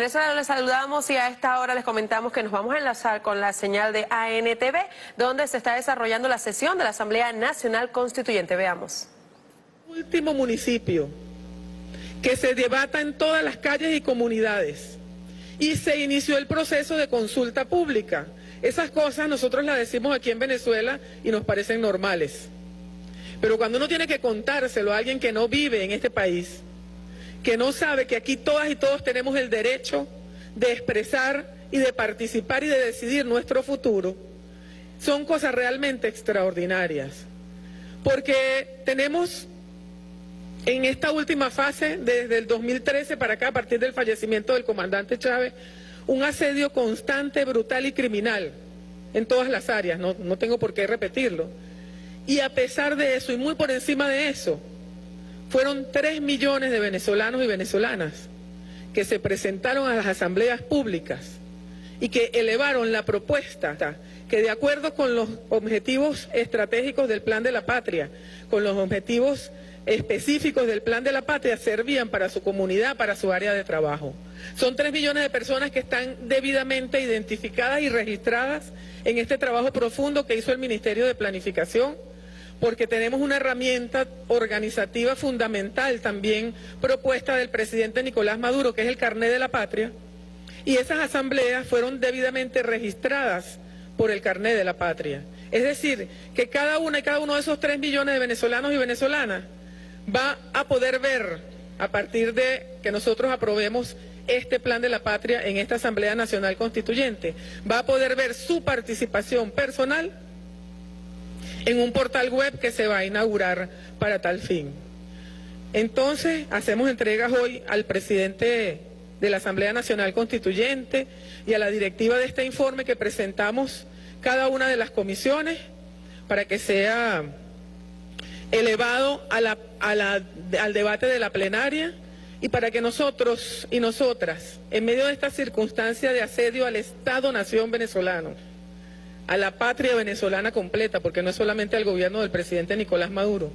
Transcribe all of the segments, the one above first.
Venezuela, les saludamos y a esta hora les comentamos que nos vamos a enlazar con la señal de ANTV, donde se está desarrollando la sesión de la Asamblea Nacional Constituyente. Veamos. Último municipio que se debata en todas las calles y comunidades, y se inició el proceso de consulta pública. Esas cosas nosotros las decimos aquí en Venezuela y nos parecen normales, pero cuando uno tiene que contárselo a alguien que no vive en este país, que no sabe que aquí todas y todos tenemos el derecho de expresar y de participar y de decidir nuestro futuro, son cosas realmente extraordinarias. Porque tenemos en esta última fase, desde el 2013 para acá, a partir del fallecimiento del comandante Chávez, un asedio constante, brutal y criminal en todas las áreas, no tengo por qué repetirlo. Y a pesar de eso, y muy por encima de eso, fueron 3 millones de venezolanos y venezolanas que se presentaron a las asambleas públicas y que elevaron la propuesta que, de acuerdo con los objetivos estratégicos del Plan de la Patria, con los objetivos específicos del Plan de la Patria, servían para su comunidad, para su área de trabajo. Son 3 millones de personas que están debidamente identificadas y registradas en este trabajo profundo que hizo el Ministerio de Planificación, porque tenemos una herramienta organizativa fundamental también propuesta del presidente Nicolás Maduro, que es el Carné de la Patria, y esas asambleas fueron debidamente registradas por el Carné de la Patria. Es decir, que cada una y cada uno de esos 3 millones de venezolanos y venezolanas va a poder ver, a partir de que nosotros aprobemos este Plan de la Patria en esta Asamblea Nacional Constituyente, va a poder ver su participación personal en un portal web que se va a inaugurar para tal fin. Entonces, hacemos entregas hoy al presidente de la Asamblea Nacional Constituyente y a la directiva de este informe que presentamos cada una de las comisiones para que sea elevado al debate de la plenaria y para que nosotros y nosotras, en medio de esta circunstancia de asedio al Estado-Nación venezolano, a la patria venezolana completa, porque no es solamente al gobierno del presidente Nicolás Maduro,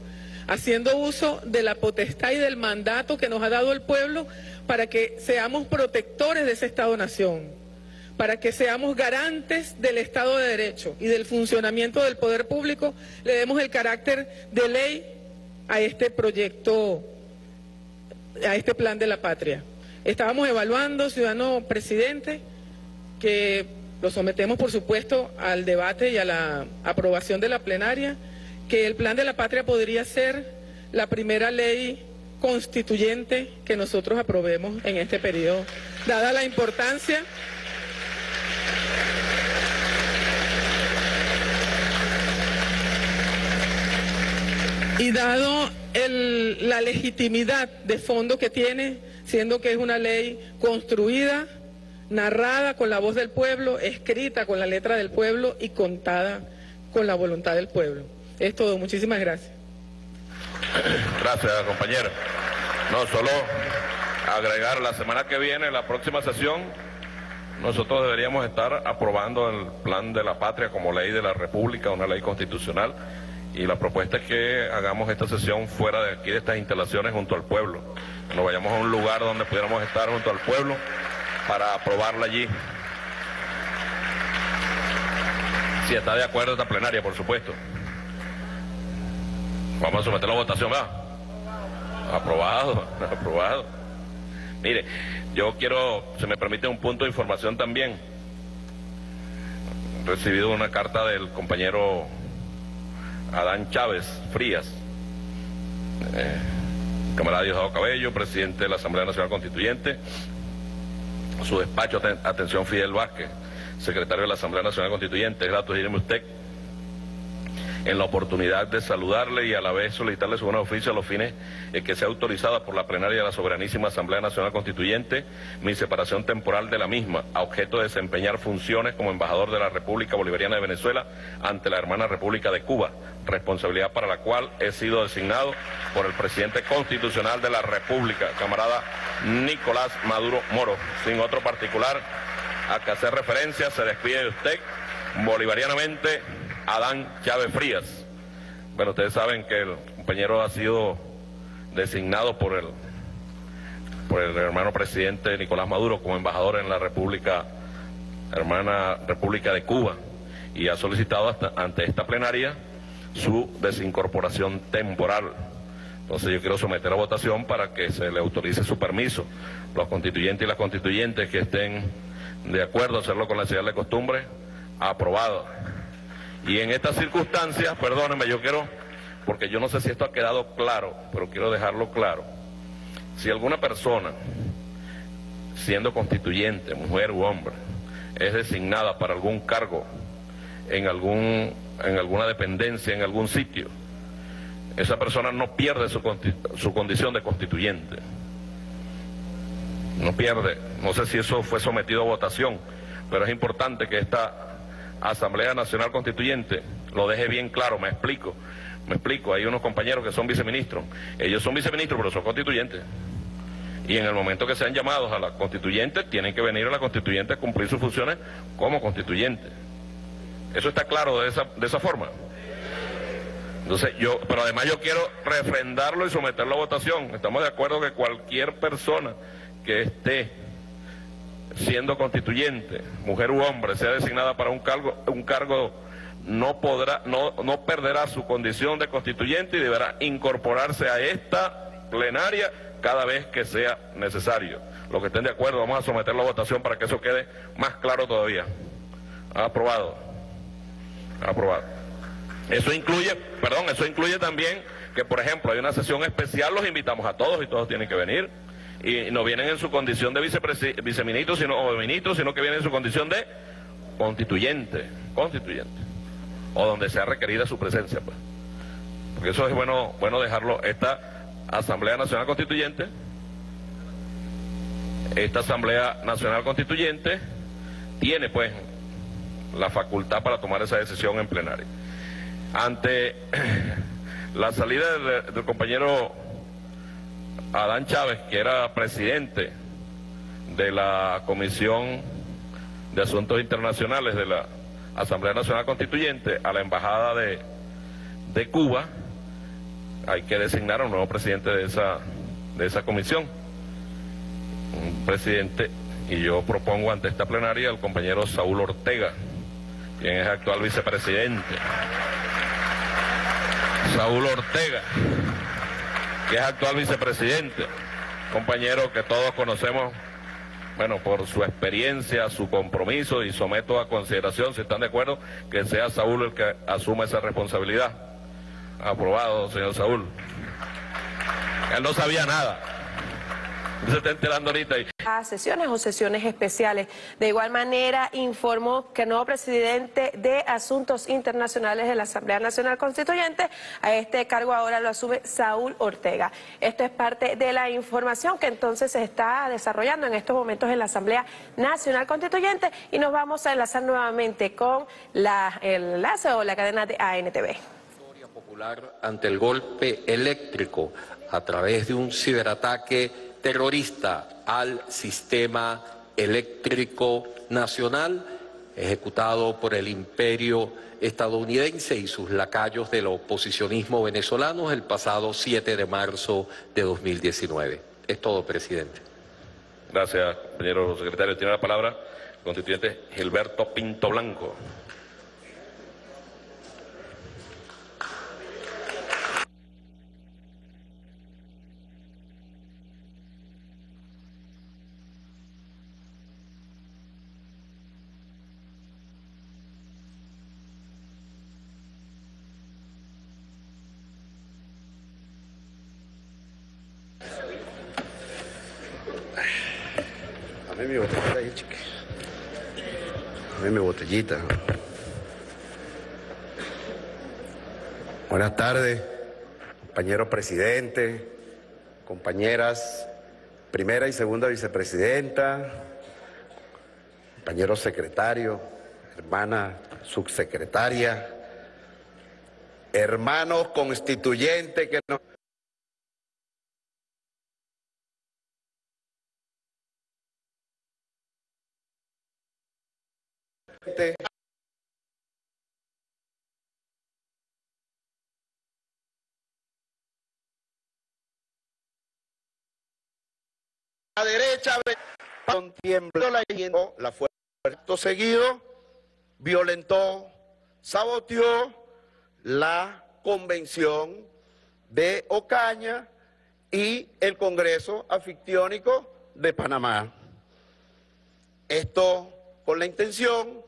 haciendo uso de la potestad y del mandato que nos ha dado el pueblo para que seamos protectores de ese Estado-Nación, para que seamos garantes del Estado de Derecho y del funcionamiento del poder público, le demos el carácter de ley a este proyecto, a este Plan de la Patria. Estábamos evaluando, ciudadano presidente, que lo sometemos, por supuesto, al debate y a la aprobación de la plenaria, que el Plan de la Patria podría ser la primera ley constituyente que nosotros aprobemos en este periodo, dada la importancia y dado la legitimidad de fondo que tiene, siendo que es una ley construida, narrada con la voz del pueblo, escrita con la letra del pueblo y contada con la voluntad del pueblo. Es todo, muchísimas gracias. Gracias, compañero. No, solo agregar, la semana que viene, la próxima sesión, nosotros deberíamos estar aprobando el Plan de la Patria como ley de la República, una ley constitucional, y la propuesta es que hagamos esta sesión fuera de aquí, de estas instalaciones, junto al pueblo. Que nos vayamos a un lugar donde pudiéramos estar junto al pueblo para aprobarla allí. Si está de acuerdo esta plenaria, por supuesto. Vamos a someterlo a votación, ¿verdad? Aprobado, aprobado. Mire, yo quiero, se me permite un punto de información también. He recibido una carta del compañero Adán Chávez Frías, camarada Diosdado Cabello, presidente de la Asamblea Nacional Constituyente, su despacho, atención Fidel Vázquez, secretario de la Asamblea Nacional Constituyente, es grato decirme usted en la oportunidad de saludarle y a la vez solicitarle su buen oficio a los fines que sea autorizada por la plenaria de la soberanísima Asamblea Nacional Constituyente mi separación temporal de la misma, a objeto de desempeñar funciones como embajador de la República Bolivariana de Venezuela ante la hermana República de Cuba, responsabilidad para la cual he sido designado por el presidente constitucional de la República, camarada Nicolás Maduro Moro. Sin otro particular a que hacer referencia, se despide de usted bolivarianamente Adán Chávez Frías. Bueno, ustedes saben que el compañero ha sido designado por el por el hermano presidente Nicolás Maduro como embajador en la hermana República de Cuba, y ha solicitado ante esta plenaria su desincorporación temporal. Entonces yo quiero someter a votación para que se le autorice su permiso. Los constituyentes y las constituyentes que estén de acuerdo a hacerlo con la señal de costumbre, aprobado. Y en estas circunstancias, perdónenme, yo quiero, porque yo no sé si esto ha quedado claro, pero quiero dejarlo claro. Si alguna persona, siendo constituyente, mujer u hombre, es designada para algún cargo en alguna dependencia, en algún sitio, esa persona no pierde su condición de constituyente. No pierde. No sé si eso fue sometido a votación, pero es importante que esta Asamblea Nacional Constituyente lo deje bien claro. Me explico. Hay unos compañeros que son viceministros. Ellos son viceministros, pero son constituyentes. Y en el momento que sean llamados a la constituyente, tienen que venir a la constituyente a cumplir sus funciones como constituyente. ¿Eso está claro de esa forma? Entonces yo, pero además yo quiero refrendarlo y someterlo a votación. Estamos de acuerdo que cualquier persona que esté siendo constituyente, mujer u hombre, sea designada para un cargo no perderá su condición de constituyente y deberá incorporarse a esta plenaria cada vez que sea necesario. Los que estén de acuerdo, vamos a someterlo a votación para que eso quede más claro todavía. Aprobado. Aprobado. Eso incluye también que, por ejemplo, hay una sesión especial, los invitamos a todos y todos tienen que venir. Y no vienen en su condición de viceministro o de ministro, sino que vienen en su condición de constituyente, o donde sea requerida su presencia, pues. Porque eso es bueno dejarlo. Esta Asamblea Nacional Constituyente, tiene pues la facultad para tomar esa decisión en plenaria. Ante la salida del compañero Adán Chávez, que era presidente de la Comisión de Asuntos Internacionales de la Asamblea Nacional Constituyente, a la Embajada de Cuba, hay que designar a un nuevo presidente de esa comisión. Un presidente, y yo propongo ante esta plenaria al compañero Saúl Ortega, quien es actual vicepresidente. Saúl Ortega, que es actual vicepresidente, compañero que todos conocemos, bueno, por su experiencia, su compromiso, y someto a consideración, si están de acuerdo, que sea Saúl el que asuma esa responsabilidad. Aprobado, señor Saúl. Él no sabía nada. Se está enterando ahorita. A sesiones o sesiones especiales. De igual manera, informó que el nuevo presidente de Asuntos Internacionales de la Asamblea Nacional Constituyente, a este cargo ahora lo asume Saúl Ortega. Esto es parte de la información que entonces se está desarrollando en estos momentos en la Asamblea Nacional Constituyente, y nos vamos a enlazar nuevamente con el enlace o la cadena de ANTV. Popular ante el golpe eléctrico a través de un ciberataque terrorista al sistema eléctrico nacional, ejecutado por el imperio estadounidense y sus lacayos del oposicionismo venezolano el pasado 7 de marzo de 2019. Es todo, presidente. Gracias, compañero secretario. Tiene la palabra el constituyente Gilberto Pinto Blanco. Buenas tardes, compañero presidente, compañeras primera y segunda vicepresidenta, compañero secretario, hermana subsecretaria, hermanos constituyentes que nos... La derecha contempló la fuerza. Acto seguido, violentó, saboteó la convención de Ocaña y el Congreso Anfictiónico de Panamá. Esto con la intención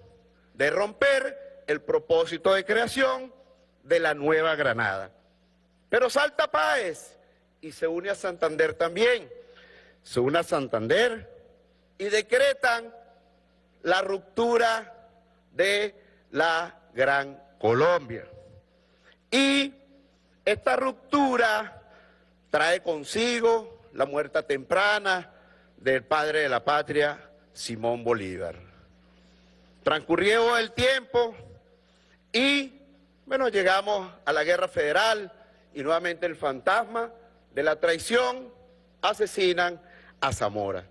de romper el propósito de creación de la Nueva Granada. Pero salta Páez y se une a Santander también. Se une a Santander y decretan la ruptura de la Gran Colombia. Y esta ruptura trae consigo la muerte temprana del padre de la patria, Simón Bolívar. Transcurrió el tiempo y, bueno, llegamos a la Guerra Federal y nuevamente el fantasma de la traición asesinan a Zamora.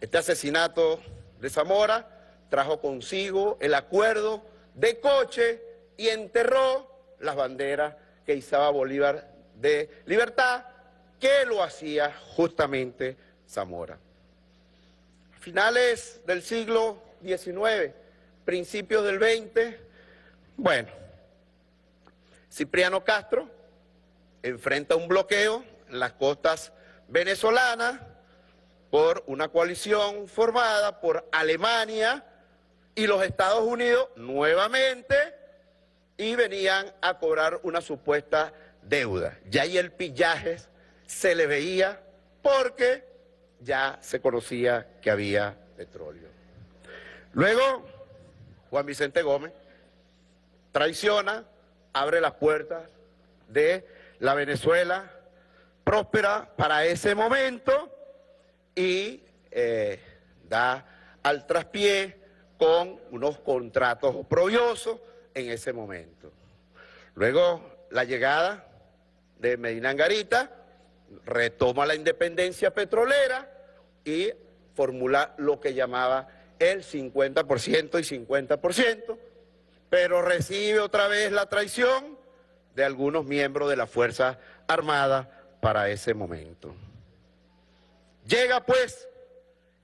Este asesinato de Zamora trajo consigo el acuerdo de Coche y enterró las banderas que izaba Bolívar de libertad, que lo hacía justamente Zamora. A finales del siglo XIX, principios del XX, bueno, Cipriano Castro enfrenta un bloqueo en las costas venezolanas por una coalición formada por Alemania y los Estados Unidos nuevamente, y venían a cobrar una supuesta deuda. Ya ahí el pillaje se le veía porque ya se conocía que había petróleo. Luego, Juan Vicente Gómez traiciona, abre las puertas de la Venezuela próspera para ese momento y da al traspié con unos contratos oprobiosos en ese momento. Luego, la llegada de Medina Angarita retoma la independencia petrolera y formula lo que llamaba el 50% y 50%, pero recibe otra vez la traición de algunos miembros de la Fuerza Armada para ese momento. Llega pues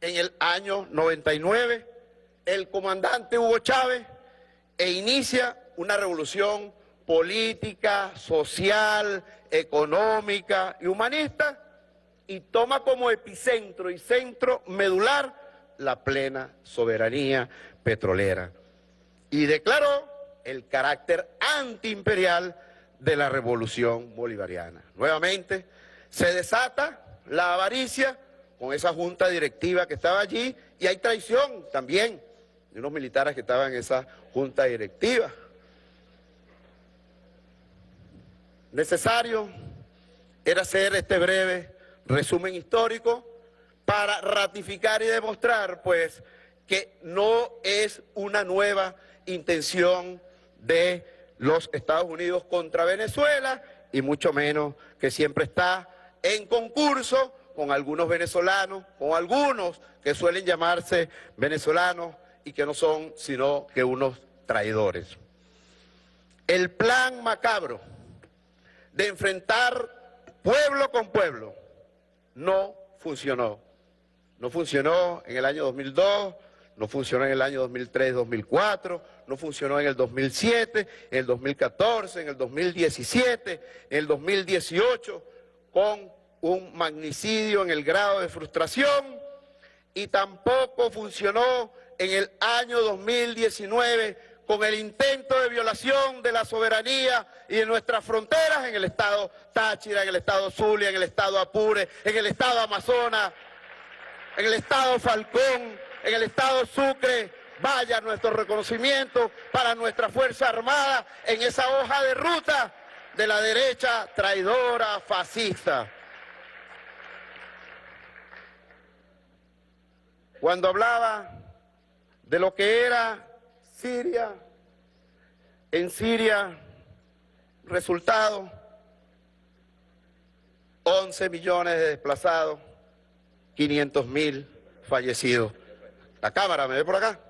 en el año 99 el comandante Hugo Chávez e inicia una revolución política, social, económica y humanista, y toma como epicentro y centro medular la plena soberanía petrolera, y declaró el carácter antiimperial de la revolución bolivariana. Nuevamente se desata la avaricia con esa junta directiva que estaba allí, y hay traición también de unos militares que estaban en esa junta directiva. Necesario era hacer este breve resumen histórico para ratificar y demostrar, pues, que no es una nueva intención de los Estados Unidos contra Venezuela, y mucho menos que siempre está en concurso con algunos venezolanos, con algunos que suelen llamarse venezolanos y que no son sino que unos traidores. El plan macabro de enfrentar pueblo con pueblo no funcionó. No funcionó en el año 2002, no funcionó en el año 2003, 2004, no funcionó en el 2007, en el 2014, en el 2017, en el 2018, con un magnicidio en el grado de frustración, y tampoco funcionó en el año 2019 con el intento de violación de la soberanía y de nuestras fronteras en el estado Táchira, en el estado Zulia, en el estado Apure, en el estado Amazonas, en el estado Falcón, en el estado Sucre. Vaya nuestro reconocimiento para nuestra Fuerza Armada en esa hoja de ruta de la derecha traidora, fascista. Cuando hablaba de lo que era Siria, en Siria, resultado, 11 millones de desplazados, 500.000 fallecidos. La cámara, ¿me ve por acá?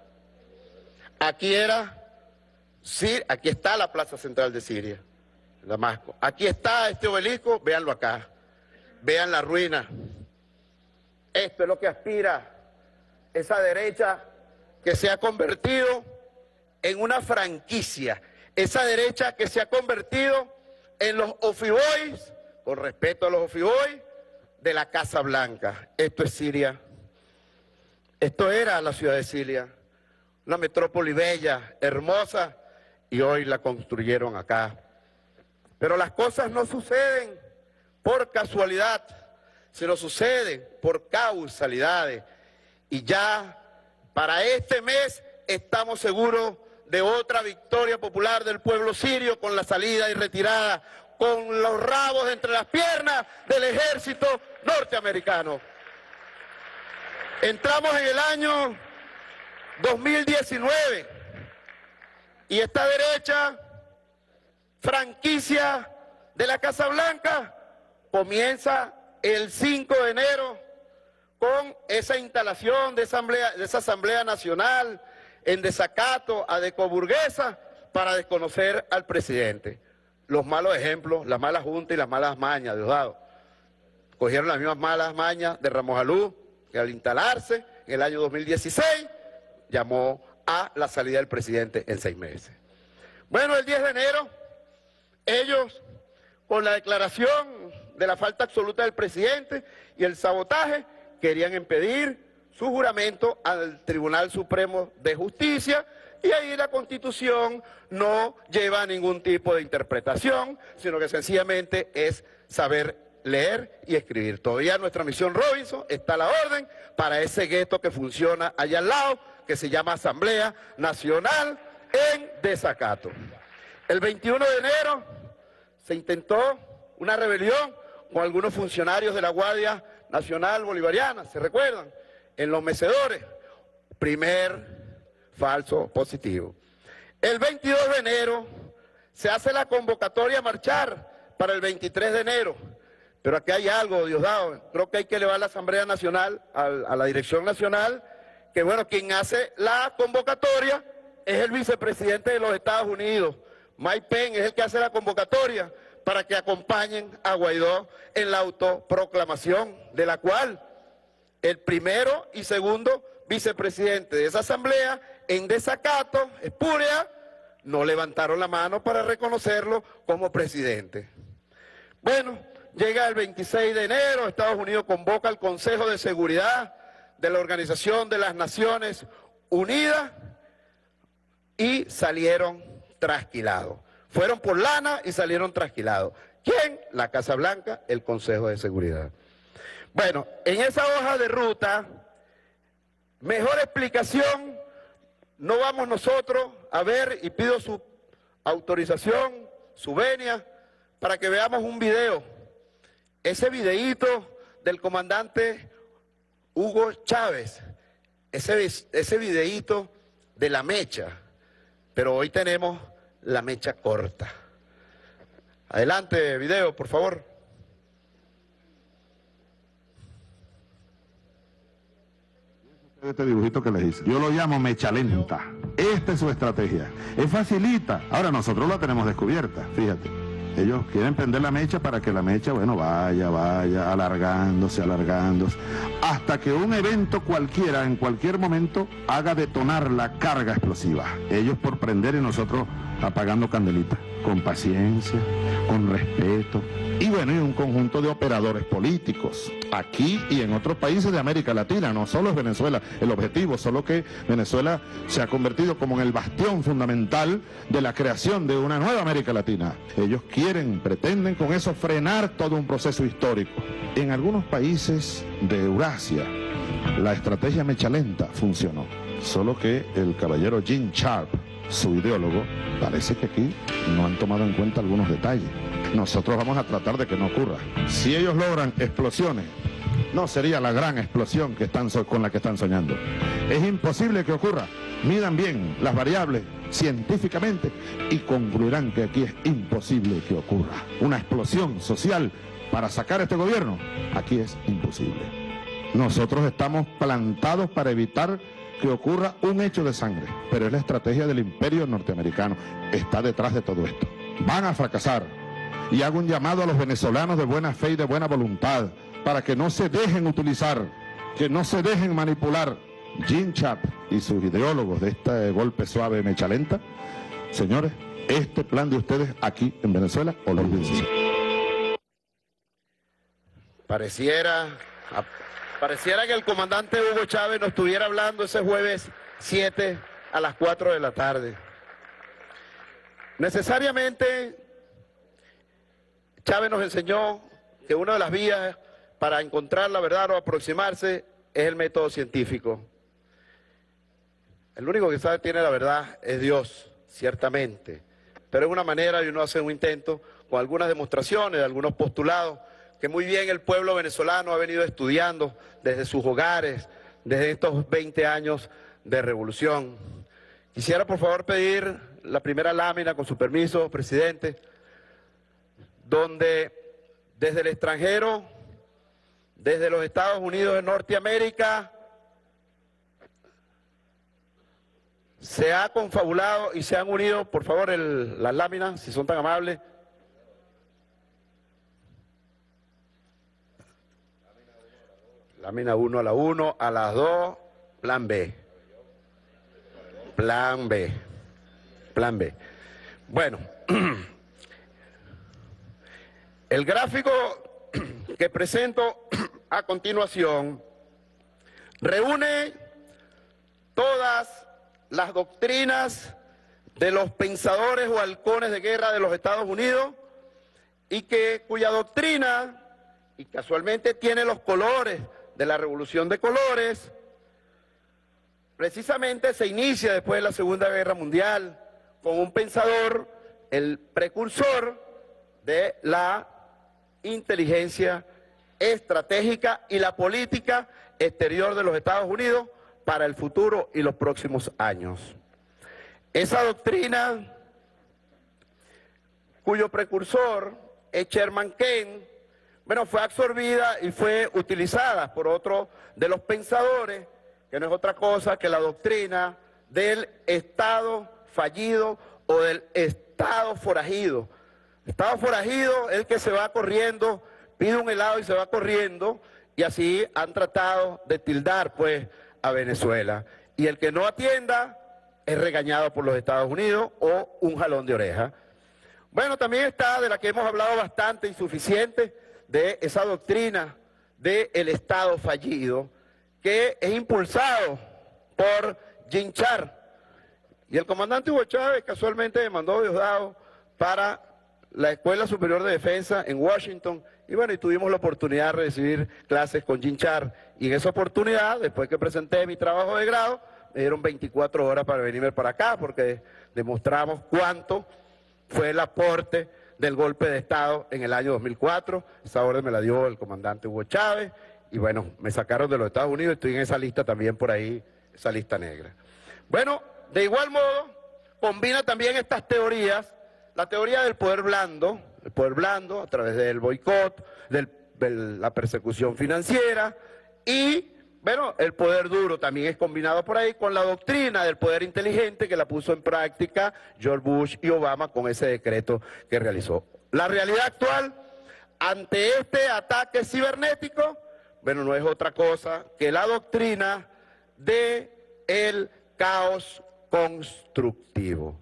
Aquí era, sí, aquí está la plaza central de Siria, Damasco. Aquí está este obelisco, véanlo acá, vean la ruina. Esto es lo que aspira esa derecha que se ha convertido en una franquicia, esa derecha que se ha convertido en los ofiboys, con respeto a los ofiboys, de la Casa Blanca. Esto es Siria. Esto era la ciudad de Siria, una metrópoli bella, hermosa, y hoy la construyeron acá. Pero las cosas no suceden por casualidad, sino suceden por causalidades. Y ya para este mes estamos seguros de otra victoria popular del pueblo sirio con la salida y retirada, con los rabos entre las piernas del ejército norteamericano. Entramos en el año 2019 y esta derecha, franquicia de la Casa Blanca, comienza el 5 de enero con esa instalación de esa Asamblea Nacional en desacato a decoburguesa para desconocer al presidente. Los malos ejemplos, la mala junta y las malas mañas, Diosdado. Cogieron las mismas malas mañas de Ramos Alú, que al instalarse en el año 2016 llamó a la salida del presidente en 6 meses. Bueno, el 10 de enero, ellos, con la declaración de la falta absoluta del presidente y el sabotaje, querían impedir su juramento al Tribunal Supremo de Justicia, y ahí la Constitución no lleva ningún tipo de interpretación, sino que sencillamente es saber leer y escribir. Todavía nuestra misión Robinson está a la orden para ese gueto que funciona allá al lado, que se llama Asamblea Nacional en desacato. El 21 de enero se intentó una rebelión con algunos funcionarios de la Guardia Nacional Bolivariana, ¿se recuerdan? En los mecedores, primer falso positivo. El 22 de enero se hace la convocatoria a marchar para el 23 de enero, pero aquí hay algo, Diosdado, creo que hay que elevar la Asamblea Nacional a la Dirección Nacional, que bueno, quien hace la convocatoria es el vicepresidente de los Estados Unidos, Mike Pence, es el que hace la convocatoria para que acompañen a Guaidó en la autoproclamación, de la cual el primero y segundo vicepresidente de esa asamblea, en desacato, espúrea, no levantaron la mano para reconocerlo como presidente. Bueno, llega el 26 de enero, Estados Unidos convoca al Consejo de Seguridad de la Organización de las Naciones Unidas y salieron trasquilados. Fueron por lana y salieron trasquilados. ¿Quién? La Casa Blanca, el Consejo de Seguridad. Bueno, en esa hoja de ruta, mejor explicación, no vamos nosotros a ver, y pido su autorización, su venia, para que veamos un video. Ese videíto del comandante Hugo Chávez, ese videíto de la mecha, pero hoy tenemos la mecha corta. Adelante, video, por favor. Este dibujito que les hice, yo lo llamo mecha lenta. Esta es su estrategia. Es facilita. Ahora nosotros la tenemos descubierta, fíjate. Ellos quieren prender la mecha para que la mecha, bueno, vaya, alargándose, hasta que un evento cualquiera, en cualquier momento, haga detonar la carga explosiva. Ellos por prender y nosotros apagando candelitas, con paciencia, con respeto, y bueno, y un conjunto de operadores políticos, aquí y en otros países de América Latina, no solo es Venezuela el objetivo, solo que Venezuela se ha convertido como en el bastión fundamental de la creación de una nueva América Latina. Ellos quieren, pretenden con eso frenar todo un proceso histórico. En algunos países de Eurasia, la estrategia mecha lenta funcionó, solo que el caballero Jim Sharp, su ideólogo, parece que aquí no han tomado en cuenta algunos detalles. Nosotros vamos a tratar de que no ocurra. Si ellos logran explosiones, no sería la gran explosión que están con la que están soñando. Es imposible que ocurra. Midan bien las variables científicamente y concluirán que aquí es imposible que ocurra. Una explosión social para sacar a este gobierno, aquí es imposible. Nosotros estamos plantados para evitar que ocurra un hecho de sangre, pero es la estrategia del imperio norteamericano, está detrás de todo esto. Van a fracasar, y hago un llamado a los venezolanos de buena fe y de buena voluntad, para que no se dejen utilizar que no se dejen manipular Jim Chap y sus ideólogos de este golpe suave mecha lenta. Señores, este plan de ustedes aquí en Venezuela, olvídense. Pareciera que el comandante Hugo Chávez nos estuviera hablando ese jueves 7 a las 4 de la tarde. Necesariamente, Chávez nos enseñó que una de las vías para encontrar la verdad o aproximarse es el método científico. El único que sabe tiene la verdad es Dios, ciertamente, pero es una manera y uno hace un intento con algunas demostraciones, algunos postulados, que muy bien el pueblo venezolano ha venido estudiando desde sus hogares, desde estos 20 años de revolución. Quisiera por favor pedir la primera lámina, con su permiso, presidente, donde desde el extranjero, desde los Estados Unidos de Norteamérica, se ha confabulado y se han unido, por favor, las láminas, si son tan amables. Lámina 1 a la 1, a las 2, plan B. Plan B. Plan B. Bueno, el gráfico que presento a continuación reúne todas las doctrinas de los pensadores o halcones de guerra de los Estados Unidos y cuya doctrina, y casualmente tiene los colores de la Revolución de Colores, precisamente se inicia después de la Segunda Guerra Mundial con un pensador, el precursor de la inteligencia estratégica y la política exterior de los Estados Unidos para el futuro y los próximos años. Esa doctrina, cuyo precursor es Sherman Kent, bueno, fue absorbida y fue utilizada por otro de los pensadores, que no es otra cosa que la doctrina del Estado fallido o del Estado forajido. Estado forajido es el que se va corriendo, pide un helado y se va corriendo, y así han tratado de tildar, pues, a Venezuela. Y el que no atienda es regañado por los Estados Unidos o un jalón de oreja. Bueno, también está de la que hemos hablado bastante, insuficiente, de esa doctrina del Estado fallido, que es impulsado por Jim Char. Y el comandante Hugo Chávez casualmente me mandó Diosdado para la Escuela Superior de Defensa en Washington, y bueno, y tuvimos la oportunidad de recibir clases con Jim Char, y en esa oportunidad, después que presenté mi trabajo de grado, me dieron 24 horas para venirme para acá, porque demostramos cuánto fue el aporte del golpe de Estado en el año 2004, esa orden me la dio el comandante Hugo Chávez, y bueno, me sacaron de los Estados Unidos, estoy en esa lista también por ahí, esa lista negra. Bueno, de igual modo, combina también estas teorías, la teoría del poder blando, a través del boicot, de la persecución financiera, y, bueno, el poder duro también es combinado por ahí con la doctrina del poder inteligente que la puso en práctica George Bush y Obama con ese decreto que realizó. La realidad actual, ante este ataque cibernético, bueno, no es otra cosa que la doctrina del caos constructivo.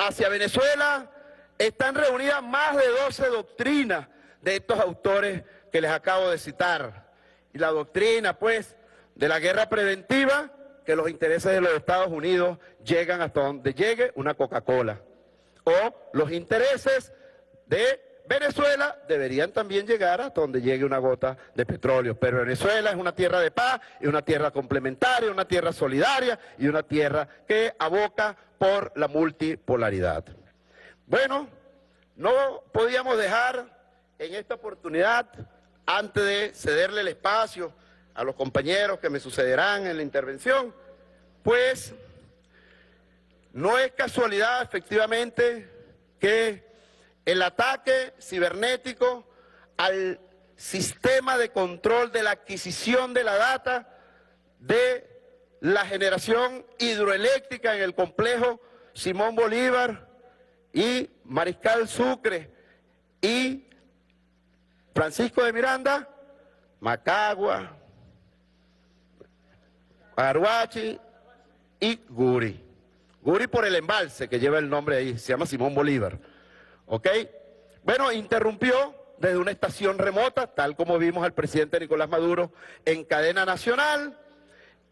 Hacia Venezuela están reunidas más de 12 doctrinas de estos autores que les acabo de citar. Y la doctrina, pues, de la guerra preventiva, que los intereses de los Estados Unidos llegan hasta donde llegue una Coca-Cola. O los intereses de Venezuela deberían también llegar hasta donde llegue una gota de petróleo. Pero Venezuela es una tierra de paz, es una tierra complementaria, una tierra solidaria y una tierra que aboca por la multipolaridad. Bueno, no podíamos dejar en esta oportunidad, antes de cederle el espacio a los compañeros que me sucederán en la intervención, pues no es casualidad efectivamente que el ataque cibernético al sistema de control de la adquisición de la data de la generación hidroeléctrica en el complejo Simón Bolívar y Mariscal Sucre y Francisco de Miranda, Macagua, Aruachi y Guri. Guri por el embalse que lleva el nombre ahí, se llama Simón Bolívar. ¿Ok? Bueno, interrumpió desde una estación remota, tal como vimos al presidente Nicolás Maduro en cadena nacional,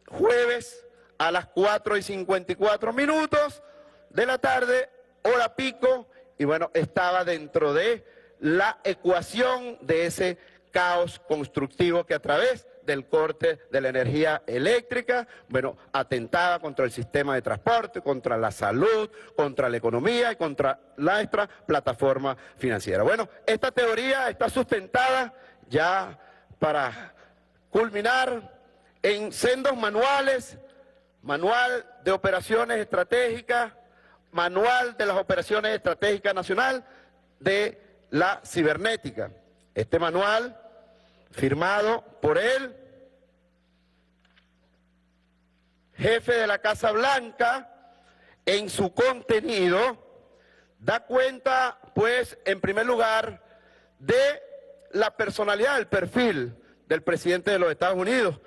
jueves a las 4:54 de la tarde, hora pico, y bueno, estaba dentro de la ecuación de ese caos constructivo que a través del corte de la energía eléctrica, bueno, atentaba contra el sistema de transporte, contra la salud, contra la economía y contra nuestra plataforma financiera. Bueno, esta teoría está sustentada, ya para culminar, en sendos manuales, manual de operaciones estratégicas, manual de las operaciones estratégicas nacional de la cibernética. Este manual, firmado por el jefe de la Casa Blanca, en su contenido da cuenta, pues, en primer lugar, de la personalidad, el perfil del presidente de los Estados Unidos,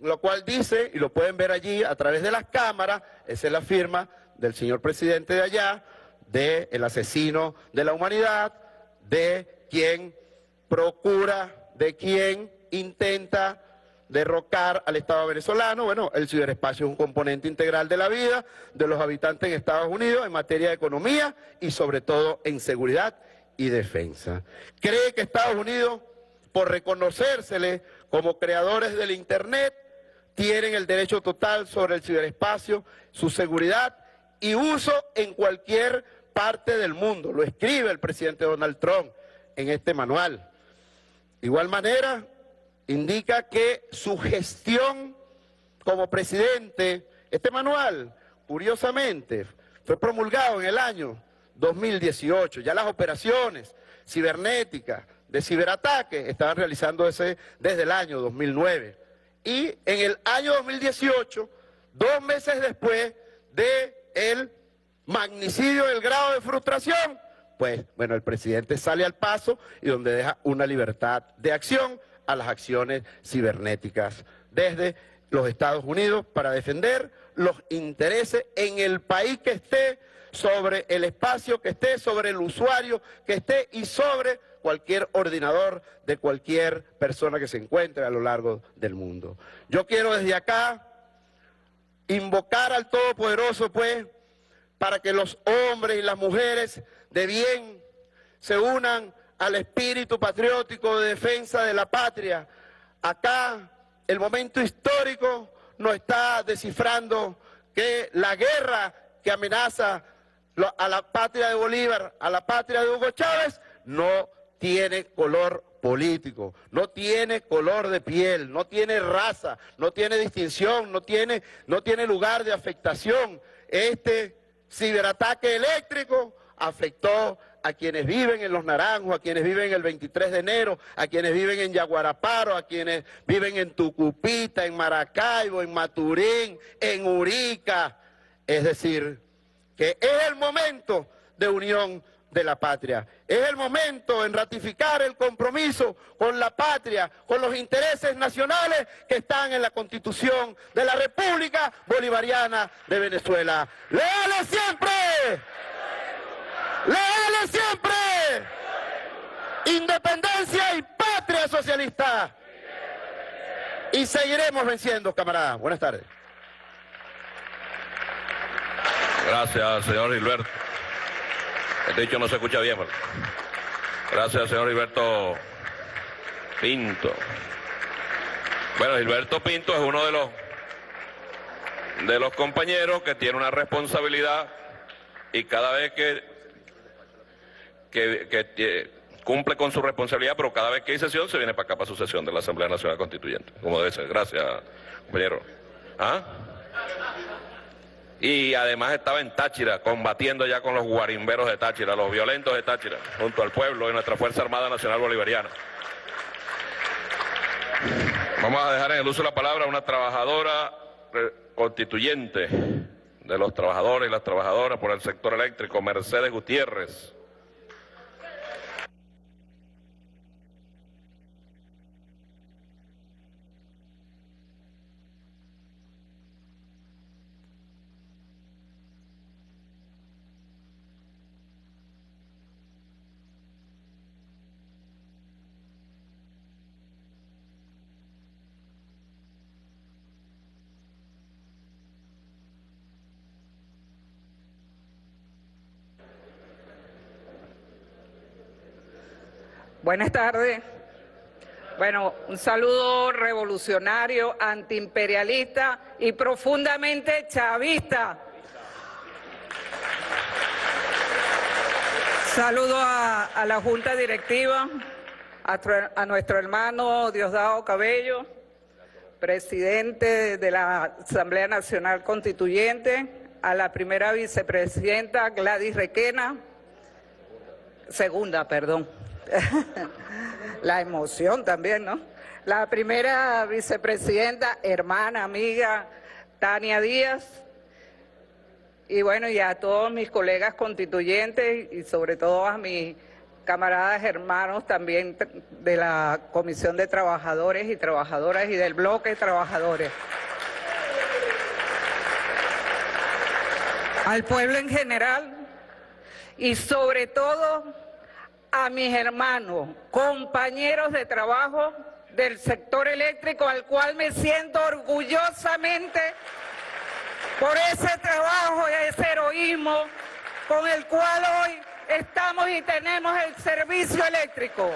lo cual dice, y lo pueden ver allí a través de las cámaras, esa es la firma del señor presidente de allá, de el asesino de la humanidad, de quien procura, de quien intenta derrocar al Estado venezolano. Bueno, el ciberespacio es un componente integral de la vida de los habitantes en Estados Unidos en materia de economía y sobre todo en seguridad y defensa. Cree que Estados Unidos, por reconocérsele como creadores del Internet, tienen el derecho total sobre el ciberespacio, su seguridad y uso en cualquier parte del mundo. Lo escribe el presidente Donald Trump en este manual. De igual manera, indica que su gestión como presidente, este manual, curiosamente, fue promulgado en el año 2018. Ya las operaciones cibernéticas de ciberataques estaban realizándose desde el año 2009. Y en el año 2018, 2 meses después del magnicidio del grado de frustración, pues, bueno, el presidente sale al paso y donde deja una libertad de acción a las acciones cibernéticas desde los Estados Unidos para defender los intereses en el país que esté, sobre el espacio que esté, sobre el usuario que esté y sobre cualquier ordenador de cualquier persona que se encuentre a lo largo del mundo. Yo quiero desde acá invocar al Todopoderoso, pues, para que los hombres y las mujeres de bien se unan al espíritu patriótico de defensa de la patria. Acá el momento histórico nos está descifrando que la guerra que amenaza a la patria de Bolívar, a la patria de Hugo Chávez, no tiene color político, no tiene color de piel, no tiene raza, no tiene distinción, no tiene lugar de afectación. Este ciberataque eléctrico afectó a quienes viven en Los Naranjos, a quienes viven el 23 de enero, a quienes viven en Yaguaraparo, a quienes viven en Tucupita, en Maracaibo, en Maturín, en Urica. Es decir, que es el momento de unión de la patria. Es el momento en ratificar el compromiso con la patria, con los intereses nacionales que están en la Constitución de la República Bolivariana de Venezuela. ¡Leales siempre! ¡Leales siempre! ¡Independencia y patria socialista! Y seguiremos venciendo, camaradas. Buenas tardes. Gracias, señor Gilberto. Este dicho no se escucha bien, ¿verdad? Gracias, señor Gilberto Pinto. Bueno, Gilberto Pinto es uno de los compañeros que tiene una responsabilidad y cada vez que cumple con su responsabilidad, pero cada vez que hay sesión se viene para acá, para su sesión de la Asamblea Nacional Constituyente, como debe ser. Gracias, compañero. ¿Ah? Y además estaba en Táchira, combatiendo ya con los guarimberos de Táchira, los violentos de Táchira, junto al pueblo y nuestra Fuerza Armada Nacional Bolivariana. Vamos a dejar en el uso de la palabra a una trabajadora constituyente de los trabajadores y las trabajadoras por el sector eléctrico, Mercedes Gutiérrez. Buenas tardes. Bueno, un saludo revolucionario, antiimperialista y profundamente chavista. Saludo a la Junta Directiva, a nuestro hermano Diosdado Cabello, presidente de la Asamblea Nacional Constituyente, a la primera vicepresidenta Gladys Requena, segunda, perdón. La emoción también, ¿no? La primera vicepresidenta, hermana, amiga, Tania Díaz. Y bueno, y a todos mis colegas constituyentes y sobre todo a mis camaradas hermanos también de la Comisión de Trabajadores y Trabajadoras y del Bloque de Trabajadores. Al pueblo en general y sobre todo a mis hermanos, compañeros de trabajo del sector eléctrico, al cual me siento orgullosamente por ese trabajo y ese heroísmo con el cual hoy estamos y tenemos el servicio eléctrico.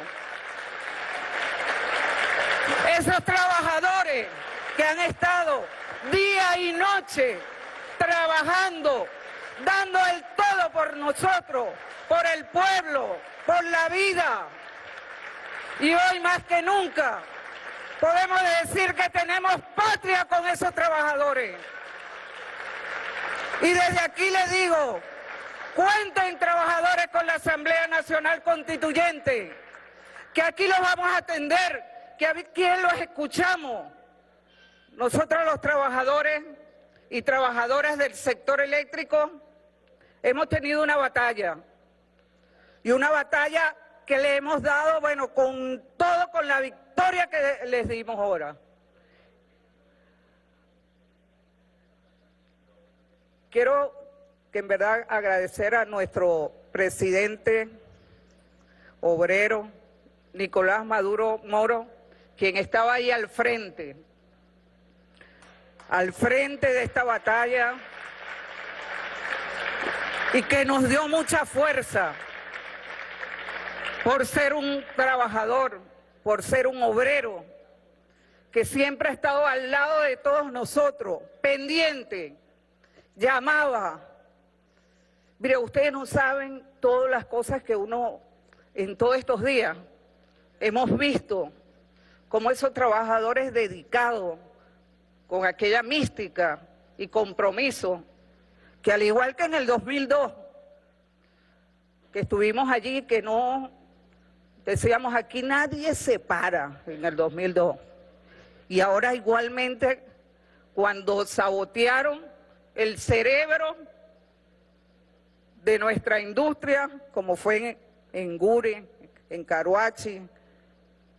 Esos trabajadores que han estado día y noche trabajando, dando el todo por nosotros, por el pueblo, por la vida. Y hoy más que nunca podemos decir que tenemos patria con esos trabajadores. Y desde aquí les digo, cuenten trabajadores con la Asamblea Nacional Constituyente, que aquí los vamos a atender, que aquí los escuchamos. Nosotros los trabajadores y trabajadoras del sector eléctrico hemos tenido una batalla. Y una batalla que le hemos dado, bueno, con todo, con la victoria que les dimos ahora. Quiero que en verdad agradecer a nuestro presidente obrero, Nicolás Maduro Moro, quien estaba ahí al frente de esta batalla y que nos dio mucha fuerza. Por ser un trabajador, por ser un obrero, que siempre ha estado al lado de todos nosotros, pendiente, llamaba. Mire, ustedes no saben todas las cosas que uno en todos estos días hemos visto, como esos trabajadores dedicados, con aquella mística y compromiso, que al igual que en el 2002, que estuvimos allí, que no... Decíamos, aquí nadie se para en el 2002. Y ahora igualmente, cuando sabotearon el cerebro de nuestra industria, como fue en Guri, en Caruachi,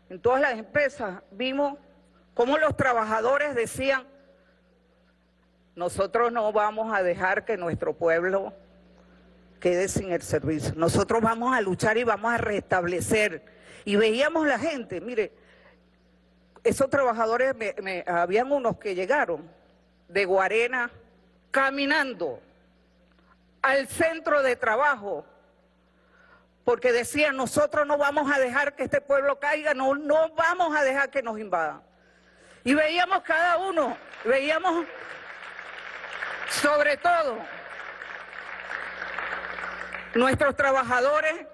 en todas las empresas, vimos cómo los trabajadores decían, nosotros no vamos a dejar que nuestro pueblo quede sin el servicio. Nosotros vamos a luchar y vamos a restablecer. Y veíamos la gente, mire, esos trabajadores, habían unos que llegaron de Guarena caminando al centro de trabajo, porque decían, nosotros no vamos a dejar que este pueblo caiga, no vamos a dejar que nos invadan. Y veíamos cada uno, veíamos sobre todo nuestros trabajadores,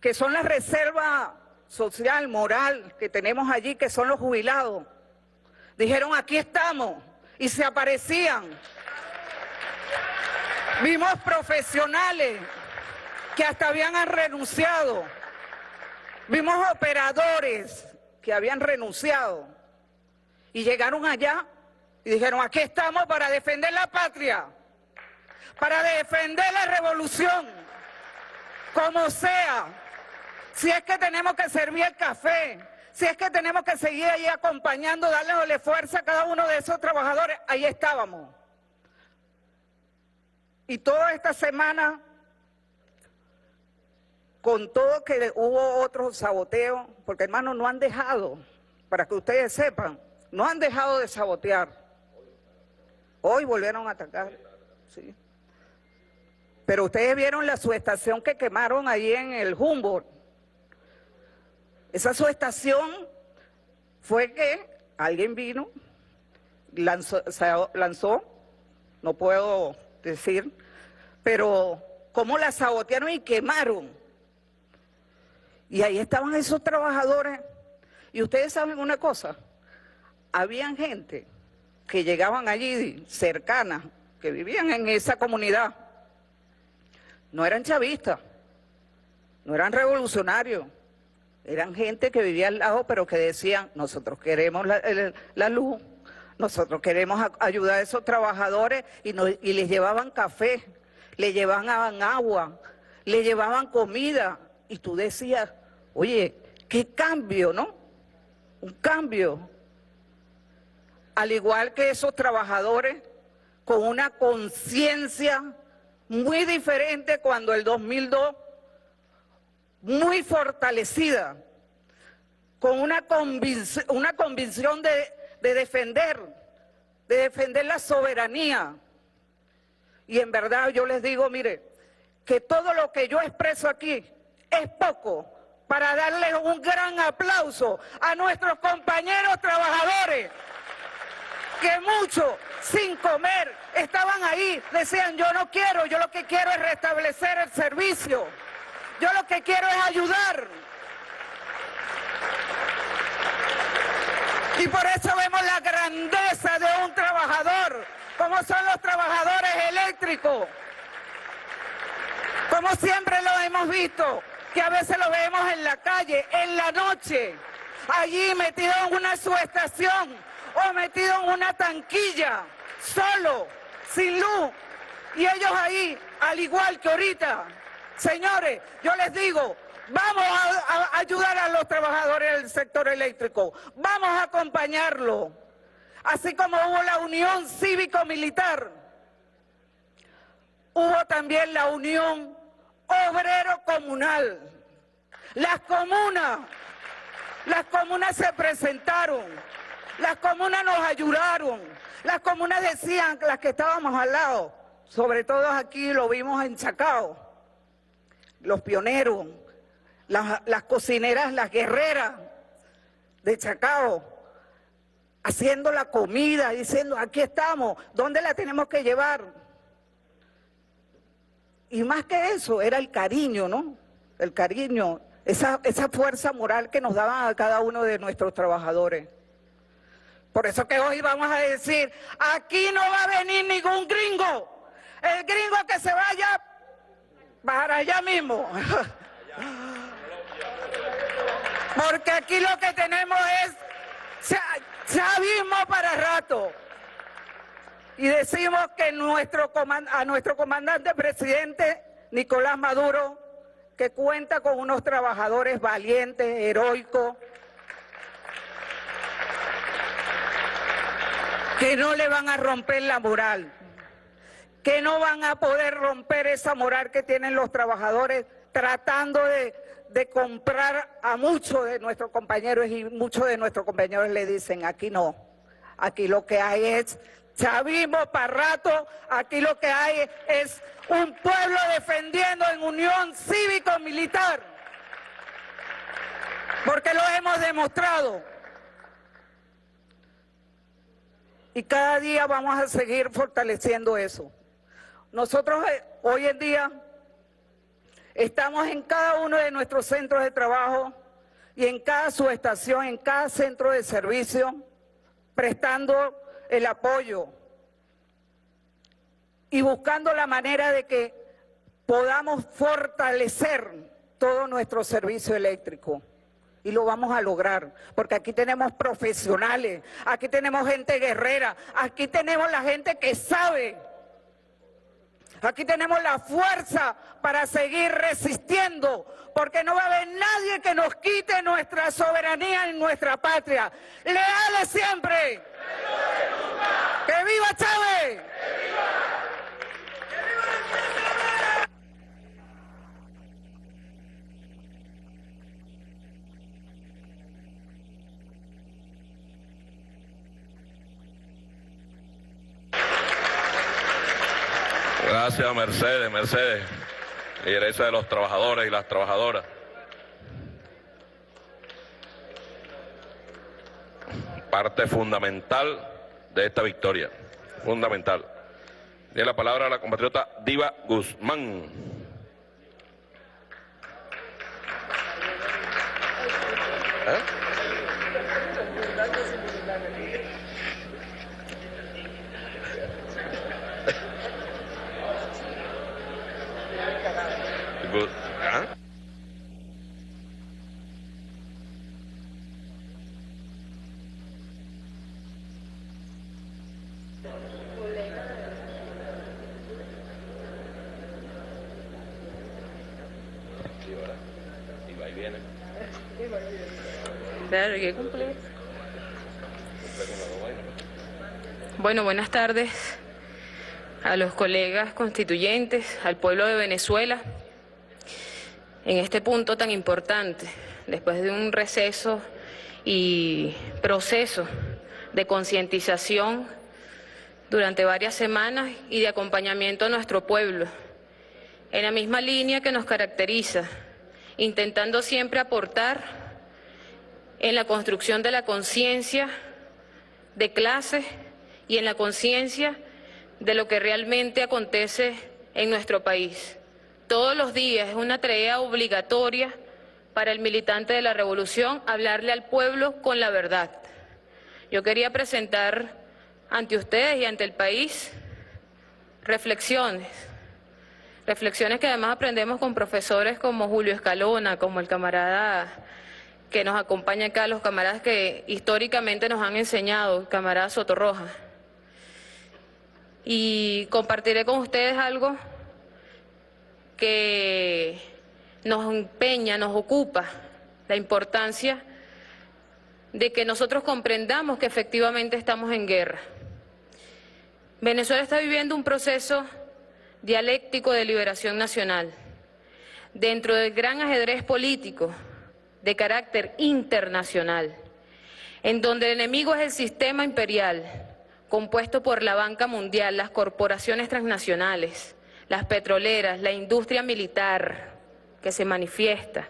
que son la reserva social, moral, que tenemos allí, que son los jubilados, dijeron, aquí estamos, y se aparecían. Vimos profesionales que hasta habían renunciado. Vimos operadores que habían renunciado. Y llegaron allá y dijeron, aquí estamos para defender la patria, para defender la revolución, como sea, si es que tenemos que servir el café, si es que tenemos que seguir ahí acompañando, dándole fuerza a cada uno de esos trabajadores, ahí estábamos. Y toda esta semana, con todo que hubo otro saboteo, porque hermanos no han dejado, para que ustedes sepan, no han dejado de sabotear. Hoy volvieron a atacar, sí. Pero ustedes vieron la subestación que quemaron ahí en el Humboldt. Esa subestación fue que alguien vino, lanzó, no puedo decir, pero cómo la sabotearon y quemaron. Y ahí estaban esos trabajadores. Y ustedes saben una cosa, habían gente que llegaban allí cercanas, que vivían en esa comunidad. No eran chavistas, no eran revolucionarios, eran gente que vivía al lado, pero que decían, nosotros queremos la luz, nosotros queremos ayudar a esos trabajadores, y les llevaban café, les llevaban agua, les llevaban comida, y tú decías, oye, qué cambio, ¿no? Un cambio, al igual que esos trabajadores, con una conciencia muy diferente cuando el 2002, muy fortalecida, con una convicción de defender la soberanía. Y en verdad yo les digo, mire, que todo lo que yo expreso aquí es poco para darles un gran aplauso a nuestros compañeros trabajadores, que muchos sin comer estaban ahí, decían, yo no quiero, yo lo que quiero es restablecer el servicio, yo lo que quiero es ayudar. Y por eso vemos la grandeza de un trabajador, como son los trabajadores eléctricos, como siempre lo hemos visto, que a veces lo vemos en la calle, en la noche, allí metido en una subestación o metido en una tanquilla, solo, sin luz, y ellos ahí, al igual que ahorita. Señores, yo les digo, vamos a ayudar a los trabajadores del sector eléctrico, vamos a acompañarlo, así como hubo la unión cívico-militar, hubo también la unión obrero-comunal. Las comunas se presentaron, las comunas nos ayudaron, las comunas decían, las que estábamos al lado, sobre todo aquí lo vimos en Chacao, los pioneros, las cocineras, las guerreras de Chacao, haciendo la comida, diciendo, aquí estamos, ¿dónde la tenemos que llevar? Y más que eso, era el cariño, ¿no? El cariño, esa fuerza moral que nos daban a cada uno de nuestros trabajadores. Por eso que hoy vamos a decir, aquí no va a venir ningún gringo, el gringo que se vaya para allá mismo. Porque aquí lo que tenemos es chavismo para rato. Y decimos que a nuestro comandante presidente Nicolás Maduro, que cuenta con unos trabajadores valientes, heroicos, que no le van a romper la moral, que no van a poder romper esa moral que tienen los trabajadores tratando de comprar a muchos de nuestros compañeros, y muchos de nuestros compañeros le dicen, aquí no, aquí lo que hay es chavismo para rato, aquí lo que hay es un pueblo defendiendo en unión cívico-militar, porque lo hemos demostrado. Y cada día vamos a seguir fortaleciendo eso. Nosotros hoy en día estamos en cada uno de nuestros centros de trabajo y en cada subestación, en cada centro de servicio, prestando el apoyo y buscando la manera de que podamos fortalecer todo nuestro servicio eléctrico. Y lo vamos a lograr, porque aquí tenemos profesionales, aquí tenemos gente guerrera, aquí tenemos la gente que sabe, aquí tenemos la fuerza para seguir resistiendo, porque no va a haber nadie que nos quite nuestra soberanía en nuestra patria. ¡Leales siempre! ¡Que viva Chávez! ¡Que viva! Gracias, Mercedes, lideresa de los trabajadores y las trabajadoras. parte fundamental de esta victoria, fundamental. Tiene la palabra a la compatriota Diva Guzmán. Bueno, buenas tardes a los colegas constituyentes, al pueblo de Venezuela. En este punto tan importante, después de un receso y proceso de concientización durante varias semanas y de acompañamiento a nuestro pueblo, en la misma línea que nos caracteriza, intentando siempre aportar en la construcción de la conciencia de clase y en la conciencia de lo que realmente acontece en nuestro país. Todos los días es una tarea obligatoria para el militante de la revolución hablarle al pueblo con la verdad. Yo quería presentar ante ustedes y ante el país reflexiones que además aprendemos con profesores como Julio Escalona, como el camarada que nos acompaña acá, los camaradas que históricamente nos han enseñado, el camarada Sotorroja. Y compartiré con ustedes algo que nos empeña, nos ocupa, la importancia de que nosotros comprendamos que efectivamente estamos en guerra. Venezuela está viviendo un proceso dialéctico de liberación nacional, dentro del gran ajedrez político de carácter internacional, en donde el enemigo es el sistema imperial, compuesto por la banca mundial, las corporaciones transnacionales, las petroleras, la industria militar que se manifiesta,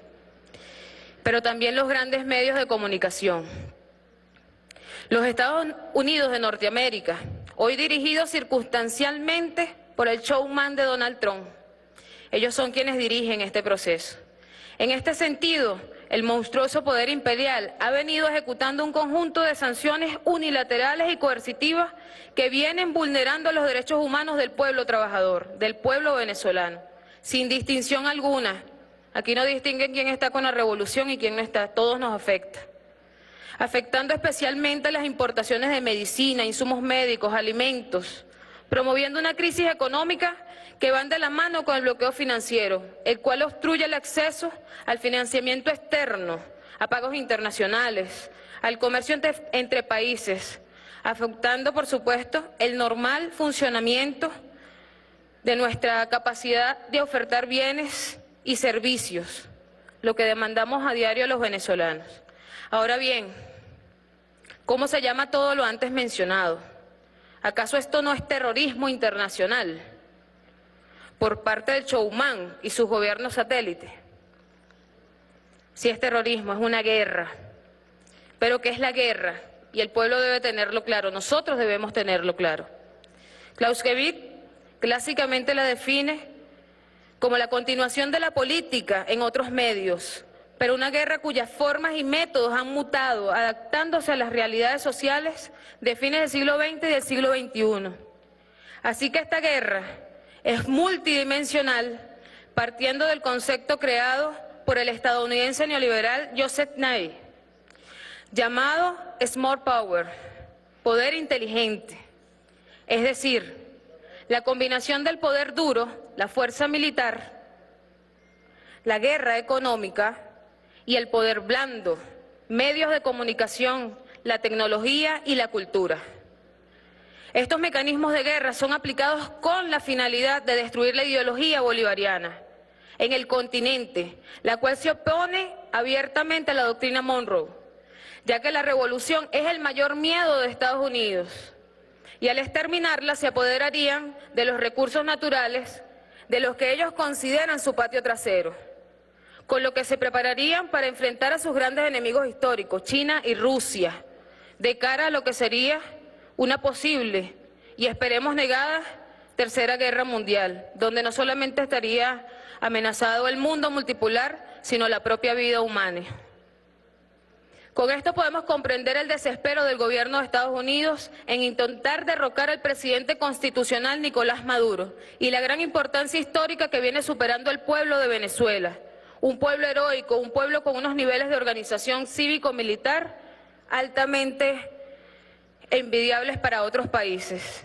pero también los grandes medios de comunicación. Los Estados Unidos de Norteamérica, hoy dirigidos circunstancialmente por el showman de Donald Trump, ellos son quienes dirigen este proceso. En este sentido, el monstruoso poder imperial ha venido ejecutando un conjunto de sanciones unilaterales y coercitivas que vienen vulnerando los derechos humanos del pueblo trabajador, del pueblo venezolano, sin distinción alguna. Aquí no distinguen quién está con la revolución y quién no está, todos nos afecta. Afectando especialmente las importaciones de medicina, insumos médicos, alimentos, promoviendo una crisis económica que van de la mano con el bloqueo financiero, el cual obstruye el acceso al financiamiento externo, a pagos internacionales, al comercio entre países, afectando, por supuesto, el normal funcionamiento de nuestra capacidad de ofertar bienes y servicios, lo que demandamos a diario los venezolanos. Ahora bien, ¿cómo se llama todo lo antes mencionado? ¿Acaso esto no es terrorismo internacional por parte del showman y sus gobiernos satélites? Si es terrorismo, es una guerra. ¿Pero qué es la guerra? Y el pueblo debe tenerlo claro, nosotros debemos tenerlo claro. Clausewitz clásicamente la define como la continuación de la política en otros medios, pero una guerra cuyas formas y métodos han mutado, adaptándose a las realidades sociales de fines del siglo XX y del siglo XXI. Así que esta guerra es multidimensional, partiendo del concepto creado por el estadounidense neoliberal Joseph Nye, llamado Smart Power, poder inteligente, es decir, la combinación del poder duro, la fuerza militar, la guerra económica, y el poder blando, medios de comunicación, la tecnología y la cultura. Estos mecanismos de guerra son aplicados con la finalidad de destruir la ideología bolivariana en el continente, la cual se opone abiertamente a la doctrina Monroe, ya que la revolución es el mayor miedo de Estados Unidos, y al exterminarla se apoderarían de los recursos naturales de los que ellos consideran su patio trasero, con lo que se prepararían para enfrentar a sus grandes enemigos históricos, China y Rusia, de cara a lo que sería una posible y esperemos negada tercera guerra mundial, donde no solamente estaría amenazado el mundo multipolar, sino la propia vida humana. Con esto podemos comprender el desespero del gobierno de Estados Unidos en intentar derrocar al presidente constitucional Nicolás Maduro y la gran importancia histórica que viene superando el pueblo de Venezuela. Un pueblo heroico, un pueblo con unos niveles de organización cívico-militar altamente envidiables para otros países.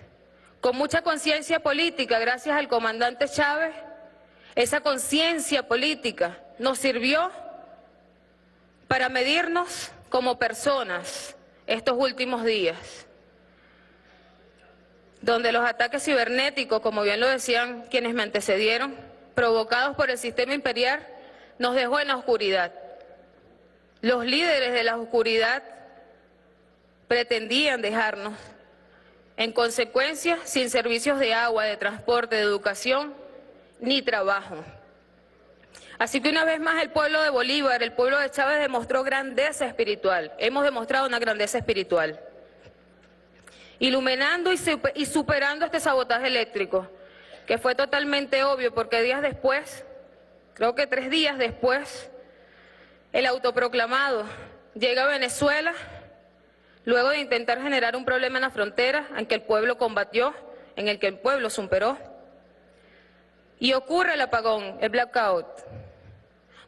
Con mucha conciencia política, gracias al comandante Chávez, esa conciencia política nos sirvió para medirnos como personas estos últimos días, donde los ataques cibernéticos, como bien lo decían quienes me antecedieron, provocados por el sistema imperial, nos dejó en la oscuridad. Los líderes de la oscuridad pretendían dejarnos, en consecuencia, sin servicios de agua, de transporte, de educación, ni trabajo. Así que una vez más el pueblo de Bolívar, el pueblo de Chávez demostró grandeza espiritual. Hemos demostrado una grandeza espiritual. Iluminando y superando este sabotaje eléctrico, que fue totalmente obvio porque días después, creo que 3 días después, el autoproclamado llega a Venezuela, luego de intentar generar un problema en la frontera, en que el pueblo combatió, en el que el pueblo superó, y ocurre el apagón, el blackout,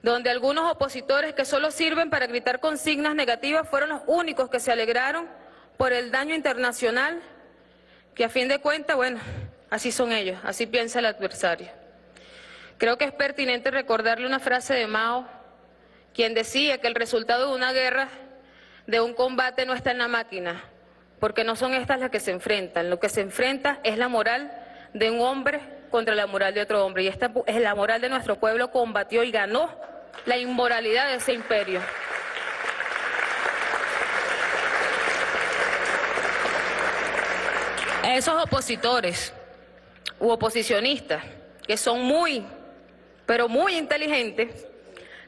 donde algunos opositores que solo sirven para gritar consignas negativas fueron los únicos que se alegraron por el daño internacional, que a fin de cuentas, bueno, así son ellos, así piensa el adversario. Creo que es pertinente recordarle una frase de Mao, quien decía que el resultado de una guerra, de un combate, no está en la máquina, porque no son estas las que se enfrentan, lo que se enfrenta es la moral de un hombre contra la moral de otro hombre, y esta es la moral de nuestro pueblo, combatió y ganó la inmoralidad de ese imperio. Esos opositores u oposicionistas que son muy, pero muy inteligentes,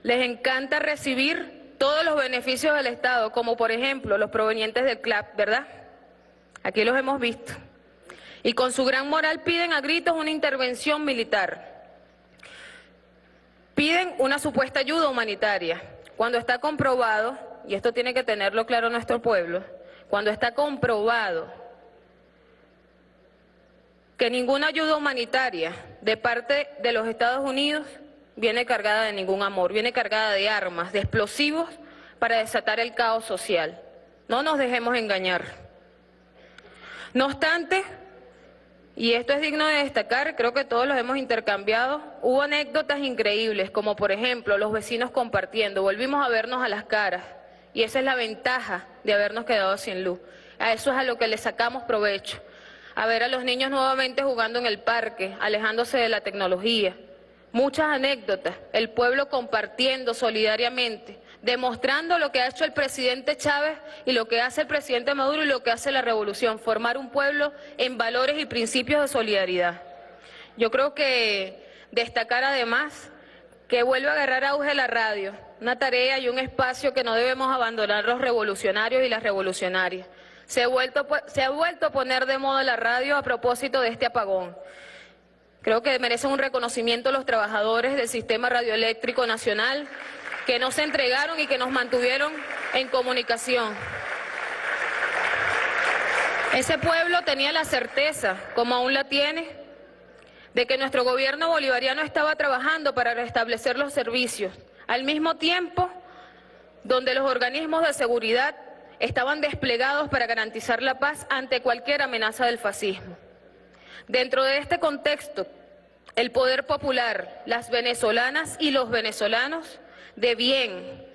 les encanta recibir todos los beneficios del Estado, como por ejemplo los provenientes del CLAP, ¿verdad? Aquí los hemos visto. Y con su gran moral piden a gritos una intervención militar. Piden una supuesta ayuda humanitaria, cuando está comprobado, y esto tiene que tenerlo claro nuestro pueblo, cuando está comprobado que ninguna ayuda humanitaria de parte de los Estados Unidos viene cargada de ningún amor, viene cargada de armas, de explosivos para desatar el caos social. No nos dejemos engañar. No obstante, y esto es digno de destacar, creo que todos los hemos intercambiado, hubo anécdotas increíbles, como por ejemplo los vecinos compartiendo, volvimos a vernos a las caras, y esa es la ventaja de habernos quedado sin luz. A eso es a lo que le sacamos provecho, a ver a los niños nuevamente jugando en el parque, alejándose de la tecnología. Muchas anécdotas, el pueblo compartiendo solidariamente, demostrando lo que ha hecho el presidente Chávez y lo que hace el presidente Maduro y lo que hace la revolución, formar un pueblo en valores y principios de solidaridad. Yo creo que destacar además que vuelve a agarrar auge la radio, una tarea y un espacio que no debemos abandonar los revolucionarios y las revolucionarias. Se ha vuelto a poner de moda la radio a propósito de este apagón. Creo que merecen un reconocimiento los trabajadores del Sistema Radioeléctrico Nacional, que no se entregaron y que nos mantuvieron en comunicación. Ese pueblo tenía la certeza, como aún la tiene, de que nuestro gobierno bolivariano estaba trabajando para restablecer los servicios, al mismo tiempo donde los organismos de seguridad estaban desplegados para garantizar la paz ante cualquier amenaza del fascismo. Dentro de este contexto, el poder popular, las venezolanas y los venezolanos de bien,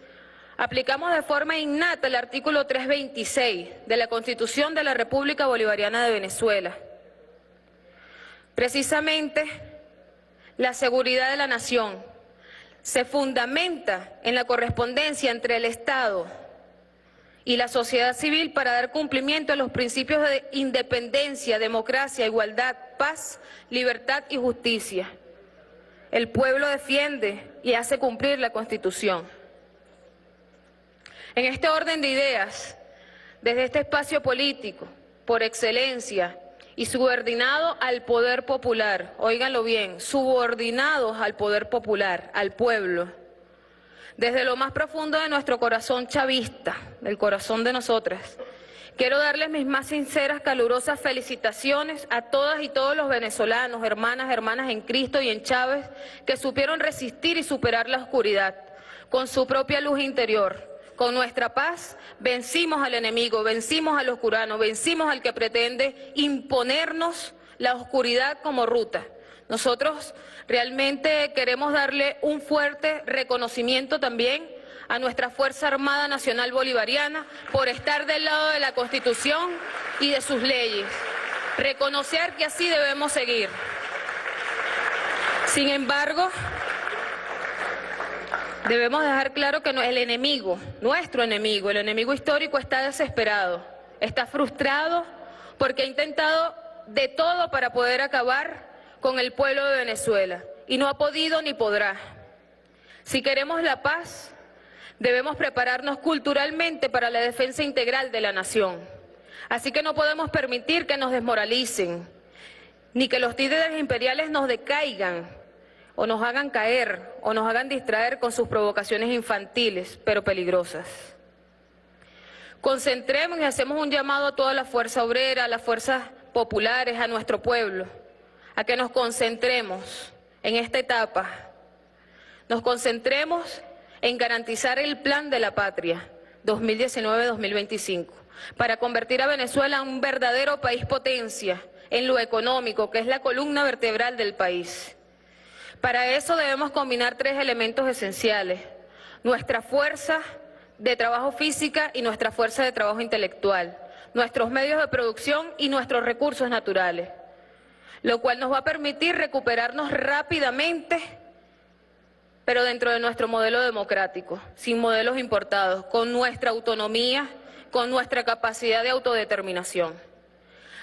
aplicamos de forma innata el artículo 326 de la Constitución de la República Bolivariana de Venezuela. Precisamente, la seguridad de la nación se fundamenta en la correspondencia entre el Estado y la sociedad civil para dar cumplimiento a los principios de independencia, democracia, igualdad, paz, libertad y justicia. El pueblo defiende y hace cumplir la Constitución. En este orden de ideas, Desde este espacio político, por excelencia, y subordinado al poder popular, óiganlo bien, subordinados al poder popular, al pueblo, desde lo más profundo de nuestro corazón chavista, del corazón de nosotras, quiero darles mis más sinceras, calurosas felicitaciones a todas y todos los venezolanos, hermanas en Cristo y en Chávez, que supieron resistir y superar la oscuridad, con su propia luz interior. Con nuestra paz vencimos al enemigo, vencimos al oscurano, vencimos al que pretende imponernos la oscuridad como ruta. Nosotros realmente queremos darle un fuerte reconocimiento también a nuestra Fuerza Armada Nacional Bolivariana por estar del lado de la Constitución y de sus leyes. Reconocer que así debemos seguir. Sin embargo, debemos dejar claro que el enemigo, nuestro enemigo, el enemigo histórico está desesperado, está frustrado porque ha intentado de todo para poder acabar con el pueblo de Venezuela y no ha podido ni podrá. Si queremos la paz, debemos prepararnos culturalmente para la defensa integral de la nación. Así que no podemos permitir que nos desmoralicen, ni que los títeres imperiales nos decaigan, o nos hagan caer, o nos hagan distraer con sus provocaciones infantiles, pero peligrosas. Concentremos y hacemos un llamado a toda la fuerza obrera, a las fuerzas populares, a nuestro pueblo, a que nos concentremos en esta etapa, nos concentremos en garantizar el Plan de la Patria 2019-2025, para convertir a Venezuela en un verdadero país potencia, en lo económico, que es la columna vertebral del país. Para eso debemos combinar tres elementos esenciales, nuestra fuerza de trabajo física y nuestra fuerza de trabajo intelectual, nuestros medios de producción y nuestros recursos naturales, lo cual nos va a permitir recuperarnos rápidamente, pero dentro de nuestro modelo democrático, sin modelos importados, con nuestra autonomía, con nuestra capacidad de autodeterminación.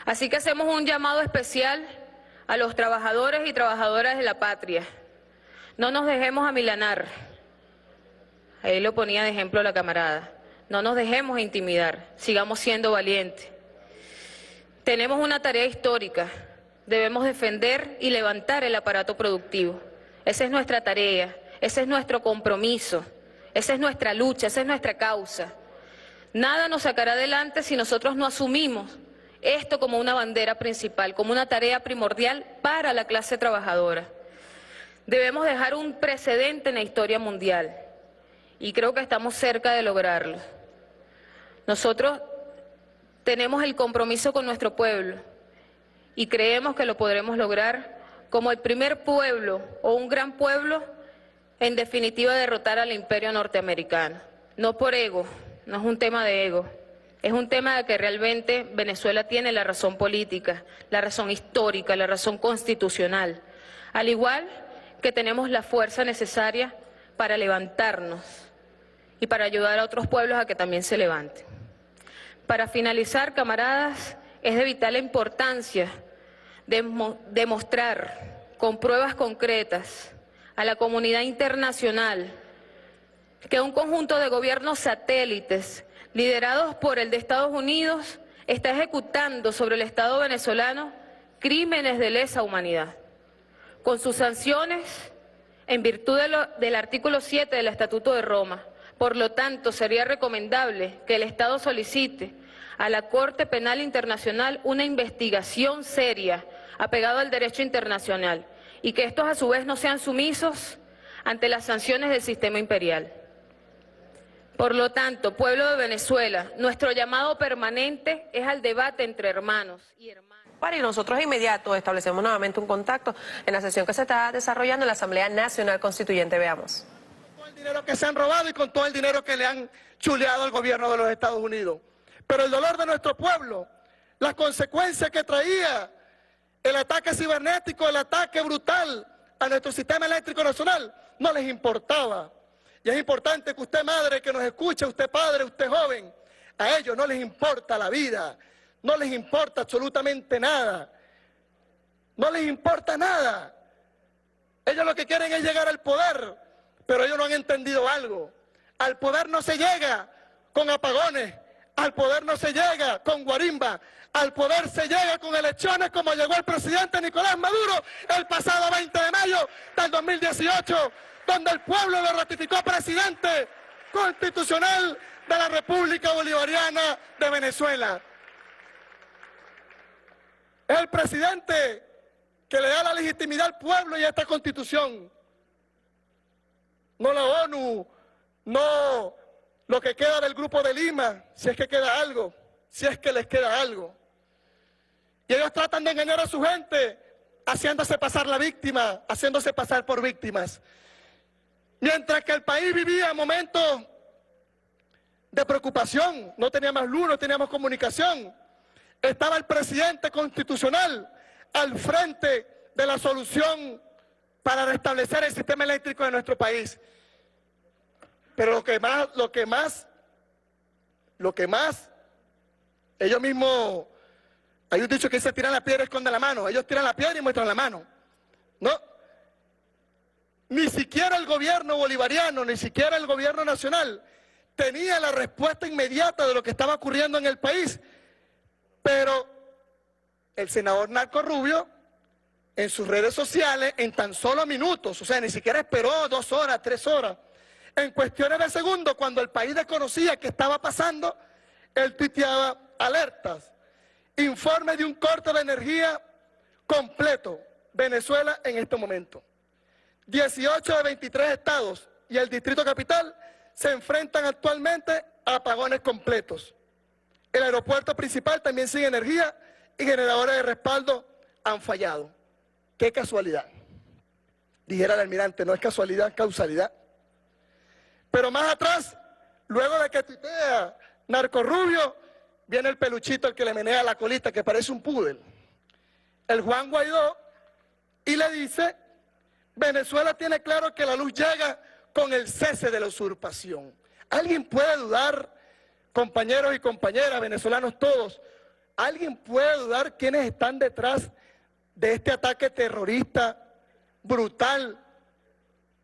Así que hacemos un llamado especial a los trabajadores y trabajadoras de la patria. No nos dejemos amilanar, ahí lo ponía de ejemplo la camarada, no nos dejemos intimidar, sigamos siendo valientes. Tenemos una tarea histórica, debemos defender y levantar el aparato productivo. Esa es nuestra tarea, ese es nuestro compromiso, esa es nuestra lucha, esa es nuestra causa. Nada nos sacará adelante si nosotros no asumimos esto como una bandera principal, como una tarea primordial para la clase trabajadora. Debemos dejar un precedente en la historia mundial y creo que estamos cerca de lograrlo. Nosotros tenemos el compromiso con nuestro pueblo y creemos que lo podremos lograr como el primer pueblo o un gran pueblo en definitiva derrotar al imperio norteamericano. No por ego, no es un tema de ego. Es un tema de que realmente Venezuela tiene la razón política, la razón histórica, la razón constitucional, al igual que tenemos la fuerza necesaria para levantarnos y para ayudar a otros pueblos a que también se levanten. Para finalizar, camaradas, es de vital importancia demostrar con pruebas concretas a la comunidad internacional que un conjunto de gobiernos satélites liderados por el de Estados Unidos, está ejecutando sobre el Estado venezolano crímenes de lesa humanidad, con sus sanciones en virtud del artículo 7 del Estatuto de Roma. Por lo tanto, sería recomendable que el Estado solicite a la Corte Penal Internacional una investigación seria apegada al derecho internacional y que estos a su vez no sean sumisos ante las sanciones del sistema imperial. Por lo tanto, pueblo de Venezuela, nuestro llamado permanente es al debate entre hermanos y hermanas. Para y nosotros de inmediato establecemos nuevamente un contacto en la sesión que se está desarrollando en la Asamblea Nacional Constituyente. Veamos. Con todo el dinero que se han robado y con todo el dinero que le han chuleado al gobierno de los Estados Unidos. Pero el dolor de nuestro pueblo, las consecuencias que traía el ataque cibernético, el ataque brutal a nuestro sistema eléctrico nacional, no les importaba. Y es importante que usted, madre, que nos escuche, usted, padre, usted, joven, a ellos no les importa la vida, no les importa absolutamente nada, no les importa nada. Ellos lo que quieren es llegar al poder, pero ellos no han entendido algo. Al poder no se llega con apagones, Al poder no se llega con guarimba, al poder se llega con elecciones como llegó el presidente Nicolás Maduro el pasado 20 de mayo del 2018, donde el pueblo lo ratificó presidente constitucional de la República Bolivariana de Venezuela. El presidente que le da la legitimidad al pueblo y a esta Constitución. No la ONU, no lo que queda del Grupo de Lima, si es que queda algo, si es que les queda algo. Y ellos tratan de engañar a su gente, haciéndose pasar la víctima, haciéndose pasar por víctimas. Mientras que el país vivía momentos de preocupación, no teníamos luz, no teníamos comunicación, estaba el presidente constitucional al frente de la solución para restablecer el sistema eléctrico de nuestro país. Pero lo que más, ellos mismos, hay un dicho que se tiran la piedra y esconden la mano, ellos tiran la piedra y muestran la mano, ¿no? Ni siquiera el gobierno bolivariano, ni siquiera el gobierno nacional tenía la respuesta inmediata de lo que estaba ocurriendo en el país. Pero el senador Narco Rubio, en sus redes sociales, en tan solo minutos, o sea, ni siquiera esperó 2 horas, 3 horas, en cuestiones de segundos, cuando el país desconocía qué estaba pasando, él tuiteaba alertas, informe de un corte de energía completo, Venezuela en este momento. 18 de 23 estados y el Distrito Capital se enfrentan actualmente a apagones completos. El aeropuerto principal también sin energía y generadores de respaldo han fallado. ¡Qué casualidad! Dijera el almirante, no es casualidad, es causalidad. Pero más atrás, luego de que tuitea Narco Rubio, viene el peluchito, el que le menea la colita, que parece un púdel, el Juan Guaidó, y le dice: Venezuela tiene claro que la luz llega con el cese de la usurpación. ¿Alguien puede dudar, compañeros y compañeras, venezolanos todos, alguien puede dudar quiénes están detrás de este ataque terrorista brutal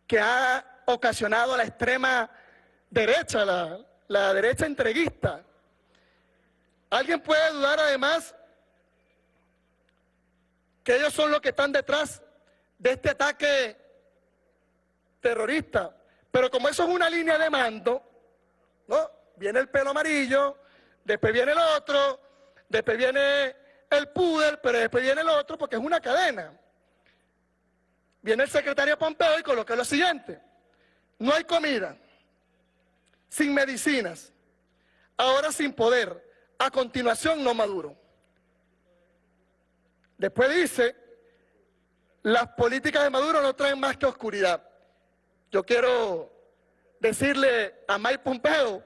que ha ocasionado a la extrema derecha, la derecha entreguista? ¿Alguien puede dudar además que ellos son los que están detrás de este ataque terrorista? Pero como eso es una línea de mando, ¿no? Viene el pelo amarillo, después viene el otro, después viene el púder, pero después viene el otro, porque es una cadena. Viene el secretario Pompeo y coloca lo siguiente: no hay comida, sin medicinas, ahora sin poder, a continuación no Maduro. Después dice: las políticas de Maduro no traen más que oscuridad. Yo quiero decirle a Mike Pompeo,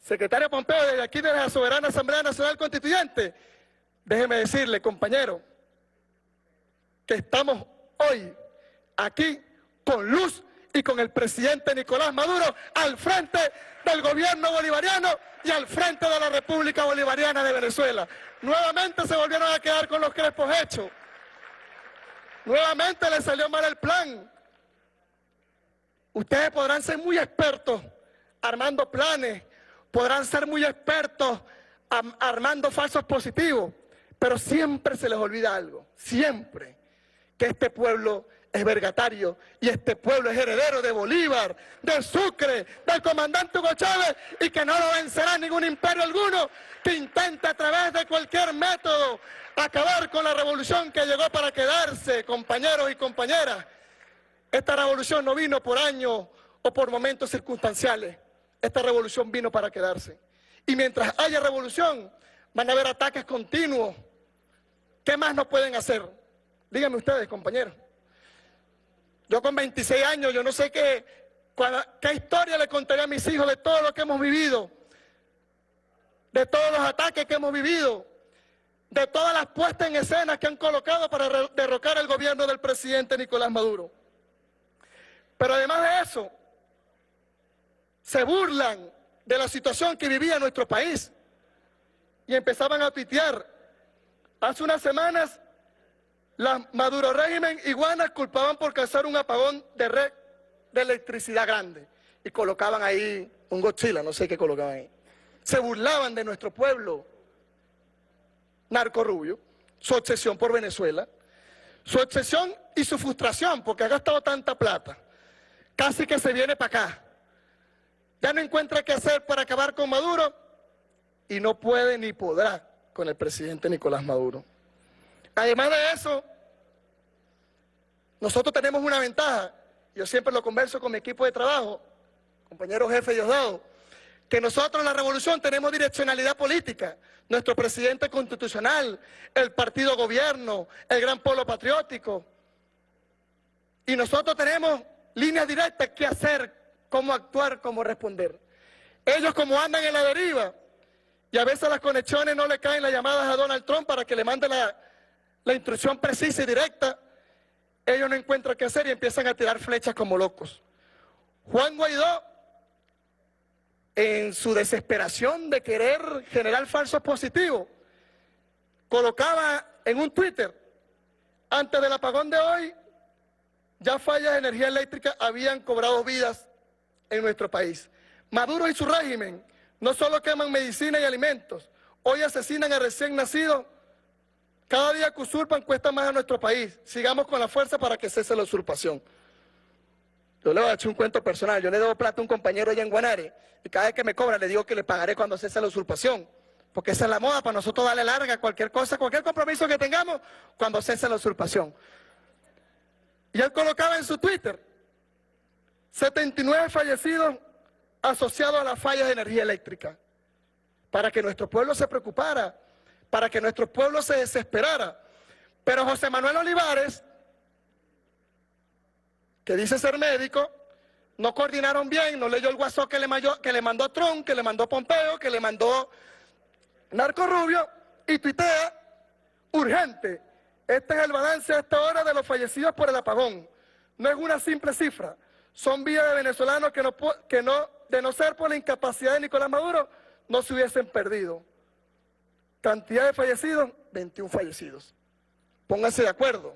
secretario Pompeo, desde aquí de la Soberana Asamblea Nacional Constituyente, déjeme decirle, compañero, que estamos hoy aquí con luz y con el presidente Nicolás Maduro al frente del gobierno bolivariano y al frente de la República Bolivariana de Venezuela. Nuevamente se volvieron a quedar con los crespos hechos. Nuevamente le salió mal el plan. Ustedes podrán ser muy expertos armando planes, podrán ser muy expertos armando falsos positivos, pero siempre se les olvida algo, siempre, que este pueblo es vergatario y este pueblo es heredero de Bolívar, del Sucre, del comandante Hugo Chávez, y que no lo vencerá ningún imperio alguno que intente a través de cualquier método acabar con la revolución que llegó para quedarse, compañeros y compañeras. Esta revolución no vino por años o por momentos circunstanciales. Esta revolución vino para quedarse. Y mientras haya revolución, van a haber ataques continuos. ¿Qué más nos pueden hacer? Díganme ustedes, compañeros. Yo con 26 años, yo no sé qué historia le contaré a mis hijos de todo lo que hemos vivido, de todos los ataques que hemos vivido, de todas las puestas en escena que han colocado para derrocar el gobierno del presidente Nicolás Maduro. Pero además de eso, se burlan de la situación que vivía nuestro país y empezaban a tuitear. Hace unas semanas, las Maduro régimen iguanas culpaban por causar un apagón de red de electricidad grande y colocaban ahí un Godzilla, no sé qué colocaban ahí. se burlaban de nuestro pueblo narco rubio, su obsesión por Venezuela, su obsesión y su frustración porque ha gastado tanta plata, casi que se viene para acá, ya no encuentra qué hacer para acabar con Maduro y no puede ni podrá con el presidente Nicolás Maduro. Además de eso, nosotros tenemos una ventaja, yo siempre lo converso con mi equipo de trabajo, compañero jefe Diosdado, que nosotros en la revolución tenemos direccionalidad política, nuestro presidente constitucional, el partido gobierno, el gran polo patriótico, y nosotros tenemos líneas directas, qué hacer, cómo actuar, cómo responder. Ellos como andan en la deriva, y a veces las conexiones no le caen las llamadas a Donald Trump para que le mande la instrucción precisa y directa, ellos no encuentran qué hacer y empiezan a tirar flechas como locos. Juan Guaidó, en su desesperación de querer generar falsos positivos, colocaba en un Twitter, antes del apagón de hoy, ya fallas de energía eléctrica habían cobrado vidas en nuestro país. Maduro y su régimen no solo queman medicina y alimentos, hoy asesinan a recién nacidos. Cada día que usurpan cuesta más a nuestro país. Sigamos con la fuerza para que cese la usurpación. Yo le voy a echar un cuento personal. Yo le debo plata a un compañero allá en Guanare y cada vez que me cobra le digo que le pagaré cuando cese la usurpación. Porque esa es la moda para nosotros darle larga cualquier cosa, cualquier compromiso que tengamos cuando cese la usurpación. Y él colocaba en su Twitter 79 fallecidos asociados a las fallas de energía eléctrica. Para que nuestro pueblo se preocupara, para que nuestro pueblo se desesperara. Pero José Manuel Olivares, que dice ser médico, no coordinaron bien, no leyó el WhatsApp que le mandó Trump, que le mandó Pompeo, que le mandó Narco Rubio, y tuitea, urgente, este es el balance a esta hora de los fallecidos por el apagón. No es una simple cifra, son vidas de venezolanos que de no ser por la incapacidad de Nicolás Maduro, no se hubiesen perdido. Cantidad de fallecidos, 21 fallecidos. Pónganse de acuerdo.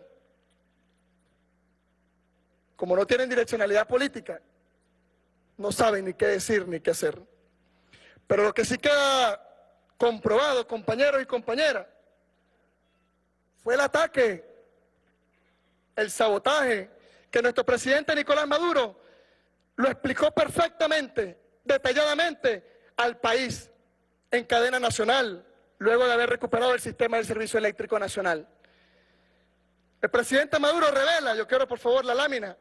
Como no tienen direccionalidad política, no saben ni qué decir ni qué hacer. Pero lo que sí queda comprobado, compañeros y compañeras, fue el ataque, el sabotaje, que nuestro presidente Nicolás Maduro lo explicó perfectamente, detalladamente, al país, en cadena nacional, luego de haber recuperado el sistema del Servicio Eléctrico Nacional. El presidente Maduro revela, yo quiero por favor la lámina,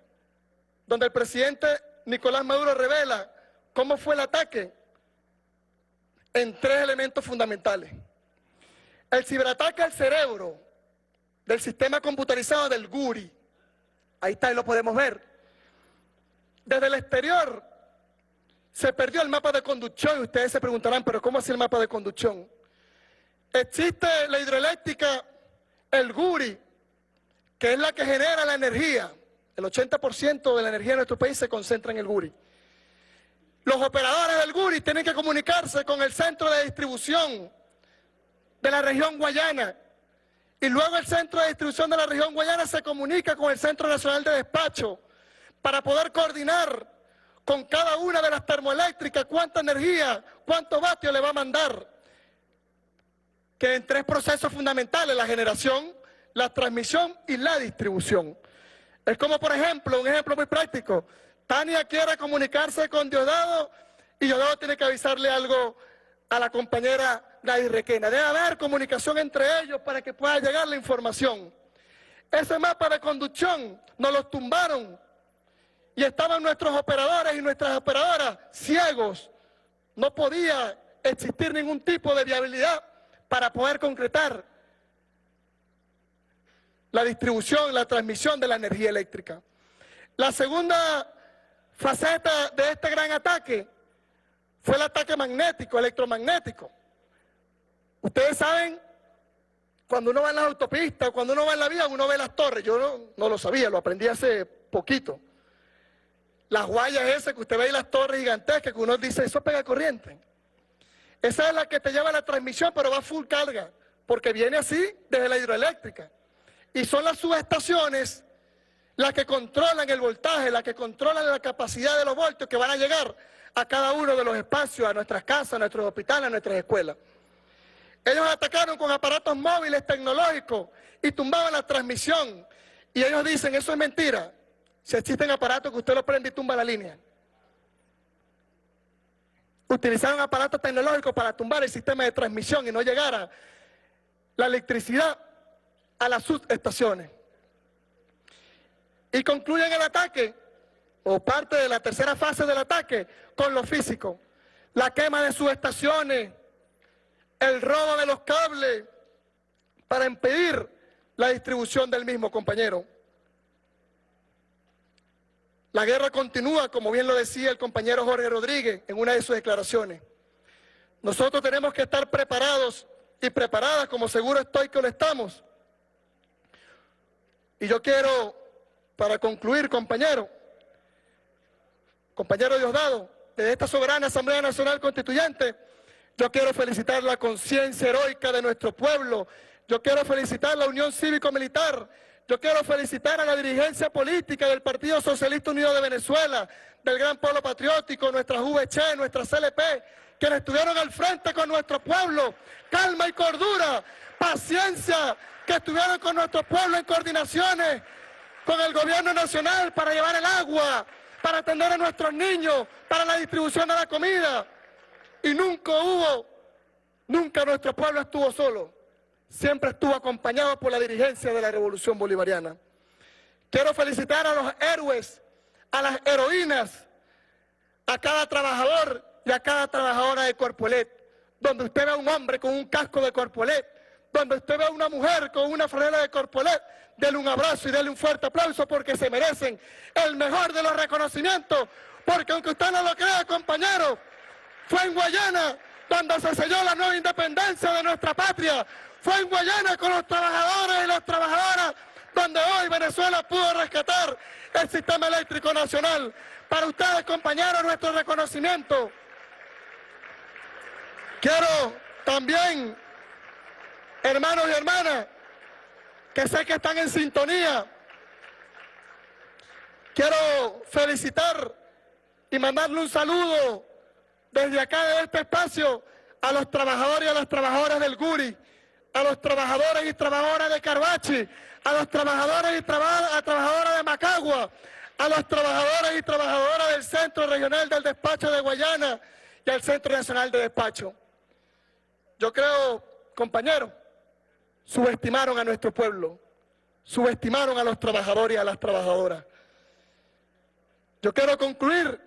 donde el presidente Nicolás Maduro revela cómo fue el ataque en tres elementos fundamentales. El ciberataque al cerebro del sistema computarizado del Guri, ahí está y lo podemos ver. Desde el exterior se perdió el mapa de conducción y ustedes se preguntarán, pero ¿cómo así el mapa de conducción? Existe la hidroeléctrica, el Guri, que es la que genera la energía. El 80% de la energía de nuestro país se concentra en el Guri. Los operadores del Guri tienen que comunicarse con el centro de distribución de la región Guayana. Y luego el centro de distribución de la región Guayana se comunica con el Centro Nacional de Despacho para poder coordinar con cada una de las termoeléctricas cuánta energía, cuántos vatios le va a mandar. Que en tres procesos fundamentales, la generación, la transmisión y la distribución. Es como, por ejemplo, un ejemplo muy práctico. Tania quiere comunicarse con Diosdado y Diosdado tiene que avisarle algo a la compañera Gladys Requena. Debe haber comunicación entre ellos para que pueda llegar la información. Ese mapa de conducción nos los tumbaron y estaban nuestros operadores y nuestras operadoras ciegos. No podía existir ningún tipo de viabilidad para poder concretar la distribución, la transmisión de la energía eléctrica. La segunda faceta de este gran ataque fue el ataque magnético, electromagnético. Ustedes saben, cuando uno va en las autopistas, cuando uno va en la vía, uno ve las torres. Yo no lo sabía, lo aprendí hace poquito. Las guayas esas que usted ve y las torres gigantescas, que uno dice, eso pega corriente. Esa es la que te lleva la transmisión, pero va full carga, porque viene así desde la hidroeléctrica. Y son las subestaciones las que controlan el voltaje, las que controlan la capacidad de los voltios que van a llegar a cada uno de los espacios, a nuestras casas, a nuestros hospitales, a nuestras escuelas. Ellos atacaron con aparatos móviles tecnológicos y tumbaban la transmisión. Y ellos dicen, eso es mentira. Si existen aparatos que usted lo prende y tumba la línea. Utilizaron aparatos tecnológicos para tumbar el sistema de transmisión y no llegara la electricidad a las subestaciones. Y concluyen el ataque, o parte de la tercera fase del ataque, con lo físico. La quema de subestaciones, el robo de los cables, para impedir la distribución del mismo, compañero. La guerra continúa, como bien lo decía el compañero Jorge Rodríguez en una de sus declaraciones. Nosotros tenemos que estar preparados y preparadas, como seguro estoy que lo estamos. Y yo quiero, para concluir, compañero Diosdado, desde esta soberana Asamblea Nacional Constituyente, yo quiero felicitar la conciencia heroica de nuestro pueblo, yo quiero felicitar la Unión Cívico-Militar, yo quiero felicitar a la dirigencia política del Partido Socialista Unido de Venezuela, del Gran Pueblo Patriótico, nuestras UVC, nuestras CLP, quienes estuvieron al frente con nuestro pueblo. Calma y cordura, paciencia, que estuvieron con nuestro pueblo en coordinaciones con el gobierno nacional para llevar el agua, para atender a nuestros niños, para la distribución de la comida. Y nunca nuestro pueblo estuvo solo. Siempre estuvo acompañado por la dirigencia de la Revolución Bolivariana. Quiero felicitar a los héroes, a las heroínas, a cada trabajador y a cada trabajadora de Corpoelec, donde usted ve a un hombre con un casco de Corpoelec, donde usted ve a una mujer con una franela de Corpoelec, dele un abrazo y dele un fuerte aplauso porque se merecen el mejor de los reconocimientos, porque aunque usted no lo crea, compañero, fue en Guayana cuando se selló la nueva independencia de nuestra patria. Fue en Guayana con los trabajadores y las trabajadoras donde hoy Venezuela pudo rescatar el sistema eléctrico nacional. Para ustedes, compañeros, nuestro reconocimiento. Quiero también, hermanos y hermanas, que sé que están en sintonía, quiero felicitar y mandarle un saludo desde acá de este espacio a los trabajadores y a las trabajadoras del Guri, a los trabajadores y trabajadoras de Carvachi, a los trabajadores y trabajadoras de Macagua, a los trabajadores y trabajadoras del Centro Regional del Despacho de Guayana y al Centro Nacional de Despacho. Yo creo, compañeros, subestimaron a nuestro pueblo, subestimaron a los trabajadores y a las trabajadoras. Yo quiero concluir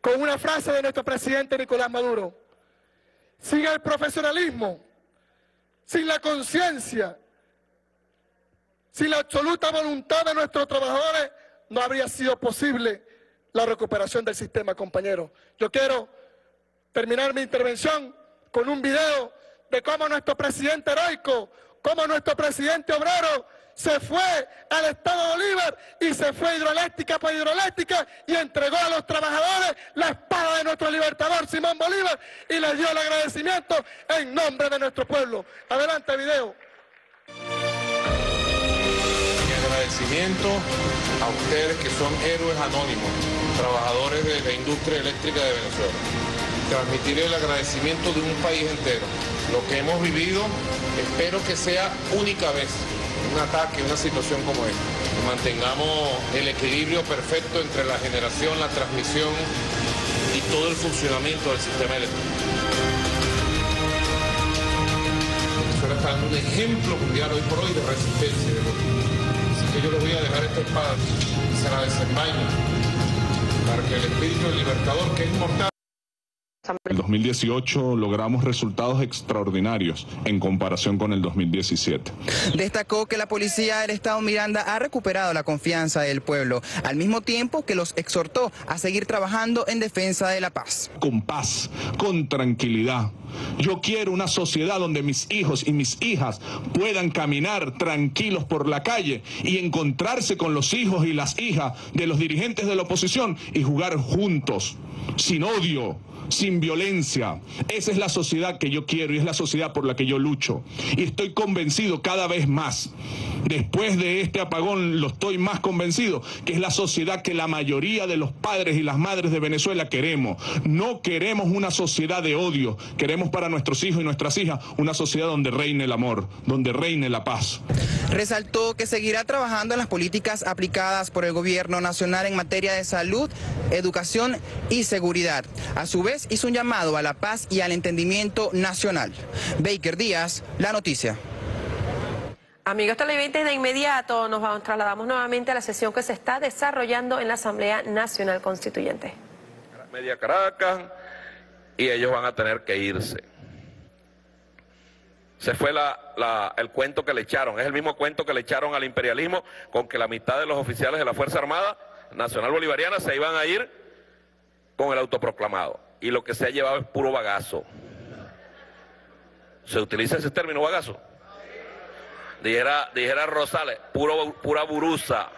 con una frase de nuestro presidente Nicolás Maduro. Sin el profesionalismo, sin la conciencia, sin la absoluta voluntad de nuestros trabajadores, no habría sido posible la recuperación del sistema, compañeros. Yo quiero terminar mi intervención con un video de cómo nuestro presidente heroico, cómo nuestro presidente obrero se fue al Estado Bolívar y se fue hidroeléctrica por hidroeléctrica y entregó a los trabajadores la espada de nuestro libertador Simón Bolívar y les dio el agradecimiento en nombre de nuestro pueblo. Adelante, video. Mi agradecimiento a ustedes que son héroes anónimos, trabajadores de la industria eléctrica de Venezuela. Transmitir el agradecimiento de un país entero. Lo que hemos vivido, espero que sea única vez un ataque, una situación como esta. Mantengamos el equilibrio perfecto entre la generación, la transmisión y todo el funcionamiento del sistema eléctrico. Venezuela está dando un ejemplo mundial hoy por hoy de resistencia. Así que yo les voy a dejar esta espada, será desenvaina, para que el espíritu del libertador, que es inmortal. En 2018 logramos resultados extraordinarios en comparación con el 2017. Destacó que la policía del Estado Miranda ha recuperado la confianza del pueblo, al mismo tiempo que los exhortó a seguir trabajando en defensa de la paz. Con paz, con tranquilidad. Yo quiero una sociedad donde mis hijos y mis hijas puedan caminar tranquilos por la calle y encontrarse con los hijos y las hijas de los dirigentes de la oposición y jugar juntos, sin odio, sin sin violencia. Esa es la sociedad que yo quiero y es la sociedad por la que yo lucho. Y estoy convencido cada vez más, después de este apagón lo estoy más convencido, que es la sociedad que la mayoría de los padres y las madres de Venezuela queremos. No queremos una sociedad de odio, queremos para nuestros hijos y nuestras hijas una sociedad donde reine el amor, donde reine la paz. Resaltó que seguirá trabajando en las políticas aplicadas por el gobierno nacional en materia de salud, educación y seguridad. A su vez, hizo un llamado a la paz y al entendimiento nacional. Baker Díaz, La Noticia. Amigos televidentes, de inmediato nos trasladamos nuevamente a la sesión que se está desarrollando en la Asamblea Nacional Constituyente. Media Caracas, y ellos van a tener que irse. Se fue el cuento que le echaron, es el mismo cuento que le echaron al imperialismo, con que la mitad de los oficiales de la Fuerza Armada Nacional Bolivariana se iban a ir con el autoproclamado. Y lo que se ha llevado es puro bagazo. ¿Se utiliza ese término, bagazo? Dijera Rosales, pura burusa.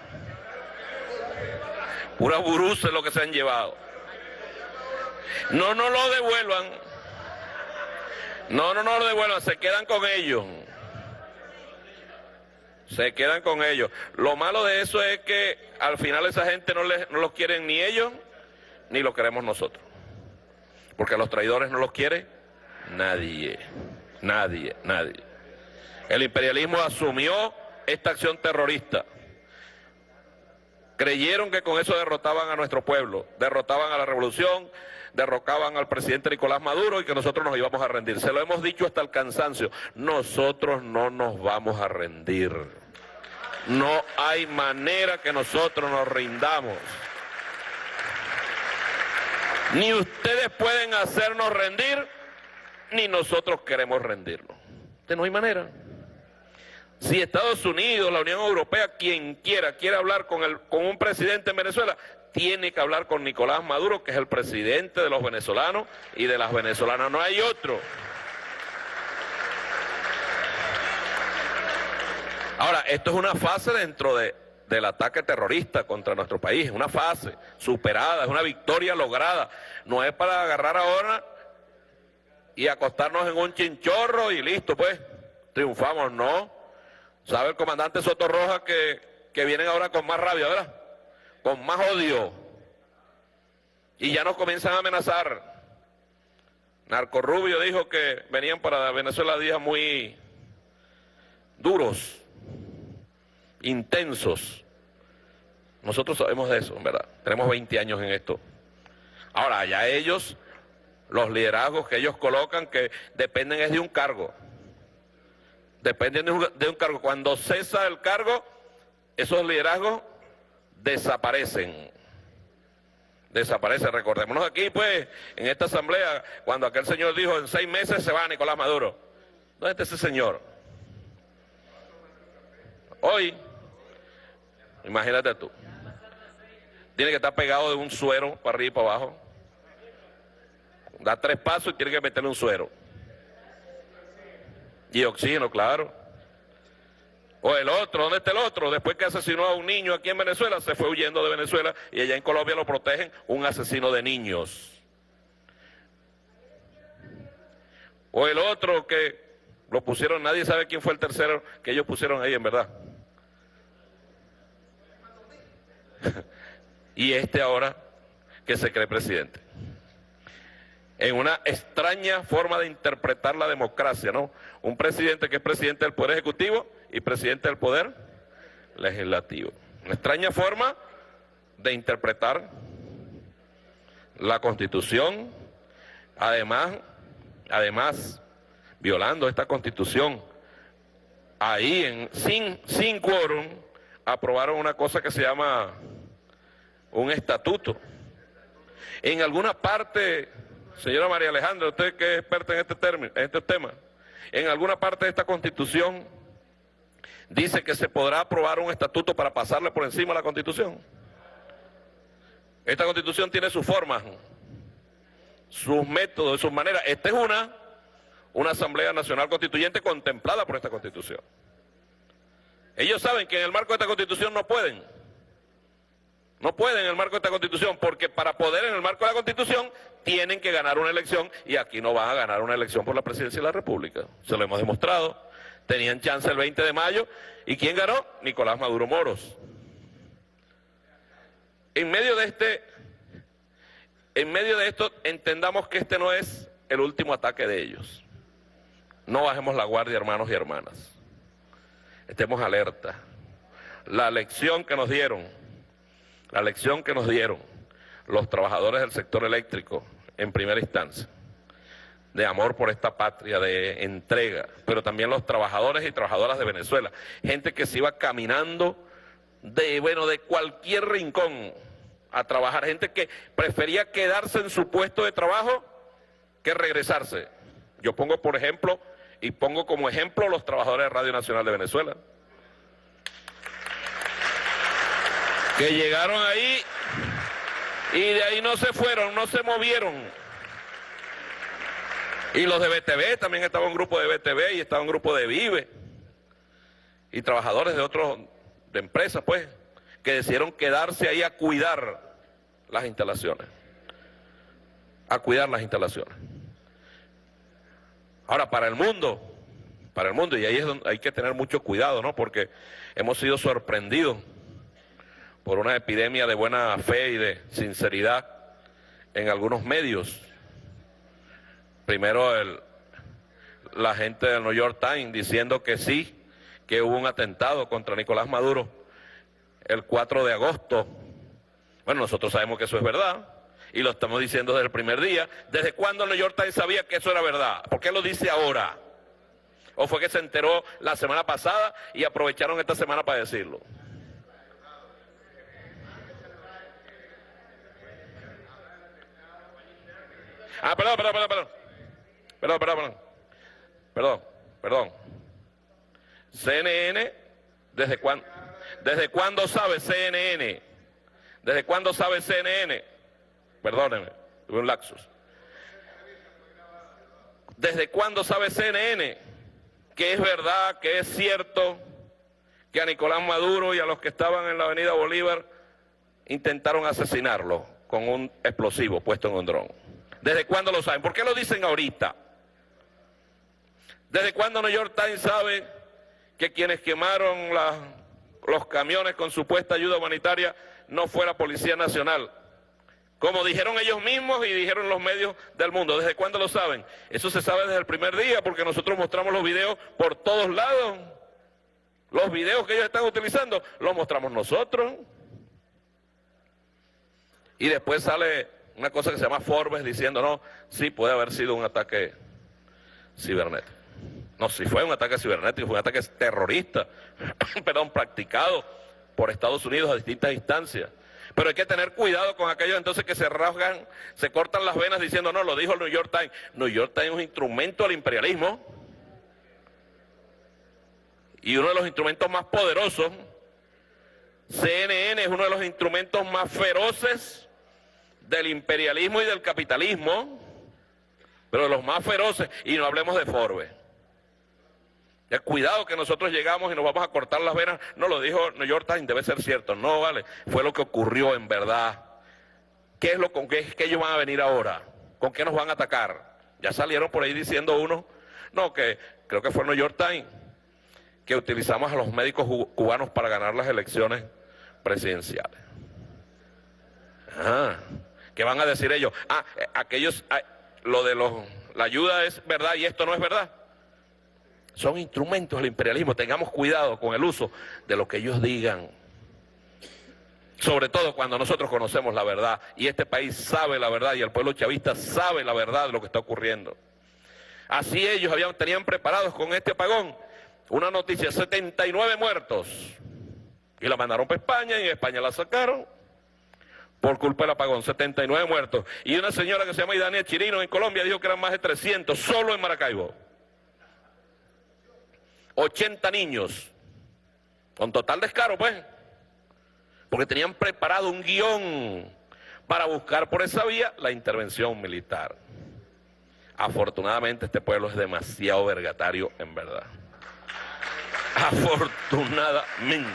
Pura burusa es lo que se han llevado. No nos lo devuelvan. No lo devuelvan, se quedan con ellos. Se quedan con ellos. Lo malo de eso es que al final esa gente no los quieren ni ellos, ni lo queremos nosotros. Porque a los traidores no los quiere nadie. Nadie, nadie. El imperialismo asumió esta acción terrorista. Creyeron que con eso derrotaban a nuestro pueblo, derrotaban a la revolución, derrocaban al presidente Nicolás Maduro y que nosotros nos íbamos a rendir. Se lo hemos dicho hasta el cansancio, nosotros no nos vamos a rendir. No hay manera que nosotros nos rindamos. Ni ustedes pueden hacernos rendir, ni nosotros queremos rendirnos. No hay manera. Si Estados Unidos, la Unión Europea, quien quiere hablar con un presidente en Venezuela, tiene que hablar con Nicolás Maduro, que es el presidente de los venezolanos y de las venezolanas. No hay otro. Ahora, esto es una fase dentro del ataque terrorista contra nuestro país. Es una fase superada, es una victoria lograda. No es para agarrar ahora y acostarnos en un chinchorro y listo, pues, triunfamos, no. Sabe el comandante Soto Rojas que vienen ahora con más rabia, ¿verdad? Con más odio. Y ya nos comienzan a amenazar. Narco Rubio dijo que venían para Venezuela días muy duros, intensos. Nosotros sabemos de eso, ¿verdad? Tenemos 20 años en esto. Ahora, ya ellos, los liderazgos que ellos colocan, que dependen es de un cargo. Dependen de un cargo. Cuando cesa el cargo, esos liderazgos desaparecen. Desaparecen. Recordémonos aquí, pues, en esta asamblea, cuando aquel señor dijo, en 6 meses se va Nicolás Maduro. ¿Dónde está ese señor? Hoy, imagínate tú, tiene que estar pegado de un suero para arriba y para abajo. Da 3 pasos y tiene que meterle un suero. Y oxígeno, claro. O el otro, ¿dónde está el otro? Después que asesinó a un niño aquí en Venezuela, se fue huyendo de Venezuela y allá en Colombia lo protegen, un asesino de niños. O el otro que lo pusieron, nadie sabe quién fue el tercero que ellos pusieron ahí, en verdad. Y este ahora que se cree presidente. En una extraña forma de interpretar la democracia, ¿no? Un presidente que es presidente del Poder Ejecutivo y presidente del Poder Legislativo. Una extraña forma de interpretar la Constitución, además violando esta Constitución. Ahí, sin quórum, aprobaron una cosa que se llama un estatuto. En alguna parte... Señora María Alejandra, usted que es experta en este tema, en alguna parte de esta Constitución dice que se podrá aprobar un estatuto para pasarle por encima a la Constitución. Esta Constitución tiene sus formas, sus métodos, sus maneras. Esta es una Asamblea Nacional Constituyente contemplada por esta Constitución. Ellos saben que en el marco de esta Constitución no pueden. No pueden en el marco de esta Constitución, porque para poder en el marco de la Constitución tienen que ganar una elección, y aquí no van a ganar una elección por la presidencia de la República. Se lo hemos demostrado. Tenían chance el 20 de mayo, ¿y quién ganó? Nicolás Maduro Moro. En medio de esto, entendamos que este no es el último ataque de ellos. No bajemos la guardia, hermanos y hermanas. Estemos alerta. La lección que nos dieron los trabajadores del sector eléctrico en primera instancia, de amor por esta patria, de entrega, pero también los trabajadores y trabajadoras de Venezuela, gente que se iba caminando de cualquier rincón a trabajar, gente que prefería quedarse en su puesto de trabajo que regresarse. Yo pongo por ejemplo, y pongo como ejemplo, los trabajadores de Radio Nacional de Venezuela, que llegaron ahí y de ahí no se fueron, no se movieron. Y los de BTV, también estaba un grupo de BTV y estaba un grupo de Vive y trabajadores de empresas, pues, que decidieron quedarse ahí a cuidar las instalaciones. Ahora, para el mundo, y ahí es donde hay que tener mucho cuidado, ¿no? Porque hemos sido sorprendidos por una epidemia de buena fe y de sinceridad en algunos medios. Primero la gente del New York Times diciendo que sí, que hubo un atentado contra Nicolás Maduro el 4 de agosto. Bueno, nosotros sabemos que eso es verdad, y lo estamos diciendo desde el primer día. ¿Desde cuándo el New York Times sabía que eso era verdad? ¿Por qué lo dice ahora? ¿O fue que se enteró la semana pasada y aprovecharon esta semana para decirlo? Ah, perdón. CNN, ¿desde cuándo sabe CNN? Perdónenme, tuve un lapsus. ¿Desde cuándo sabe CNN que es verdad, que es cierto, que a Nicolás Maduro y a los que estaban en la avenida Bolívar intentaron asesinarlo con un explosivo puesto en un dron? ¿Desde cuándo lo saben? ¿Por qué lo dicen ahorita? ¿Desde cuándo New York Times sabe que quienes quemaron los camiones con supuesta ayuda humanitaria no fue la Policía Nacional? Como dijeron ellos mismos y dijeron los medios del mundo. ¿Desde cuándo lo saben? Eso se sabe desde el primer día, porque nosotros mostramos los videos por todos lados. Los videos que ellos están utilizando los mostramos nosotros. Y después sale una cosa que se llama Forbes diciendo, no, sí puede haber sido un ataque cibernético. No, sí fue un ataque cibernético, fue un ataque terrorista, practicado por Estados Unidos a distintas instancias. Pero hay que tener cuidado con aquellos entonces que se rasgan, se cortan las venas diciendo, no, lo dijo el New York Times. New York Times es un instrumento al imperialismo, y uno de los instrumentos más poderosos. CNN es uno de los instrumentos más feroces del imperialismo y del capitalismo, pero de los más feroces, y no hablemos de Forbes. Ya, cuidado que nosotros llegamos y nos vamos a cortar las venas, no lo dijo New York Times, debe ser cierto, no vale, fue lo que ocurrió en verdad. ¿Qué es lo con qué es que ellos van a venir ahora? ¿Con qué nos van a atacar? Ya salieron por ahí diciendo uno, no, que creo que fue New York Times, que utilizamos a los médicos cubanos para ganar las elecciones presidenciales. Ah, ¿qué van a decir ellos? Ah, aquellos, lo de la ayuda es verdad y esto no es verdad. Son instrumentos del imperialismo. Tengamos cuidado con el uso de lo que ellos digan. Sobre todo cuando nosotros conocemos la verdad, y este país sabe la verdad, y el pueblo chavista sabe la verdad de lo que está ocurriendo. Así ellos tenían preparados con este apagón una noticia, 79 muertos. Y la mandaron para España, y en España la sacaron por culpa del apagón, 79 muertos. Y una señora que se llama Idania Chirino en Colombia dijo que eran más de 300 solo en Maracaibo. 80 niños. Con total descaro, pues. Porque tenían preparado un guión para buscar por esa vía la intervención militar. Afortunadamente este pueblo es demasiado vergatario, en verdad. Afortunadamente.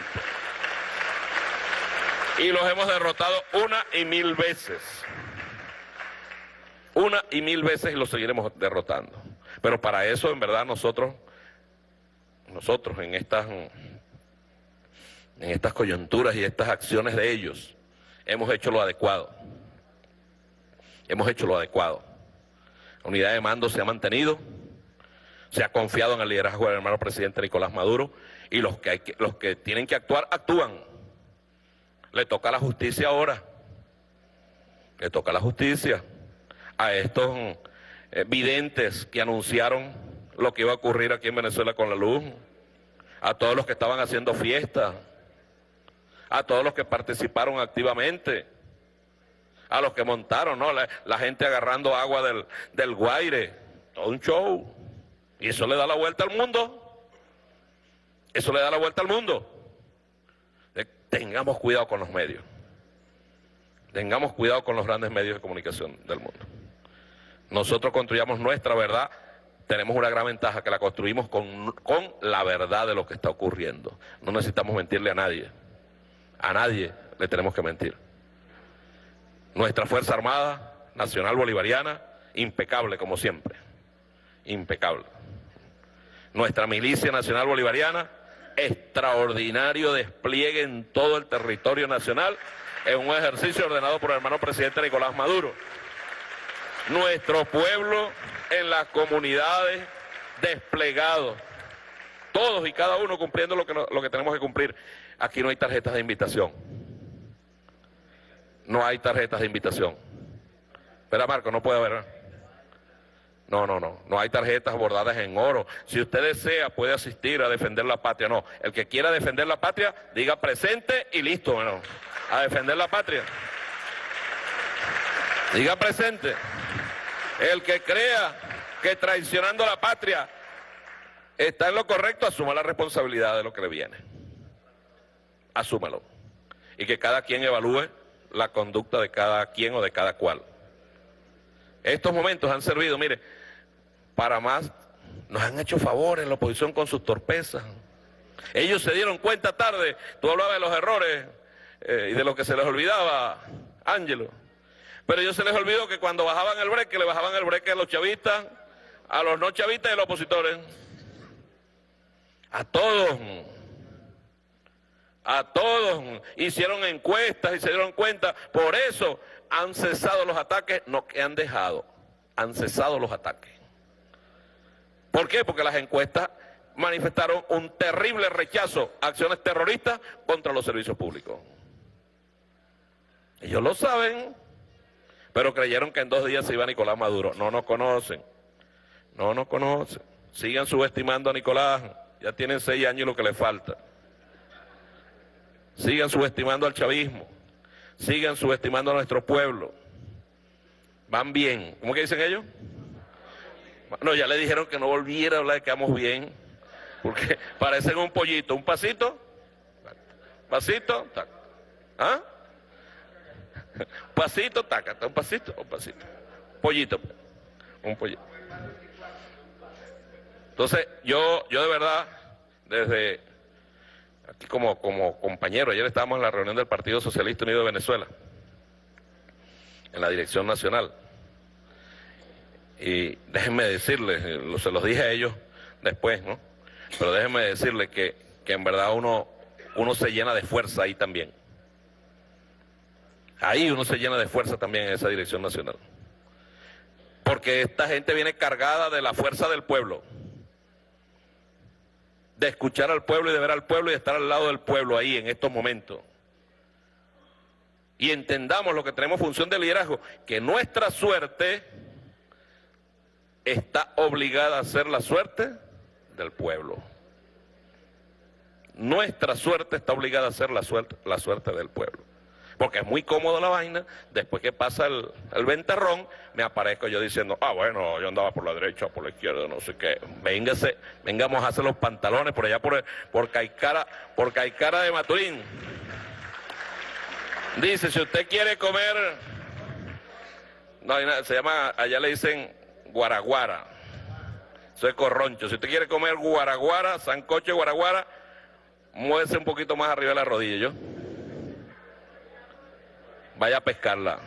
y los hemos derrotado una y mil veces. Una y mil veces y los seguiremos derrotando. Pero para eso, en verdad, nosotros en estas coyunturas y estas acciones de ellos, hemos hecho lo adecuado. Hemos hecho lo adecuado. La unidad de mando se ha mantenido, se ha confiado en el liderazgo del hermano presidente Nicolás Maduro, y los que tienen que actuar, actúan. Le toca a la justicia ahora. Le toca a la justicia, a estos videntes que anunciaron lo que iba a ocurrir aquí en Venezuela con la luz, a todos los que estaban haciendo fiestas, a todos los que participaron activamente, a los que montaron, ¿no? La gente agarrando agua del Guaire, todo un show, y eso le da la vuelta al mundo, eso le da la vuelta al mundo. Tengamos cuidado con los medios, tengamos cuidado con los grandes medios de comunicación del mundo. Nosotros construyamos nuestra verdad, tenemos una gran ventaja, que la construimos con la verdad de lo que está ocurriendo. No necesitamos mentirle a nadie le tenemos que mentir. Nuestra Fuerza Armada Nacional Bolivariana, impecable como siempre, impecable. Nuestra Milicia Nacional Bolivariana, extraordinario despliegue en todo el territorio nacional, en un ejercicio ordenado por el hermano presidente Nicolás Maduro. Nuestro pueblo en las comunidades desplegado, todos y cada uno cumpliendo lo que tenemos que cumplir. Aquí no hay tarjetas de invitación. No hay tarjetas de invitación. Espera, Marco, no puede haber. No hay tarjetas bordadas en oro. Si usted desea, puede asistir a defender la patria. No, el que quiera defender la patria, diga presente y listo, bueno, a defender la patria. Diga presente. El que crea que traicionando la patria está en lo correcto, asuma la responsabilidad de lo que le viene. Asúmalo. Y que cada quien evalúe la conducta de cada quien o de cada cual. Estos momentos han servido, mire, para más, nos han hecho favores la oposición con sus torpezas. Ellos se dieron cuenta tarde, tú hablabas de los errores y de lo que se les olvidaba, Ángelo, pero ellos se les olvidó que cuando bajaban el breque, le bajaban el breque a los chavistas, a los no chavistas y a los opositores. A todos hicieron encuestas y se dieron cuenta, por eso han cesado los ataques, no que han dejado, han cesado los ataques. ¿Por qué? Porque las encuestas manifestaron un terrible rechazo a acciones terroristas contra los servicios públicos. Ellos lo saben, pero creyeron que en 2 días se iba Nicolás Maduro. No nos conocen, no nos conocen. Sigan subestimando a Nicolás, ya tienen 6 años y lo que le falta. Sigan subestimando al chavismo, sigan subestimando a nuestro pueblo. Van bien. ¿Cómo que dicen ellos? Bueno, ya le dijeron que no volviera a hablar de que vamos bien, porque parecen un pollito, un pasito, pasito, taca. ¿Ah? Pasito, taca, un pasito, pollito, un pollito. Entonces, yo de verdad, desde... Aquí como compañero, ayer estábamos en la reunión del Partido Socialista Unido de Venezuela, en la dirección nacional. Y déjenme decirles, se los dije a ellos después, ¿no? Pero déjenme decirles que en verdad uno se llena de fuerza ahí también. Ahí uno se llena de fuerza también en esa dirección nacional. Porque esta gente viene cargada de la fuerza del pueblo, de escuchar al pueblo y de ver al pueblo y de estar al lado del pueblo ahí en estos momentos. Y entendamos lo que tenemos función de liderazgo, que nuestra suerte está obligada a ser la suerte del pueblo. Nuestra suerte está obligada a ser la suerte del pueblo. Porque es muy cómodo la vaina, después que pasa el ventarrón, me aparezco yo diciendo, ah, bueno, yo andaba por la derecha, por la izquierda, no sé qué. Véngase, vengamos a hacer los pantalones por allá, por Caicara de Maturín. Dice, si usted quiere comer, no, se llama, allá le dicen guaraguara, soy corroncho. Si usted quiere comer guaraguara, sancocho de guaraguara, muévese un poquito más arriba de la rodilla, yo. vaya a pescarla.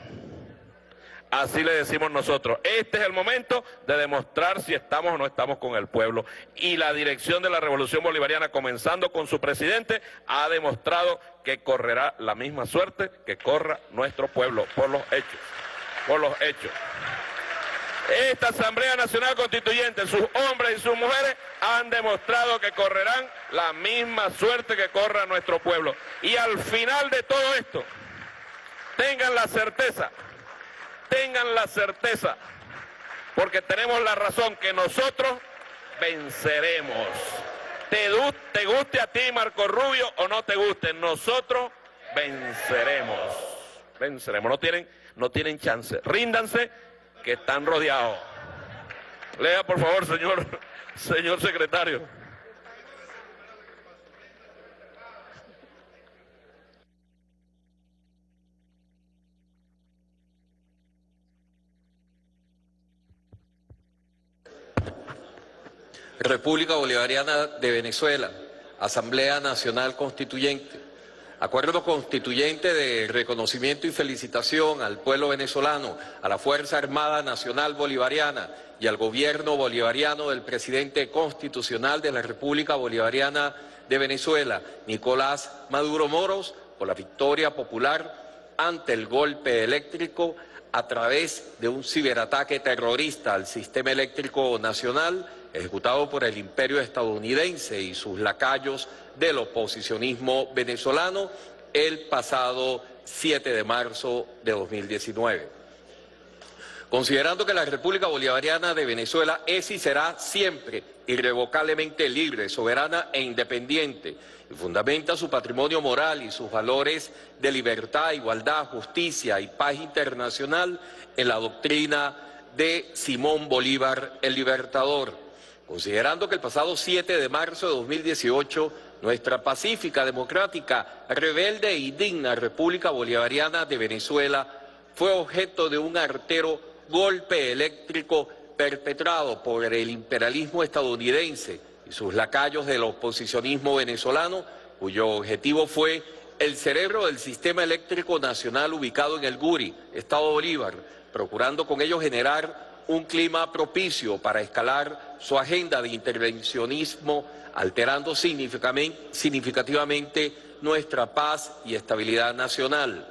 Así le decimos nosotros, este es el momento de demostrar si estamos o no estamos con el pueblo. Y la dirección de la Revolución Bolivariana, comenzando con su presidente, ha demostrado que correrá la misma suerte que corra nuestro pueblo, por los hechos, por los hechos. Esta Asamblea Nacional Constituyente, sus hombres y sus mujeres, han demostrado que correrán la misma suerte que corra nuestro pueblo. Y al final de todo esto, tengan la certeza, porque tenemos la razón, que nosotros venceremos. Te guste a ti, Marco Rubio, o no te guste, nosotros venceremos. Venceremos, no tienen chance. Ríndanse, que están rodeados. Lea, por favor, señor secretario. República Bolivariana de Venezuela, Asamblea Nacional Constituyente. Acuerdo constituyente de reconocimiento y felicitación al pueblo venezolano, a la Fuerza Armada Nacional Bolivariana y al gobierno bolivariano del presidente constitucional de la República Bolivariana de Venezuela, Nicolás Maduro Moro, por la victoria popular ante el golpe eléctrico a través de un ciberataque terrorista al sistema eléctrico nacional ejecutado por el imperio estadounidense y sus lacayos del oposicionismo venezolano el pasado 7 de marzo de 2019. Considerando que la República Bolivariana de Venezuela es y será siempre irrevocablemente libre, soberana e independiente, y fundamenta su patrimonio moral y sus valores de libertad, igualdad, justicia y paz internacional en la doctrina de Simón Bolívar, el Libertador. Considerando que el pasado 7 de marzo de 2018, nuestra pacífica, democrática, rebelde y digna República Bolivariana de Venezuela fue objeto de un artero golpe eléctrico perpetrado por el imperialismo estadounidense y sus lacayos del oposicionismo venezolano, cuyo objetivo fue el cerebro del sistema eléctrico nacional ubicado en el Guri, Estado Bolívar, procurando con ello generar un clima propicio para escalar su agenda de intervencionismo, alterando significativamente nuestra paz y estabilidad nacional.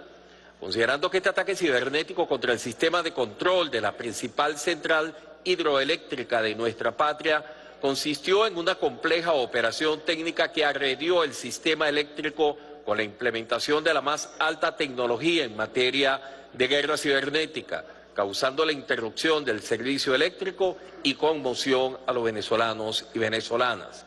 Considerando que este ataque cibernético contra el sistema de control de la principal central hidroeléctrica de nuestra patria consistió en una compleja operación técnica que agredió el sistema eléctrico con la implementación de la más alta tecnología en materia de guerra cibernética, causando la interrupción del servicio eléctrico y conmoción a los venezolanos y venezolanas.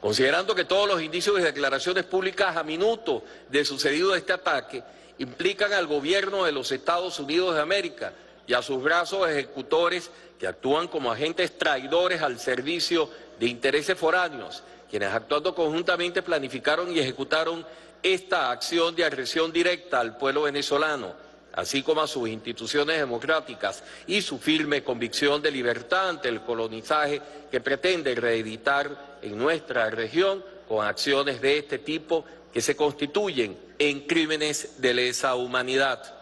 Considerando que todos los indicios y declaraciones públicas a minuto de sucedido este ataque implican al gobierno de los Estados Unidos de América y a sus brazos ejecutores que actúan como agentes traidores al servicio de intereses foráneos, quienes actuando conjuntamente planificaron y ejecutaron esta acción de agresión directa al pueblo venezolano, así como a sus instituciones democráticas y su firme convicción de libertad ante el colonizaje que pretende reeditar en nuestra región con acciones de este tipo que se constituyen en crímenes de lesa humanidad.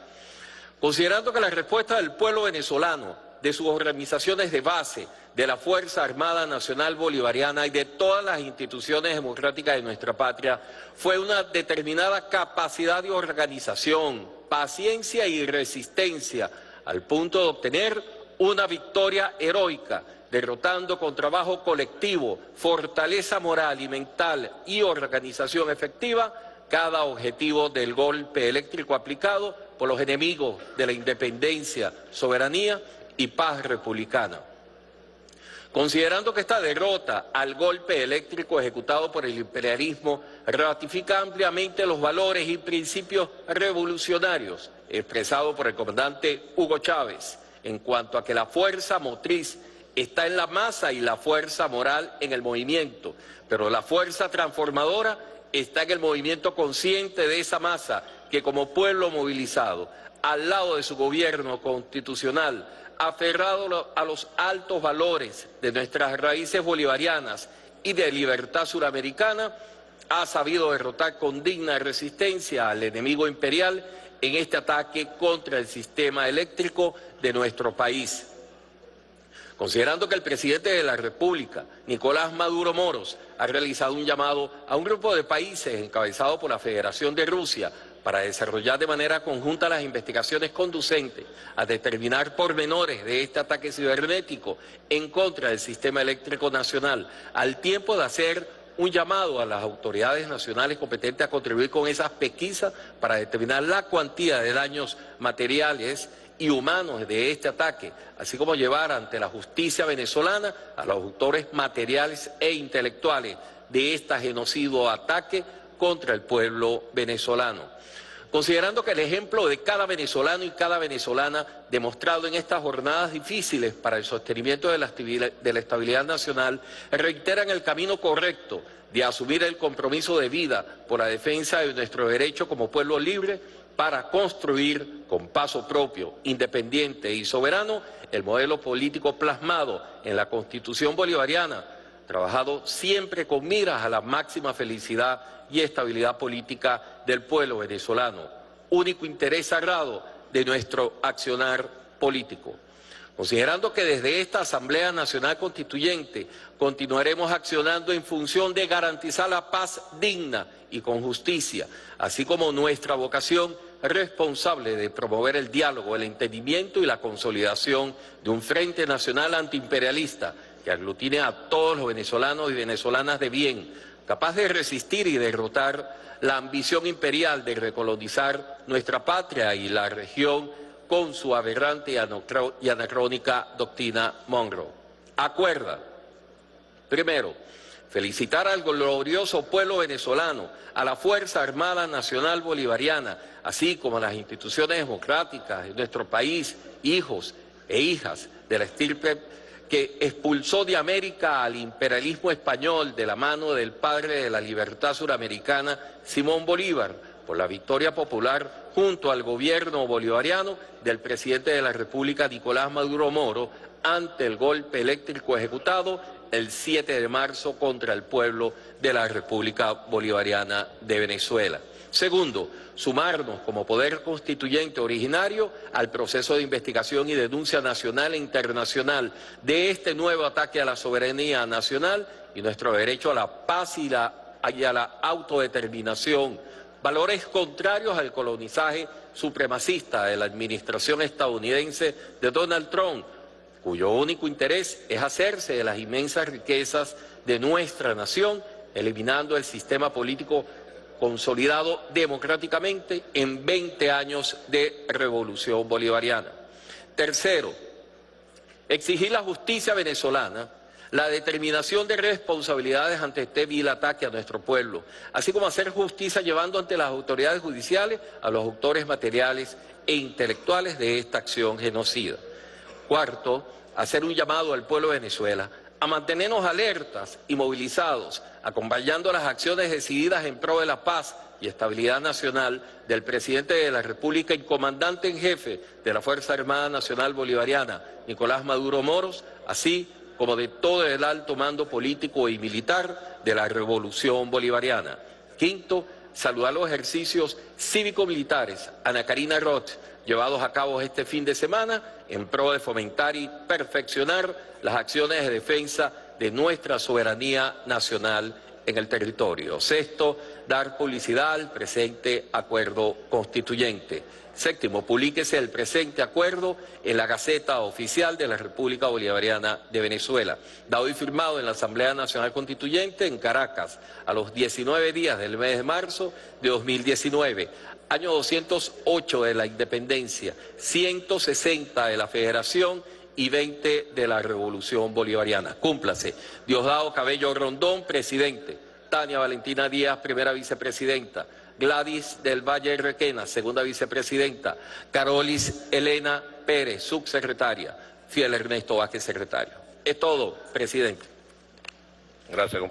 Considerando que la respuesta del pueblo venezolano, de sus organizaciones de base, de la Fuerza Armada Nacional Bolivariana y de todas las instituciones democráticas de nuestra patria, fue una determinada capacidad de organización, paciencia y resistencia, al punto de obtener una victoria heroica, derrotando con trabajo colectivo, fortaleza moral y mental y organización efectiva cada objetivo del golpe eléctrico aplicado por los enemigos de la independencia, soberanía y paz republicana. Considerando que esta derrota al golpe eléctrico ejecutado por el imperialismo ratifica ampliamente los valores y principios revolucionarios expresados por el comandante Hugo Chávez, en cuanto a que la fuerza motriz está en la masa y la fuerza moral en el movimiento, pero la fuerza transformadora está en el movimiento consciente de esa masa que, como pueblo movilizado, al lado de su gobierno constitucional, aferrado a los altos valores de nuestras raíces bolivarianas y de libertad suramericana, ha sabido derrotar con digna resistencia al enemigo imperial en este ataque contra el sistema eléctrico de nuestro país. Considerando que el presidente de la República, Nicolás Maduro Moro, ha realizado un llamado a un grupo de países encabezado por la Federación de Rusia para desarrollar de manera conjunta las investigaciones conducentes a determinar pormenores de este ataque cibernético en contra del sistema eléctrico nacional, al tiempo de hacer un llamado a las autoridades nacionales competentes a contribuir con esas pesquisas para determinar la cuantía de daños materiales y humanos de este ataque, así como llevar ante la justicia venezolana a los autores materiales e intelectuales de este genocidio ataque contra el pueblo venezolano. Considerando que el ejemplo de cada venezolano y cada venezolana demostrado en estas jornadas difíciles para el sostenimiento de la estabilidad nacional, reiteran el camino correcto de asumir el compromiso de vida por la defensa de nuestro derecho como pueblo libre para construir con paso propio, independiente y soberano el modelo político plasmado en la Constitución bolivariana, trabajado siempre con miras a la máxima felicidad y estabilidad política del pueblo venezolano, único interés sagrado de nuestro accionar político. Considerando que desde esta Asamblea Nacional Constituyente continuaremos accionando en función de garantizar la paz digna y con justicia, así como nuestra vocación responsable de promover el diálogo, el entendimiento y la consolidación de un Frente Nacional antiimperialista que aglutine a todos los venezolanos y venezolanas de bien, capaz de resistir y derrotar la ambición imperial de recolonizar nuestra patria y la región con su aberrante y anacrónica doctrina Monroe. Acuerda, primero, felicitar al glorioso pueblo venezolano, a la Fuerza Armada Nacional Bolivariana, así como a las instituciones democráticas de nuestro país, hijos e hijas de la estirpe que expulsó de América al imperialismo español de la mano del padre de la libertad suramericana, Simón Bolívar, por la victoria popular junto al gobierno bolivariano del presidente de la República, Nicolás Maduro Moro, ante el golpe eléctrico ejecutado el 7 de marzo contra el pueblo de la República Bolivariana de Venezuela. Segundo, sumarnos como poder constituyente originario al proceso de investigación y denuncia nacional e internacional de este nuevo ataque a la soberanía nacional y nuestro derecho a la paz y a la autodeterminación, valores contrarios al colonizaje supremacista de la administración estadounidense de Donald Trump, cuyo único interés es hacerse de las inmensas riquezas de nuestra nación, eliminando el sistema político consolidado democráticamente en 20 años de revolución bolivariana. Tercero, exigir la justicia venezolana, la determinación de responsabilidades ante este vil ataque a nuestro pueblo, así como hacer justicia llevando ante las autoridades judiciales a los autores materiales e intelectuales de esta acción genocida. Cuarto, hacer un llamado al pueblo de Venezuela a mantenernos alertas y movilizados, acompañando las acciones decididas en pro de la paz y estabilidad nacional del presidente de la República y comandante en jefe de la Fuerza Armada Nacional Bolivariana, Nicolás Maduro Moro, así como de todo el alto mando político y militar de la Revolución Bolivariana. Quinto, saludar los ejercicios cívico-militares Ana Karina Roth, llevados a cabo este fin de semana en pro de fomentar y perfeccionar las acciones de defensa de nuestra soberanía nacional en el territorio. Sexto, dar publicidad al presente acuerdo constituyente. Séptimo, publíquese el presente acuerdo en la Gaceta Oficial de la República Bolivariana de Venezuela, dado y firmado en la Asamblea Nacional Constituyente en Caracas a los 19 días del mes de marzo de 2019, año 208 de la Independencia, 160 de la Federación y 20 de la Revolución Bolivariana. Cúmplase. Diosdado Cabello Rondón, presidente. Tania Valentina Díaz, primera vicepresidenta. Gladys del Valle Requena, segunda vicepresidenta. Carolis Elena Pérez, subsecretaria. Fiel Ernesto Vázquez, secretario. Es todo, presidente. Gracias,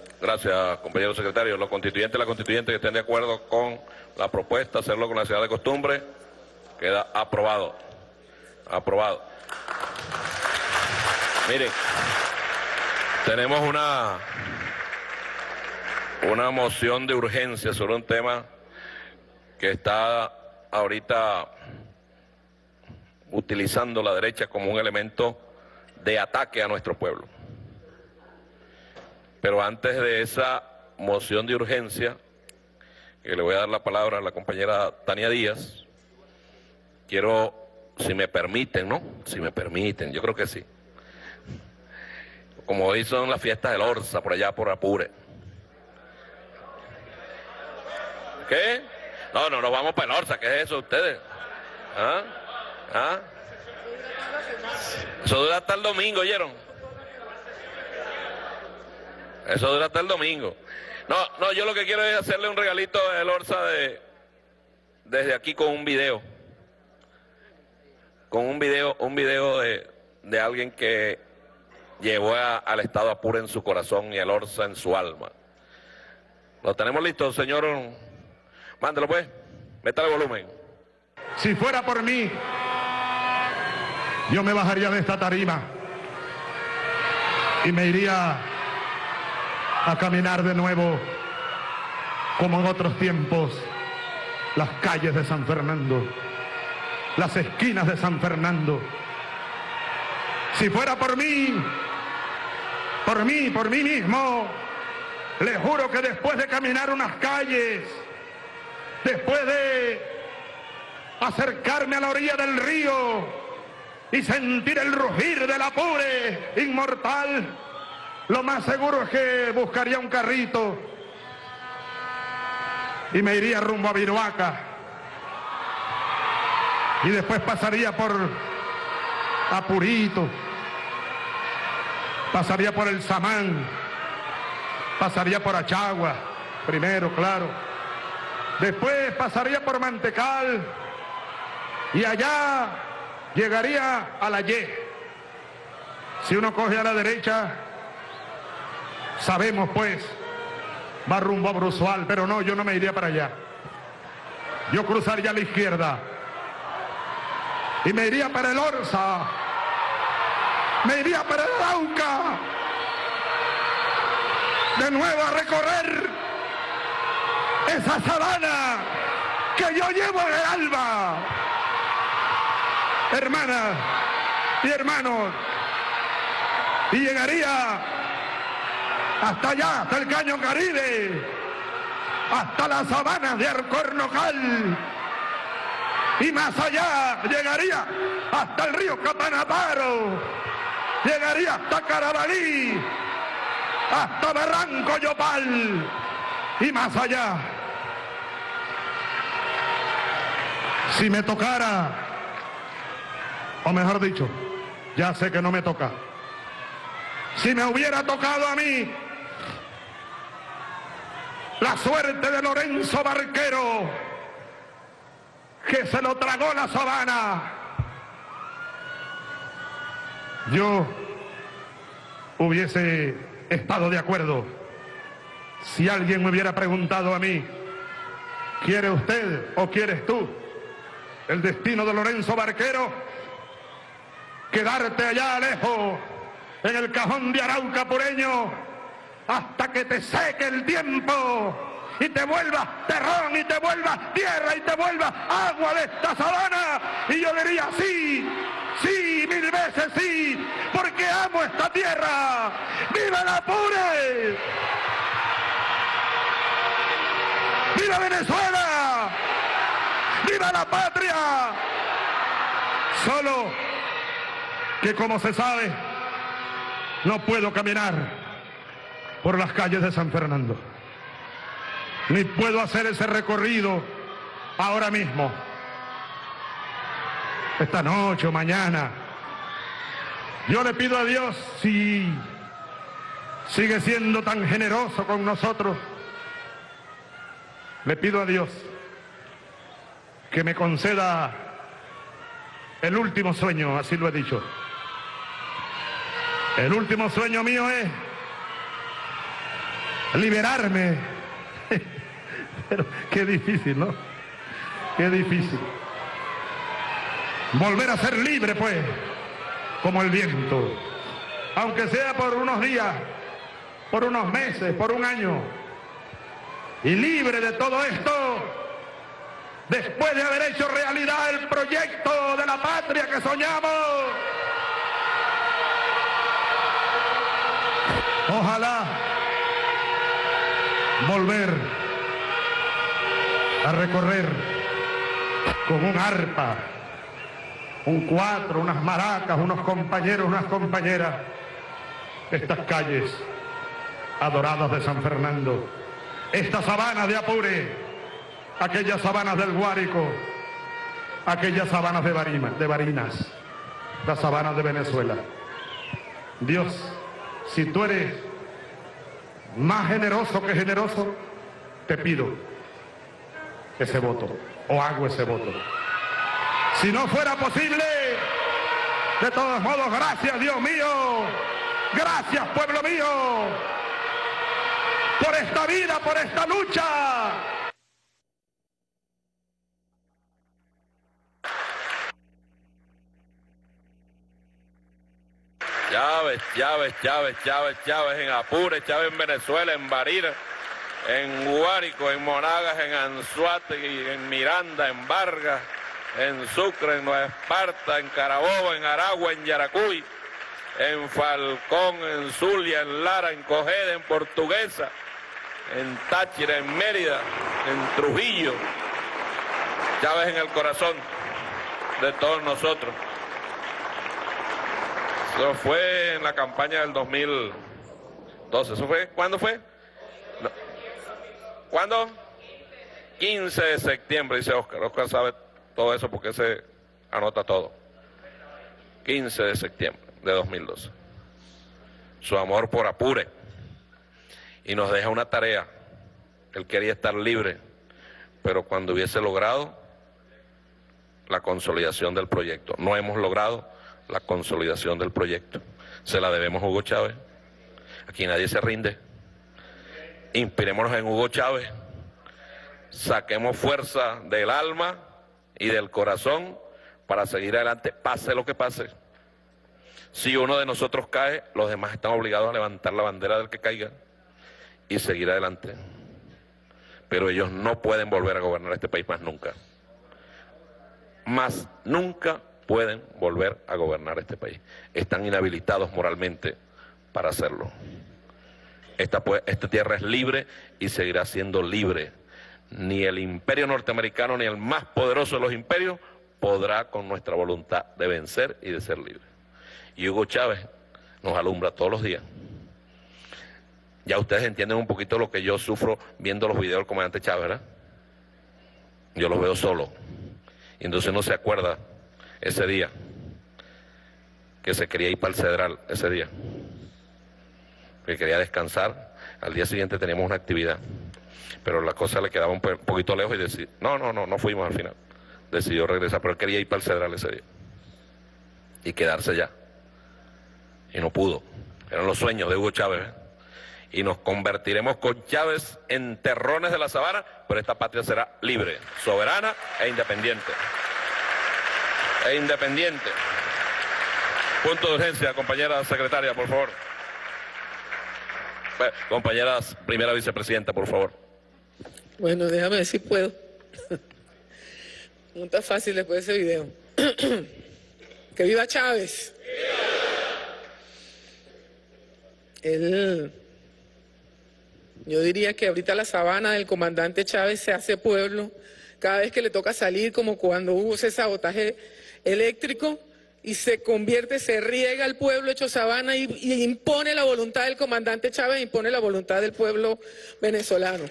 compañero secretario. Los constituyentes y las constituyentes que estén de acuerdo con la propuesta, hacerlo con la ciudad de costumbre, queda aprobado. Aprobado. Miren, tenemos una moción de urgencia sobre un tema que está ahorita utilizando la derecha como un elemento de ataque a nuestro pueblo. Pero antes de esa moción de urgencia, que le voy a dar la palabra a la compañera Tania Díaz, quiero, si me permiten, ¿no? Si me permiten, yo creo que sí. Como hoy son las fiestas del Orza, por allá por Apure. ¿Qué? No, no, nos vamos para el Orza, ¿qué es eso ustedes? ¿Ah? ¿Ah? Eso dura hasta el domingo, ¿oyeron? Eso dura hasta el domingo. No, no, yo lo que quiero es hacerle un regalito del Orza desde aquí con un video. Con un video de alguien que llevó al estado Apure en su corazón y al Orza en su alma. ¿Lo tenemos listo, señor? Mándelo pues, métale volumen. Si fuera por mí, yo me bajaría de esta tarima y me iría a caminar de nuevo, como en otros tiempos, las calles de San Fernando, las esquinas de San Fernando. Si fuera por mí mismo, les juro que después de caminar unas calles, después de acercarme a la orilla del río y sentir el rugir del Apure inmortal, lo más seguro es que buscaría un carrito y me iría rumbo a Viruaca. Y después pasaría por Apurito, pasaría por el Samán, pasaría por Achagua, primero, claro. Después pasaría por Mantecal y allá llegaría a La Y. Si uno coge a la derecha, sabemos pues, va rumbo a Bruzual, pero no, yo no me iría para allá. Yo cruzaría a la izquierda y me iría para el Orza, me iría para el Arauca, de nuevo a recorrer esa sabana que yo llevo en el alma. Hermanas y hermanos, y llegaría hasta allá, hasta el Caño Caribe, hasta las sabanas de Alcornocal, y más allá llegaría hasta el río Catanaparo, llegaría hasta Carabalí, hasta Barranco Yopal, y más allá. Si me tocara, o mejor dicho, ya sé que no me toca, si me hubiera tocado a mí la suerte de Lorenzo Barquero, que se lo tragó la sabana, yo hubiese estado de acuerdo si alguien me hubiera preguntado a mí: ¿quiere usted o quieres tú el destino de Lorenzo Barquero? Quedarte allá lejos, en el cajón de Arauca pureño, hasta que te seque el tiempo y te vuelvas terrón y te vuelvas tierra y te vuelvas agua de esta sabana. Y yo diría sí, sí, mil veces sí, porque amo esta tierra. ¡Viva el Apure! ¡Viva Venezuela! ¡Viva la patria! Solo que, como se sabe, no puedo caminar por las calles de San Fernando, ni puedo hacer ese recorrido ahora mismo, esta noche o mañana. Yo le pido a Dios, si sigue siendo tan generoso con nosotros, le pido a Dios que me conceda el último sueño, así lo he dicho. El último sueño mío es liberarme. Pero qué difícil, ¿no? Qué difícil. Volver a ser libre, pues, como el viento. Aunque sea por unos días, por unos meses, por un año. Y libre de todo esto, después de haber hecho realidad el proyecto de la patria que soñamos. Ojalá volver a recorrer con un arpa, un cuatro, unas maracas, unos compañeros, unas compañeras, estas calles adoradas de San Fernando, estas sabanas de Apure, aquellas sabanas del Guárico, aquellas sabanas de Barinas, las sabanas de Venezuela. Dios, si tú eres más generoso que generoso, te pido ese voto, o hago ese voto. Si no fuera posible, de todos modos, gracias Dios mío, gracias pueblo mío, por esta vida, por esta lucha. Chávez en Apure, Chávez en Venezuela, en Barinas, en Guárico, en Monagas, en Anzoátegui, en Miranda, en Vargas, en Sucre, en Nueva Esparta, en Carabobo, en Aragua, en Yaracuy, en Falcón, en Zulia, en Lara, en Cogede, en Portuguesa, en Táchira, en Mérida, en Trujillo. Chávez en el corazón de todos nosotros. Eso fue en la campaña del 2012. ¿Eso fue? ¿Cuándo fue? No. ¿Cuándo? 15 de septiembre, dice Óscar. Óscar sabe todo eso porque se anota todo. 15 de septiembre de 2012. Su amor por Apure. Y nos deja una tarea. Él quería estar libre, pero cuando hubiese logrado la consolidación del proyecto. No hemos logrado la consolidación del proyecto. Se la debemos a Hugo Chávez. Aquí nadie se rinde. Inspirémonos en Hugo Chávez. Saquemos fuerza del alma y del corazón para seguir adelante, pase lo que pase. Si uno de nosotros cae, los demás están obligados a levantar la bandera del que caiga y seguir adelante. Pero ellos no pueden volver a gobernar este país más nunca. Más nunca pueden volver a gobernar este país. Están inhabilitados moralmente para hacerlo. Esta tierra es libre y seguirá siendo libre. Ni el imperio norteamericano, ni el más poderoso de los imperios, podrá con nuestra voluntad de vencer y de ser libre. Y Hugo Chávez nos alumbra todos los días. Ya ustedes entienden un poquito lo que yo sufro viendo los videos del comandante Chávez, ¿verdad? Yo los veo solo. Y entonces no se acuerda ese día que se quería ir para el Cedral, ese día que quería descansar. Al día siguiente teníamos una actividad, pero la cosa le quedaba un poquito lejos y decidió, no fuimos al final, decidió regresar, pero él quería ir para el Cedral ese día y quedarse allá, y no pudo. Eran los sueños de Hugo Chávez, ¿eh? Y nos convertiremos con Chávez en terrones de la sabana, pero esta patria será libre, soberana e independiente. Punto de urgencia, compañera secretaria, por favor. Compañera primera vicepresidenta, por favor. Bueno, déjame ver si puedo. No está fácil después de ese video. ¡Que viva Chávez! Él, yo diría que ahorita la sabana del comandante Chávez se hace pueblo. Cada vez que le toca salir, como cuando hubo ese sabotaje eléctrico, y se convierte, se riega el pueblo hecho sabana, y impone la voluntad del comandante Chávez, impone la voluntad del pueblo venezolano.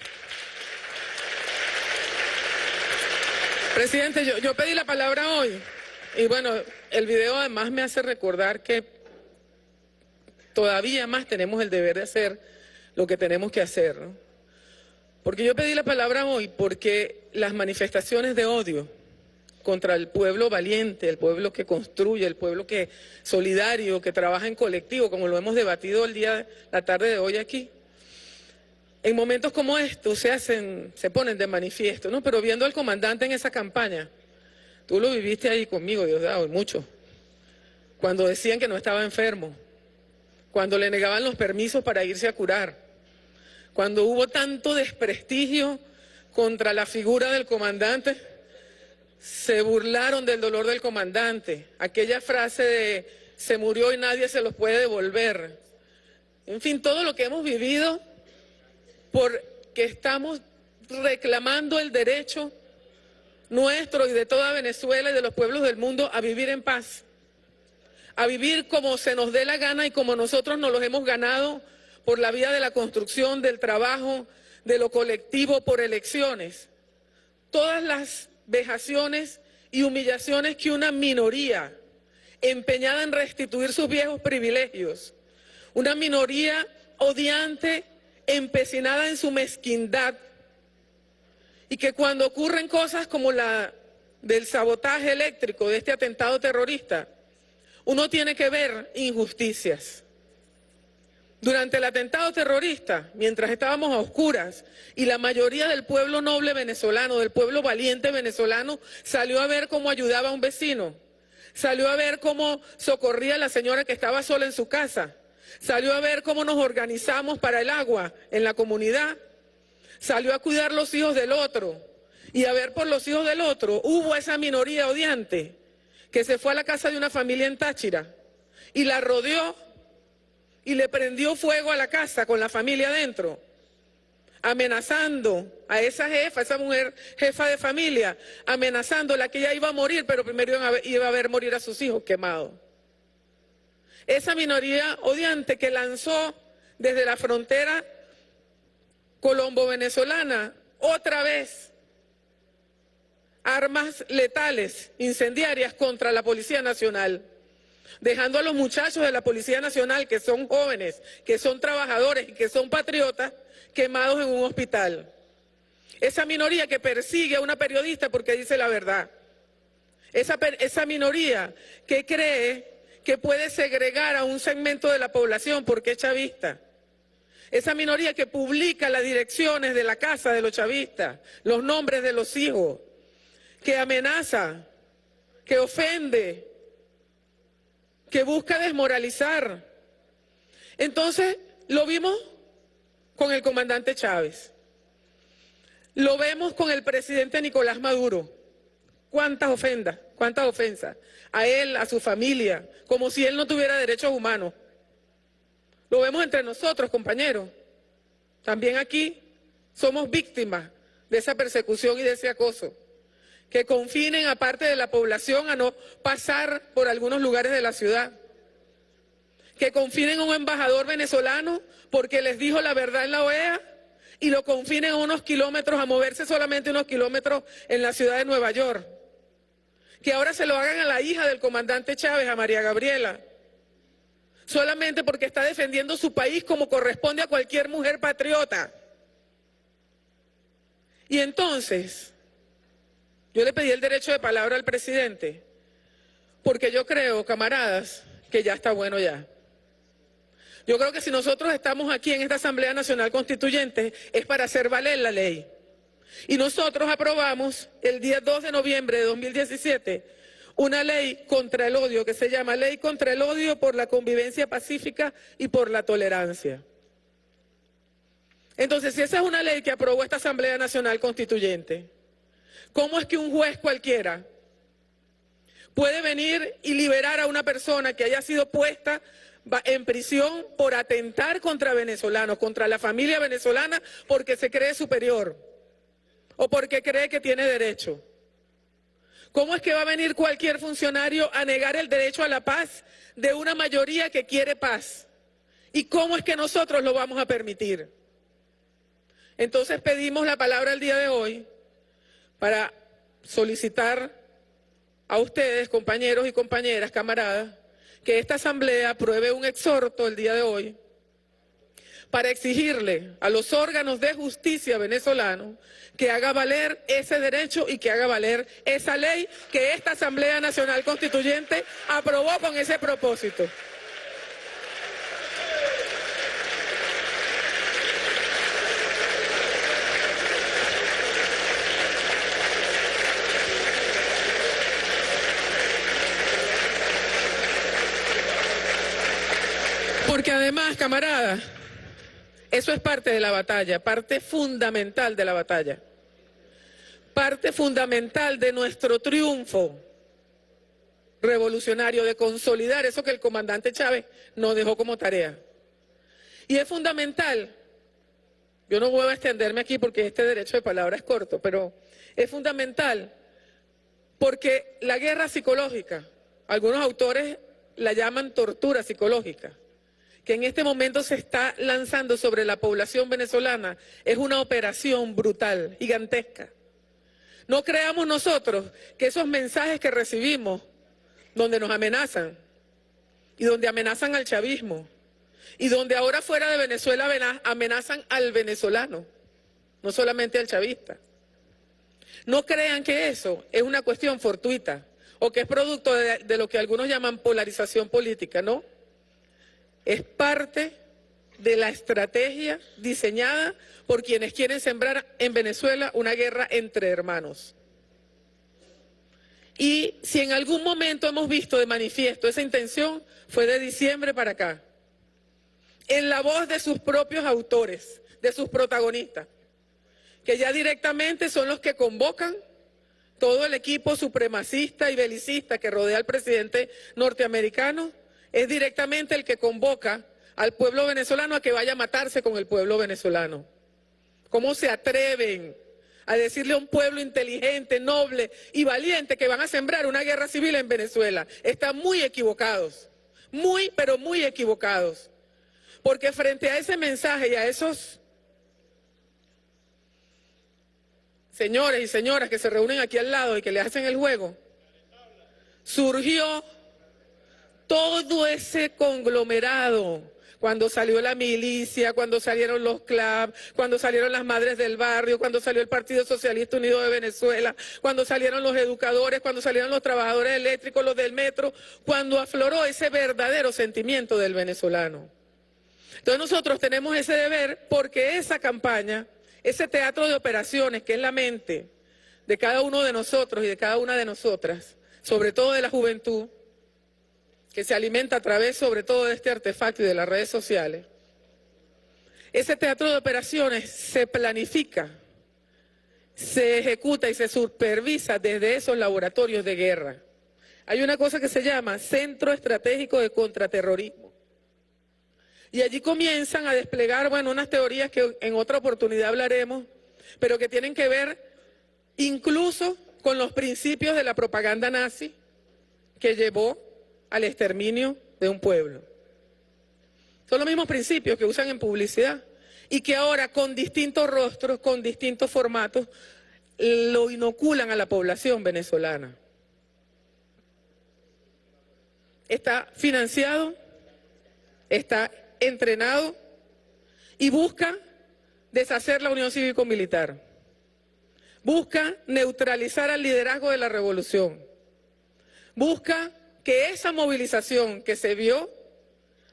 Presidente, yo pedí la palabra hoy, y bueno, el video además me hace recordar que todavía más tenemos el deber de hacer lo que tenemos que hacer, ¿no? Porque yo pedí la palabra hoy porque las manifestaciones de odio contra el pueblo valiente, el pueblo que construye, el pueblo que solidario, que trabaja en colectivo, como lo hemos debatido la tarde de hoy aquí. En momentos como estos se ponen de manifiesto, ¿no? Pero viendo al comandante en esa campaña, tú lo viviste ahí conmigo, Diosdado, y mucho. Cuando decían que no estaba enfermo, cuando le negaban los permisos para irse a curar, cuando hubo tanto desprestigio contra la figura del comandante, Se burlaron del dolor del comandante, aquella frase de se murió y nadie se los puede devolver. En fin, todo lo que hemos vivido porque estamos reclamando el derecho nuestro y de toda Venezuela y de los pueblos del mundo a vivir en paz, a vivir como se nos dé la gana y como nosotros nos los hemos ganado por la vía de la construcción, del trabajo, de lo colectivo, por elecciones. Todas las vejaciones y humillaciones que una minoría empeñada en restituir sus viejos privilegios, una minoría odiante, empecinada en su mezquindad, y que cuando ocurren cosas como la del sabotaje eléctrico, de este atentado terrorista, uno tiene que ver injusticias. Durante el atentado terrorista, mientras estábamos a oscuras, y la mayoría del pueblo noble venezolano, del pueblo valiente venezolano, salió a ver cómo ayudaba a un vecino, salió a ver cómo socorría a la señora que estaba sola en su casa, salió a ver cómo nos organizamos para el agua en la comunidad, salió a cuidar los hijos del otro y a ver por los hijos del otro. Hubo esa minoría odiante que se fue a la casa de una familia en Táchira y la rodeó y le prendió fuego a la casa con la familia adentro, amenazando a esa jefa, esa mujer jefa de familia, amenazándola que ella iba a morir, pero primero iba a ver morir a sus hijos quemados. Esa minoría odiante que lanzó desde la frontera colombo-venezolana, otra vez, armas letales, incendiarias contra la Policía Nacional, dejando a los muchachos de la Policía Nacional, que son jóvenes, que son trabajadores y que son patriotas, quemados en un hospital. Esa minoría que persigue a una periodista porque dice la verdad. Esa minoría que cree que puede segregar a un segmento de la población porque es chavista. Esa minoría que publica las direcciones de la casa de los chavistas, los nombres de los hijos, que amenaza, que ofende, que busca desmoralizar. Entonces, lo vimos con el comandante Chávez. Lo vemos con el presidente Nicolás Maduro. ¿Cuántas ofensas? ¿Cuántas ofensas? A él, a su familia, como si él no tuviera derechos humanos. Lo vemos entre nosotros, compañeros. También aquí somos víctimas de esa persecución y de ese acoso. Que confinen a parte de la población a no pasar por algunos lugares de la ciudad. Que confinen a un embajador venezolano porque les dijo la verdad en la OEA y lo confinen a unos kilómetros, a moverse solamente unos kilómetros en la ciudad de Nueva York. Que ahora se lo hagan a la hija del comandante Chávez, a María Gabriela, solamente porque está defendiendo su país como corresponde a cualquier mujer patriota. Y entonces, yo le pedí el derecho de palabra al presidente, porque yo creo, camaradas, que ya está bueno ya. Yo creo que si nosotros estamos aquí en esta Asamblea Nacional Constituyente, es para hacer valer la ley. Y nosotros aprobamos el día 2 de noviembre de 2017 una ley contra el odio, que se llama Ley contra el Odio por la Convivencia Pacífica y por la Tolerancia. Entonces, si esa es una ley que aprobó esta Asamblea Nacional Constituyente, ¿cómo es que un juez cualquiera puede venir y liberar a una persona que haya sido puesta en prisión por atentar contra venezolanos, contra la familia venezolana, porque se cree superior o porque cree que tiene derecho? ¿Cómo es que va a venir cualquier funcionario a negar el derecho a la paz de una mayoría que quiere paz? ¿Y cómo es que nosotros lo vamos a permitir? Entonces pedimos la palabra el día de hoy para solicitar a ustedes, compañeros y compañeras, camaradas, que esta asamblea apruebe un exhorto el día de hoy para exigirle a los órganos de justicia venezolanos que haga valer ese derecho y que haga valer esa ley que esta Asamblea Nacional Constituyente aprobó con ese propósito. Porque además, camaradas, eso es parte de la batalla, parte fundamental de la batalla. parte fundamental de nuestro triunfo revolucionario, de consolidar eso que el comandante Chávez nos dejó como tarea. Y es fundamental, yo no voy a extenderme aquí porque este derecho de palabra es corto, pero es fundamental porque la guerra psicológica, algunos autores la llaman tortura psicológica, que en este momento se está lanzando sobre la población venezolana, es una operación brutal, gigantesca. No creamos nosotros que esos mensajes que recibimos, donde nos amenazan, y donde amenazan al chavismo, y donde ahora fuera de Venezuela amenazan al venezolano, no solamente al chavista. No crean que eso es una cuestión fortuita, o que es producto de lo que algunos llaman polarización política, ¿no? Es parte de la estrategia diseñada por quienes quieren sembrar en Venezuela una guerra entre hermanos. Y si en algún momento hemos visto de manifiesto esa intención, fue de diciembre para acá. En la voz de sus propios autores, de sus protagonistas, que ya directamente son los que convocan todo el equipo supremacista y belicista que rodea al presidente norteamericano, es directamente el que convoca al pueblo venezolano a que vaya a matarse con el pueblo venezolano. ¿Cómo se atreven a decirle a un pueblo inteligente, noble y valiente que van a sembrar una guerra civil en Venezuela? Están muy equivocados, muy pero muy equivocados, porque frente a ese mensaje y a esos señores y señoras que se reúnen aquí al lado y que le hacen el juego, surgió todo ese conglomerado, cuando salió la milicia, cuando salieron los CLAP, cuando salieron las madres del barrio, cuando salió el Partido Socialista Unido de Venezuela, cuando salieron los educadores, cuando salieron los trabajadores eléctricos, los del metro, cuando afloró ese verdadero sentimiento del venezolano. Entonces nosotros tenemos ese deber porque esa campaña, ese teatro de operaciones que es la mente de cada uno de nosotros y de cada una de nosotras, sobre todo de la juventud, que se alimenta a través sobre todo de este artefacto y de las redes sociales. Ese teatro de operaciones se planifica, se ejecuta y se supervisa desde esos laboratorios de guerra. Hay una cosa que se llama Centro Estratégico de Contraterrorismo. Y allí comienzan a desplegar, bueno, unas teorías que en otra oportunidad hablaremos, pero que tienen que ver incluso con los principios de la propaganda nazi que llevó al exterminio de un pueblo. Son los mismos principios que usan en publicidad y que ahora con distintos rostros, con distintos formatos, lo inoculan a la población venezolana. Está financiado, está entrenado y busca deshacer la unión cívico-militar. Busca neutralizar al liderazgo de la revolución. Busca que esa movilización que se vio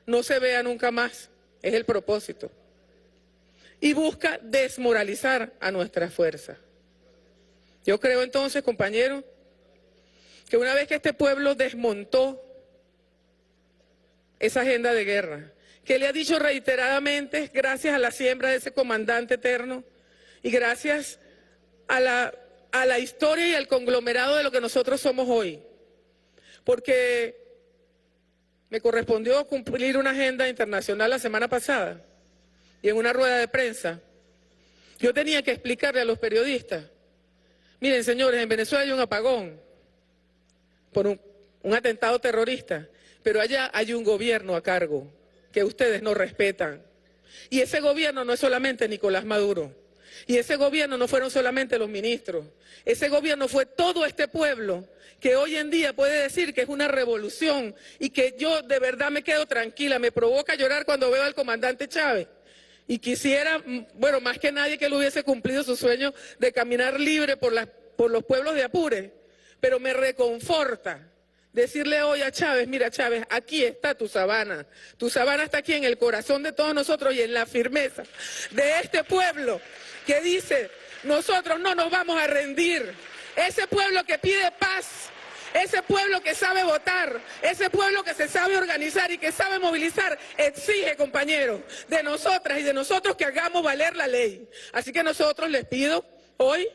no se vea nunca más, es el propósito. Y busca desmoralizar a nuestra fuerza. Yo creo entonces, compañeros, que una vez que este pueblo desmontó esa agenda de guerra, que le ha dicho reiteradamente, gracias a la siembra de ese comandante eterno, y gracias a la historia y al conglomerado de lo que nosotros somos hoy, porque me correspondió cumplir una agenda internacional la semana pasada, y en una rueda de prensa, yo tenía que explicarle a los periodistas, miren señores, en Venezuela hay un apagón por un atentado terrorista, pero allá hay un gobierno a cargo que ustedes no respetan, y ese gobierno no es solamente Nicolás Maduro, y ese gobierno no fueron solamente los ministros, ese gobierno fue todo este pueblo que hoy en día puede decir que es una revolución y que yo de verdad me quedo tranquila, me provoca llorar cuando veo al comandante Chávez y quisiera, bueno, más que nadie que él hubiese cumplido su sueño de caminar libre por los pueblos de Apure, pero me reconforta decirle hoy a Chávez, mira Chávez, aquí está tu sabana está aquí en el corazón de todos nosotros y en la firmeza de este pueblo que dice, nosotros no nos vamos a rendir, ese pueblo que pide paz, ese pueblo que sabe votar, ese pueblo que se sabe organizar y que sabe movilizar, exige, compañeros, de nosotras y de nosotros que hagamos valer la ley. Así que nosotros les pido hoy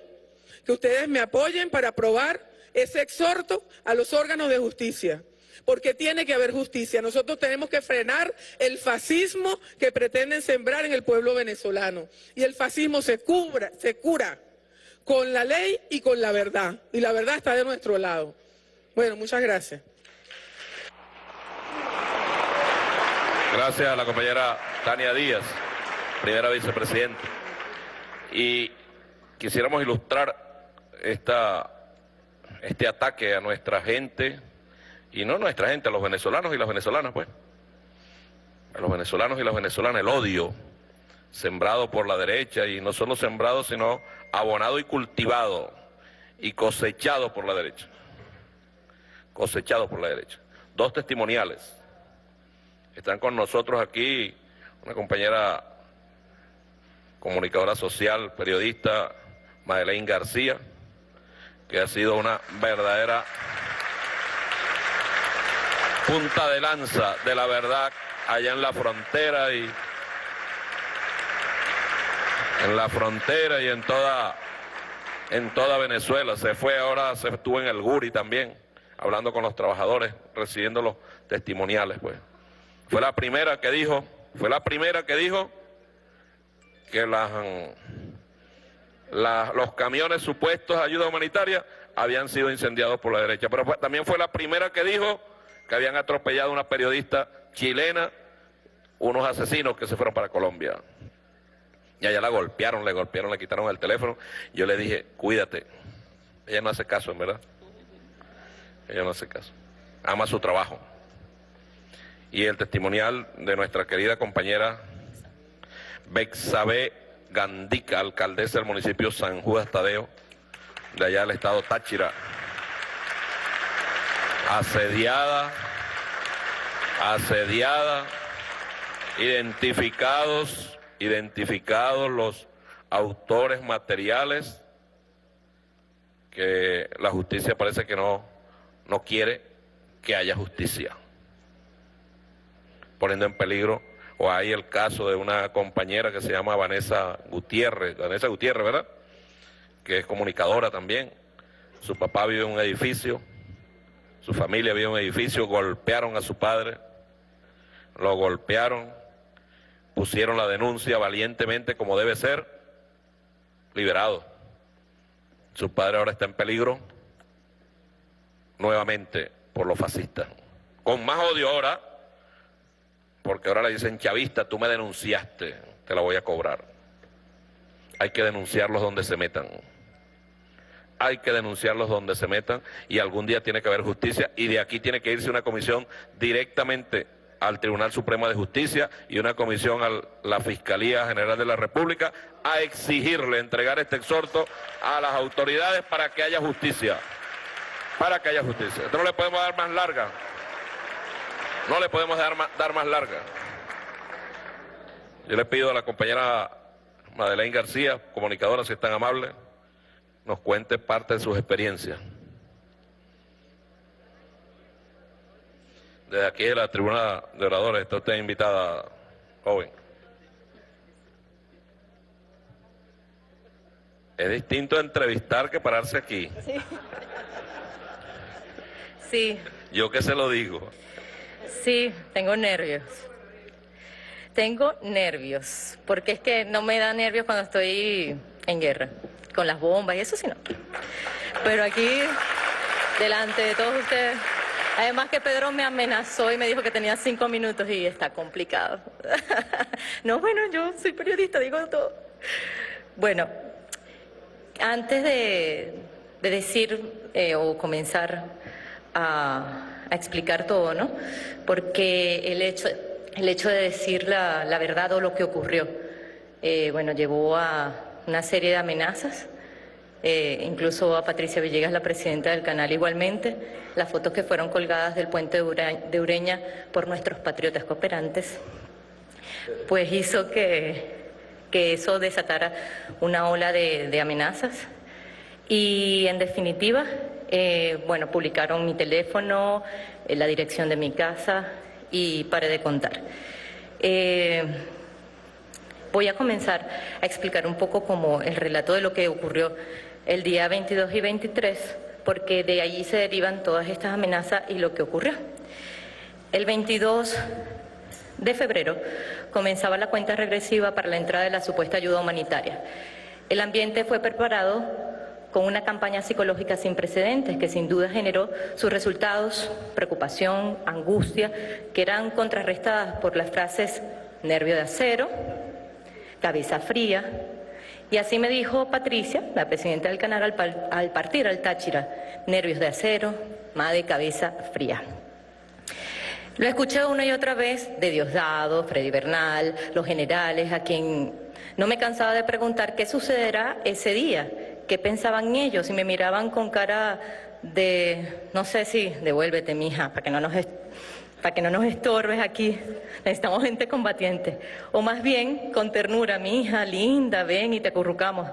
que ustedes me apoyen para aprobar ese exhorto a los órganos de justicia, porque tiene que haber justicia. Nosotros tenemos que frenar el fascismo que pretenden sembrar en el pueblo venezolano. Y el fascismo se cura con la ley y con la verdad. Y la verdad está de nuestro lado. Bueno, muchas gracias. Gracias a la compañera Tania Díaz, primera vicepresidenta. Y quisiéramos ilustrar este ataque a nuestra gente, y no nuestra gente, a los venezolanos y las venezolanas, pues. A los venezolanos y las venezolanas, el odio sembrado por la derecha, y no solo sembrado, sino abonado y cultivado, y cosechado por la derecha. Cosechado por la derecha. Dos testimoniales. Están con nosotros aquí una compañera comunicadora social, periodista, Madeleine García, que ha sido una verdadera punta de lanza de la verdad allá en la frontera y en toda Venezuela. Se fue ahora, se estuvo en el Guri también, hablando con los trabajadores, recibiendo los testimoniales, pues. Fue la primera que dijo que los camiones supuestos de ayuda humanitaria habían sido incendiados por la derecha. Pero también fue la primera que dijo que habían atropellado a una periodista chilena, unos asesinos que se fueron para Colombia. Y allá la golpearon, le quitaron el teléfono. Yo le dije, cuídate. Ella no hace caso, en verdad. Ella no hace caso. Ama su trabajo. Y el testimonial de nuestra querida compañera Betsabeth Gandica, alcaldesa del municipio San Judas Tadeo, de allá del estado Táchira, asediada, identificados los autores materiales que la justicia parece que no quiere que haya justicia, poniendo en peligro. O hay el caso de una compañera que se llama Vanessa Gutiérrez, ¿verdad?, que es comunicadora también. Su papá vive en un edificio, su familia vive en un edificio, golpearon a su padre, lo golpearon, pusieron la denuncia valientemente como debe ser, liberado. Su padre ahora está en peligro nuevamente por los fascistas. Con más odio ahora, porque ahora le dicen chavista, tú me denunciaste, te la voy a cobrar. Hay que denunciarlos donde se metan. Hay que denunciarlos donde se metan, y algún día tiene que haber justicia, y de aquí tiene que irse una comisión directamente al Tribunal Supremo de Justicia y una comisión a la Fiscalía General de la República a exigirle entregar este exhorto a las autoridades para que haya justicia. Para que haya justicia. Esto no le podemos dar más larga. No le podemos dar más larga. Yo le pido a la compañera Madeleine García, comunicadora, si es tan amable, nos cuente parte de sus experiencias. Desde aquí de la tribuna de oradores, está usted invitada, joven. Es distinto entrevistar que pararse aquí. Sí. Sí. Yo que se lo digo. Sí, tengo nervios. Tengo nervios, porque es que no me da nervios cuando estoy en guerra. Con las bombas y eso sí no. Pero aquí, delante de todos ustedes. Además que Pedro me amenazó y me dijo que tenía 5 minutos y está complicado. No, bueno, yo soy periodista, digo todo. Bueno, antes de decir o comenzar a explicar todo, ¿no? Porque el hecho de decir la verdad o lo que ocurrió, bueno, llevó a una serie de amenazas, incluso a Patricia Villegas, la presidenta del canal, igualmente, las fotos que fueron colgadas del puente de Ureña por nuestros patriotas cooperantes, pues hizo que eso desatara una ola de amenazas. Y en definitiva, bueno, publicaron mi teléfono, la dirección de mi casa y paré de contar. Voy a comenzar a explicar un poco como el relato de lo que ocurrió el día 22 y 23, porque de allí se derivan todas estas amenazas y lo que ocurrió. El 22 de febrero comenzaba la cuenta regresiva para la entrada de la supuesta ayuda humanitaria. El ambiente fue preparado con una campaña psicológica sin precedentes que sin duda generó sus resultados, preocupación, angustia, que eran contrarrestadas por las frases nervio de acero, cabeza fría. Y así me dijo Patricia, la presidenta del canal, al partir al Táchira, nervios de acero, madre cabeza fría. Lo escuché una y otra vez de Diosdado, Freddy Bernal, los generales, a quien no me cansaba de preguntar qué sucederá ese día, qué pensaban ellos, y me miraban con cara de, no sé si, devuélvete, mija, para que no nos estorbes aquí, necesitamos gente combatiente. O más bien, con ternura, mi hija, linda, ven y te acurrucamos.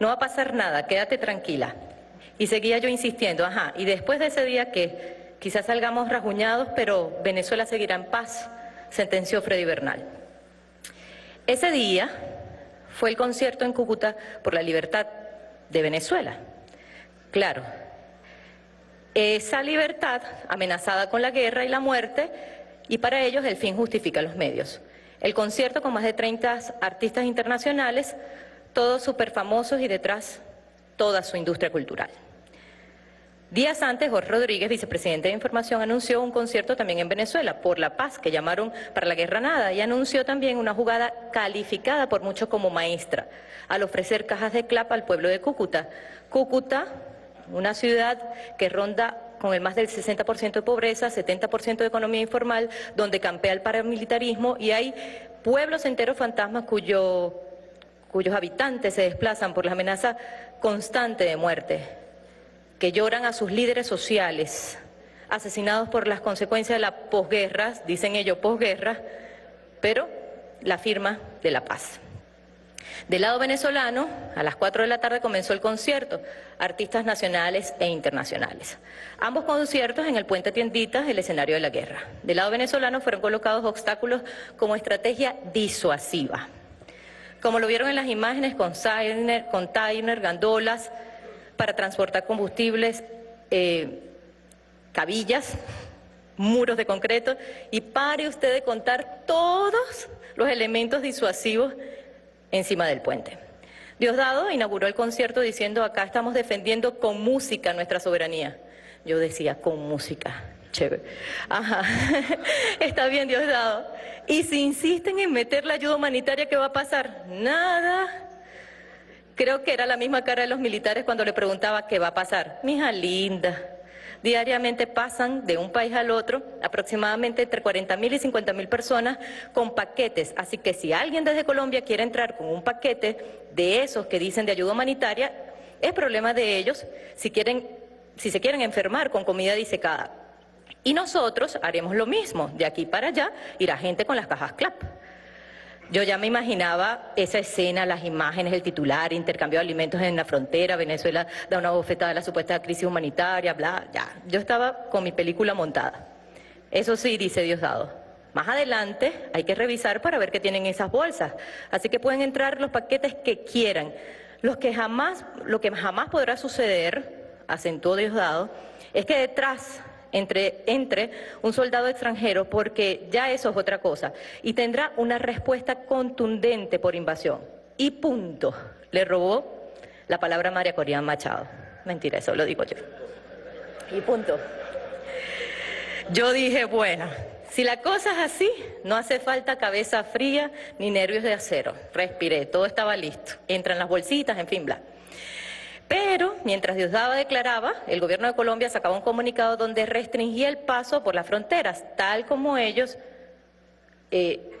No va a pasar nada, quédate tranquila. Y seguía yo insistiendo, ajá, y después de ese día que quizás salgamos rajuñados, pero Venezuela seguirá en paz, sentenció Freddy Bernal. Ese día fue el concierto en Cúcuta por la libertad de Venezuela. Claro. Esa libertad amenazada con la guerra y la muerte, y para ellos el fin justifica los medios. El concierto con más de 30 artistas internacionales, todos súper famosos y detrás toda su industria cultural. Días antes, Jorge Rodríguez, vicepresidente de Información, anunció un concierto también en Venezuela, por la paz, que llamaron para la guerra nada, y anunció también una jugada calificada por muchos como maestra, al ofrecer cajas de CLAP al pueblo de Cúcuta. Cúcuta, una ciudad que ronda con el más del 60% de pobreza, 70% de economía informal, donde campea el paramilitarismo y hay pueblos enteros fantasmas cuyos habitantes se desplazan por la amenaza constante de muerte, que lloran a sus líderes sociales, asesinados por las consecuencias de las posguerras, dicen ellos posguerras, pero la firma de la paz. Del lado venezolano, a las 4 de la tarde comenzó el concierto, artistas nacionales e internacionales. Ambos conciertos en el Puente Tienditas, el escenario de la guerra. Del lado venezolano fueron colocados obstáculos como estrategia disuasiva. Como lo vieron en las imágenes, con container, gandolas para transportar combustibles, cabillas, muros de concreto, y pare usted de contar todos los elementos disuasivos encima del puente. Diosdado inauguró el concierto diciendo, acá estamos defendiendo con música nuestra soberanía. Yo decía, con música, chévere. Ajá, está bien, Diosdado. Y si insisten en meter la ayuda humanitaria, ¿qué va a pasar? Nada. Creo que era la misma cara de los militares cuando le preguntaba, ¿qué va a pasar? Mija linda. Diariamente pasan de un país al otro aproximadamente entre 40.000 y 50.000 personas con paquetes. Así que si alguien desde Colombia quiere entrar con un paquete de esos que dicen de ayuda humanitaria, es problema de ellos si se quieren enfermar con comida disecada. Y nosotros haremos lo mismo. De aquí para allá irá gente con las cajas CLAP. Yo ya me imaginaba esa escena, las imágenes, el titular, intercambio de alimentos en la frontera, Venezuela da una bofetada a la supuesta crisis humanitaria, bla, ya. Yo estaba con mi película montada. Eso sí, dice Diosdado. Más adelante hay que revisar para ver qué tienen esas bolsas. Así que pueden entrar los paquetes que quieran. Lo que jamás podrá suceder, acentuó Diosdado, es que detrás entre un soldado extranjero, porque ya eso es otra cosa, y tendrá una respuesta contundente por invasión. Y punto. Le robó la palabra a María Corina Machado. Mentira, eso lo digo yo. Y punto. Yo dije, bueno, si la cosa es así, no hace falta cabeza fría ni nervios de acero. Respiré, todo estaba listo. Entran las bolsitas, en fin, bla. Pero, mientras Diosdado declaraba, el gobierno de Colombia sacaba un comunicado donde restringía el paso por las fronteras, tal como ellos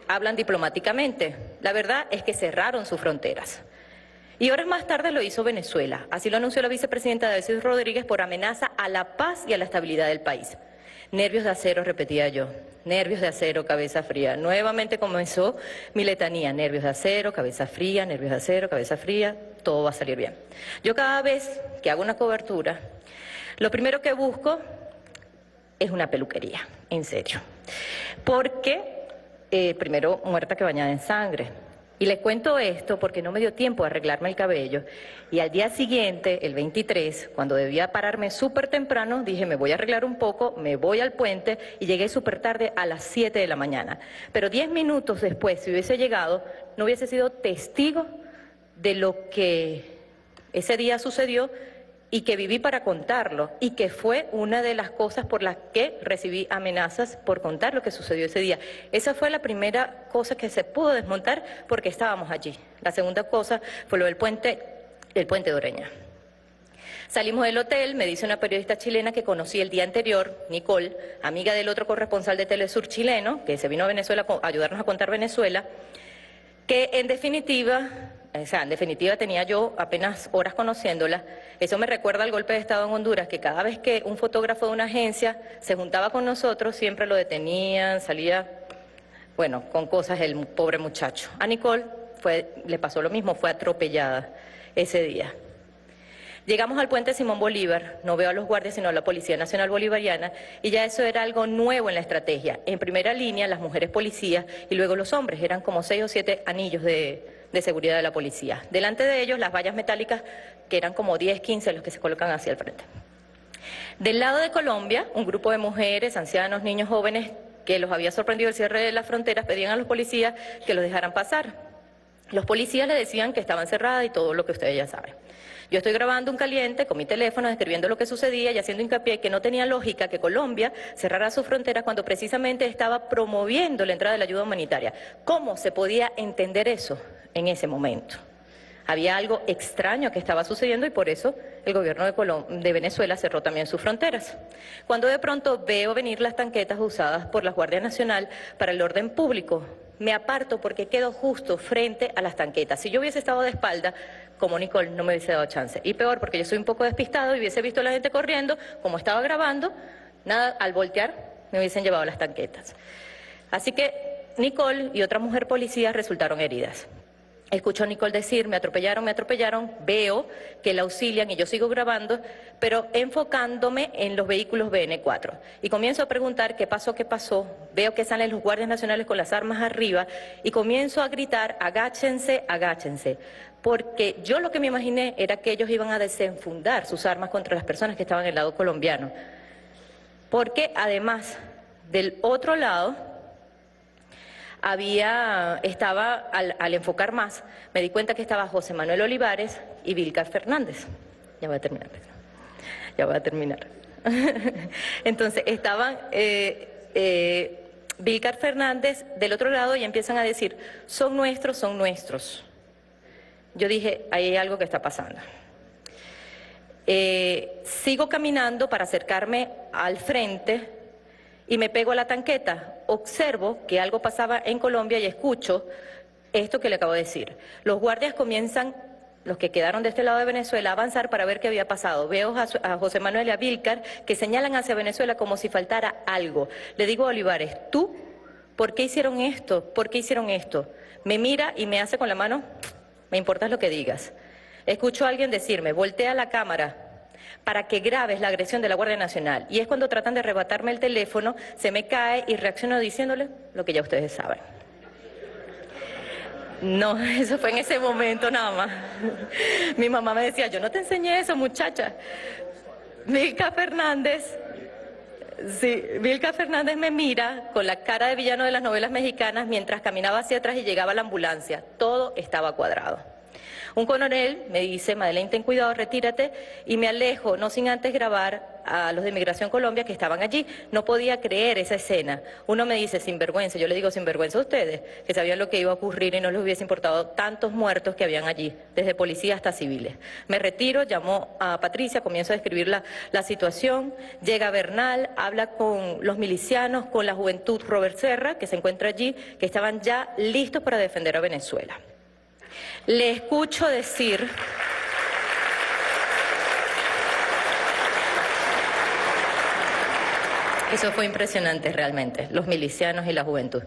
hablan diplomáticamente. La verdad es que cerraron sus fronteras. Y horas más tarde lo hizo Venezuela. Así lo anunció la vicepresidenta Delcy Rodríguez por amenaza a la paz y a la estabilidad del país. Nervios de acero, repetía yo. Nervios de acero, cabeza fría. Nuevamente comenzó mi letanía. Nervios de acero, cabeza fría, nervios de acero, cabeza fría. Todo va a salir bien. Yo cada vez que hago una cobertura, lo primero que busco es una peluquería, en serio. Porque primero muerta que bañada en sangre. Y les cuento esto porque no me dio tiempo de arreglarme el cabello. Y al día siguiente, el 23, cuando debía pararme súper temprano, dije, me voy a arreglar un poco, me voy al puente, y llegué súper tarde, a las 7 de la mañana. Pero 10 minutos después, si hubiese llegado, no hubiese sido testigo de lo que ese día sucedió y que viví para contarlo, y que fue una de las cosas por las que recibí amenazas por contar lo que sucedió ese día. Esa fue la primera cosa que se pudo desmontar porque estábamos allí. La segunda cosa fue lo del puente de Ureña. Salimos del hotel, me dice una periodista chilena que conocí el día anterior, Nicole, amiga del otro corresponsal de Telesur chileno, que se vino a Venezuela a ayudarnos a contar Venezuela, que en definitiva... O sea, en definitiva tenía yo apenas horas conociéndola. Eso me recuerda al golpe de Estado en Honduras, que cada vez que un fotógrafo de una agencia se juntaba con nosotros, siempre lo detenían, salía, bueno, con cosas el pobre muchacho. A Nicole le pasó lo mismo, fue atropellada ese día. Llegamos al puente Simón Bolívar, no veo a los guardias sino a la Policía Nacional Bolivariana, y ya eso era algo nuevo en la estrategia. En primera línea las mujeres policías y luego los hombres, eran como 6 o 7 anillos de seguridad de la policía. Delante de ellos las vallas metálicas, que eran como 10, 15 los que se colocan hacia el frente. Del lado de Colombia, un grupo de mujeres, ancianos, niños, jóvenes, que los había sorprendido el cierre de las fronteras, pedían a los policías que los dejaran pasar. Los policías les decían que estaban cerradas y todo lo que ustedes ya saben. Yo estoy grabando un caliente con mi teléfono, describiendo lo que sucedía y haciendo hincapié que no tenía lógica que Colombia cerrara sus fronteras cuando precisamente estaba promoviendo la entrada de la ayuda humanitaria. ¿Cómo se podía entender eso en ese momento? Había algo extraño que estaba sucediendo y por eso el gobierno de Venezuela cerró también sus fronteras. Cuando de pronto veo venir las tanquetas usadas por la Guardia Nacional para el orden público, me aparto porque quedo justo frente a las tanquetas. Si yo hubiese estado de espalda, como Nicole, no me hubiese dado chance. Y peor, porque yo soy un poco despistado y hubiese visto a la gente corriendo, como estaba grabando, nada, al voltear me hubiesen llevado las tanquetas. Así que Nicole y otra mujer policía resultaron heridas. Escucho a Nicole decir, me atropellaron, veo que la auxilian y yo sigo grabando, pero enfocándome en los vehículos BN4. Y comienzo a preguntar qué pasó, qué pasó. Veo que salen los guardias nacionales con las armas arriba y comienzo a gritar, agáchense, agáchense. Porque yo lo que me imaginé era que ellos iban a desenfundar sus armas contra las personas que estaban del lado colombiano. Porque además, del otro lado... Estaba, al enfocar más, me di cuenta que estaba José Manuel Olivares y Vilcar Fernández. Ya voy a terminar, Pedro. Ya voy a terminar. Entonces, estaban Vilcar Fernández del otro lado y empiezan a decir, son nuestros, son nuestros. Yo dije, ahí hay algo que está pasando. Sigo caminando para acercarme al frente y me pego a la tanqueta. Observo que algo pasaba en Colombia y escucho esto que le acabo de decir. Los guardias comienzan, los que quedaron de este lado de Venezuela, a avanzar para ver qué había pasado. Veo a José Manuel y a Vilcar que señalan hacia Venezuela como si faltara algo. Le digo a Olivares, ¿tú? ¿Por qué hicieron esto? ¿Por qué hicieron esto? Me mira y me hace con la mano, me importa lo que digas. Escucho a alguien decirme, voltea la cámara para que grabes la agresión de la Guardia Nacional. Y es cuando tratan de arrebatarme el teléfono, se me cae y reacciono diciéndole lo que ya ustedes saben. No, eso fue en ese momento nada más. Mi mamá me decía, yo no te enseñé eso, muchacha. Vilca Fernández me mira con la cara de villano de las novelas mexicanas mientras caminaba hacia atrás y llegaba la ambulancia. Todo estaba cuadrado. Un coronel me dice, Madeleine, ten cuidado, retírate, y me alejo, no sin antes grabar a los de Migración Colombia que estaban allí. No podía creer esa escena. Uno me dice, sinvergüenza, yo le digo, sinvergüenza a ustedes, que sabían lo que iba a ocurrir y no les hubiese importado tantos muertos que habían allí, desde policía hasta civiles. Me retiro, llamo a Patricia, comienzo a describir la situación, llega Bernal, habla con los milicianos, con la juventud Robert Serra, que se encuentra allí, que estaban ya listos para defender a Venezuela. Le escucho decir, eso fue impresionante realmente, los milicianos y la juventud.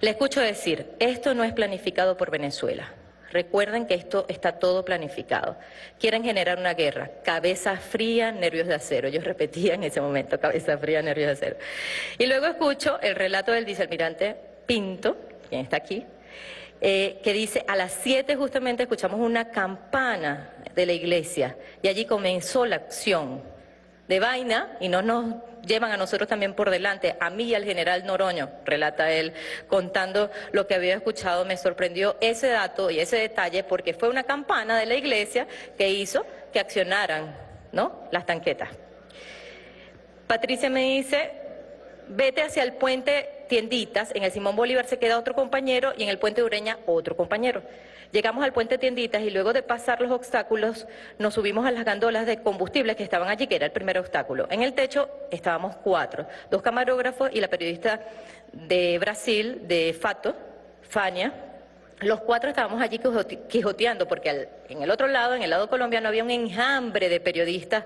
Le escucho decir, esto no es planificado por Venezuela. Recuerden que esto está todo planificado. Quieren generar una guerra, cabeza fría, nervios de acero. Yo repetía en ese momento, cabeza fría, nervios de acero. Y luego escucho el relato del vicealmirante Pinto, quien está aquí, que dice, a las 7 justamente escuchamos una campana de la iglesia y allí comenzó la acción de vaina y no nos llevan a nosotros también por delante, a mí y al general Noroño, relata él, contando lo que había escuchado. Me sorprendió ese dato y ese detalle porque fue una campana de la iglesia que hizo que accionaran, ¿no?, las tanquetas. Patricia me dice, vete hacia el puente Tienditas, en el Simón Bolívar se queda otro compañero y en el puente de Ureña otro compañero. Llegamos al puente Tienditas y luego de pasar los obstáculos nos subimos a las gandolas de combustible que estaban allí, que era el primer obstáculo. En el techo estábamos 4, 2 camarógrafos y la periodista de Brasil, de Fato, Fania. Los 4 estábamos allí quijoteando porque en el otro lado, en el lado colombiano, había un enjambre de periodistas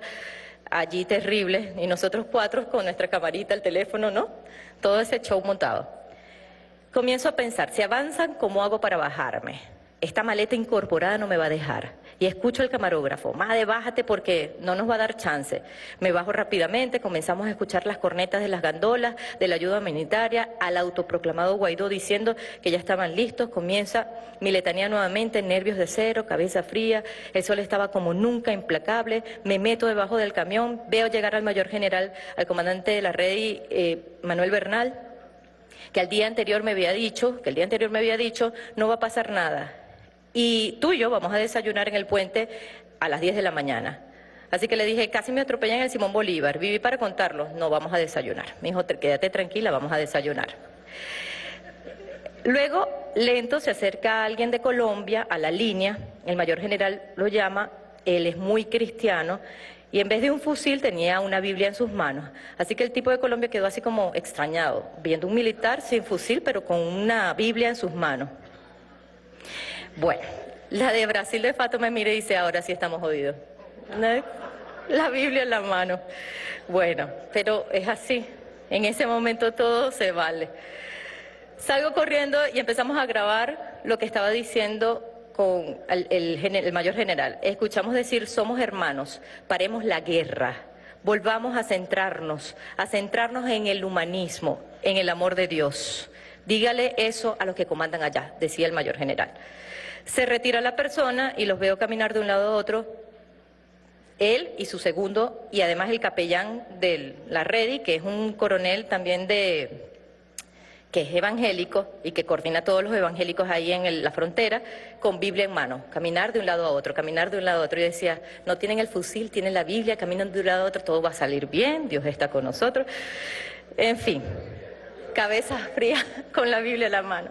allí terribles, y nosotros 4 con nuestra camarita, el teléfono, ¿no? Todo ese show montado. Comienzo a pensar, si avanzan, ¿cómo hago para bajarme? Esta maleta incorporada no me va a dejar. Y escucho al camarógrafo, Made, bájate porque no nos va a dar chance. Me bajo rápidamente, comenzamos a escuchar las cornetas de las gandolas, de la ayuda humanitaria, al autoproclamado Guaidó diciendo que ya estaban listos. Comienza mi letanía nuevamente, nervios de cero, cabeza fría, el sol estaba como nunca, implacable. Me meto debajo del camión, veo llegar al mayor general, al comandante de la red, Manuel Bernal, que el día anterior me había dicho, no va a pasar nada. Y tú y yo vamos a desayunar en el puente a las 10 de la mañana. Así que le dije, casi me atropellan en el Simón Bolívar, viví para contarlo, no vamos a desayunar. Me dijo, quédate tranquila, vamos a desayunar. Luego, lento, se acerca alguien de Colombia a la línea, el mayor general lo llama, él es muy cristiano, y en vez de un fusil tenía una Biblia en sus manos. Así que el tipo de Colombia quedó así como extrañado, viendo un militar sin fusil, pero con una Biblia en sus manos. Bueno, la de Brasil de Fato me mira y dice, ahora sí estamos jodidos. ¿No? La Biblia en la mano. Bueno, pero es así. En ese momento todo se vale. Salgo corriendo y empezamos a grabar lo que estaba diciendo con el mayor general. Escuchamos decir, somos hermanos, paremos la guerra, volvamos a centrarnos en el humanismo, en el amor de Dios. Dígale eso a los que comandan allá, decía el mayor general. Se retira la persona y los veo caminar de un lado a otro, él y su segundo, y además el capellán de la Redi, que es un coronel también que es evangélico y que coordina a todos los evangélicos ahí en la frontera, con Biblia en mano, caminar de un lado a otro, caminar de un lado a otro. Y decía, no tienen el fusil, tienen la Biblia, caminan de un lado a otro, todo va a salir bien, Dios está con nosotros. En fin, cabeza fría con la Biblia en la mano.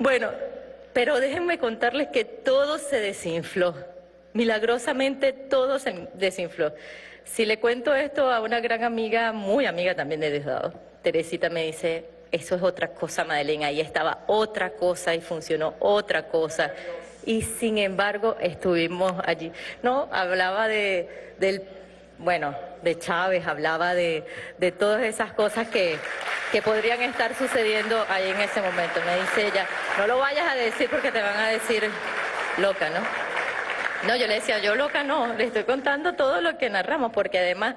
Bueno, pero déjenme contarles que todo se desinfló, milagrosamente todo se desinfló. Si le cuento esto a una gran amiga, muy amiga también de Diosdado, Teresita me dice, eso es otra cosa, Madeleine, ahí estaba otra cosa y funcionó otra cosa. Y sin embargo estuvimos allí. No, hablaba de Chávez, hablaba de todas esas cosas que podrían estar sucediendo ahí en ese momento. Me dice ella, no lo vayas a decir porque te van a decir loca, ¿no? No, yo le decía, yo loca no, le estoy contando todo lo que narramos, porque además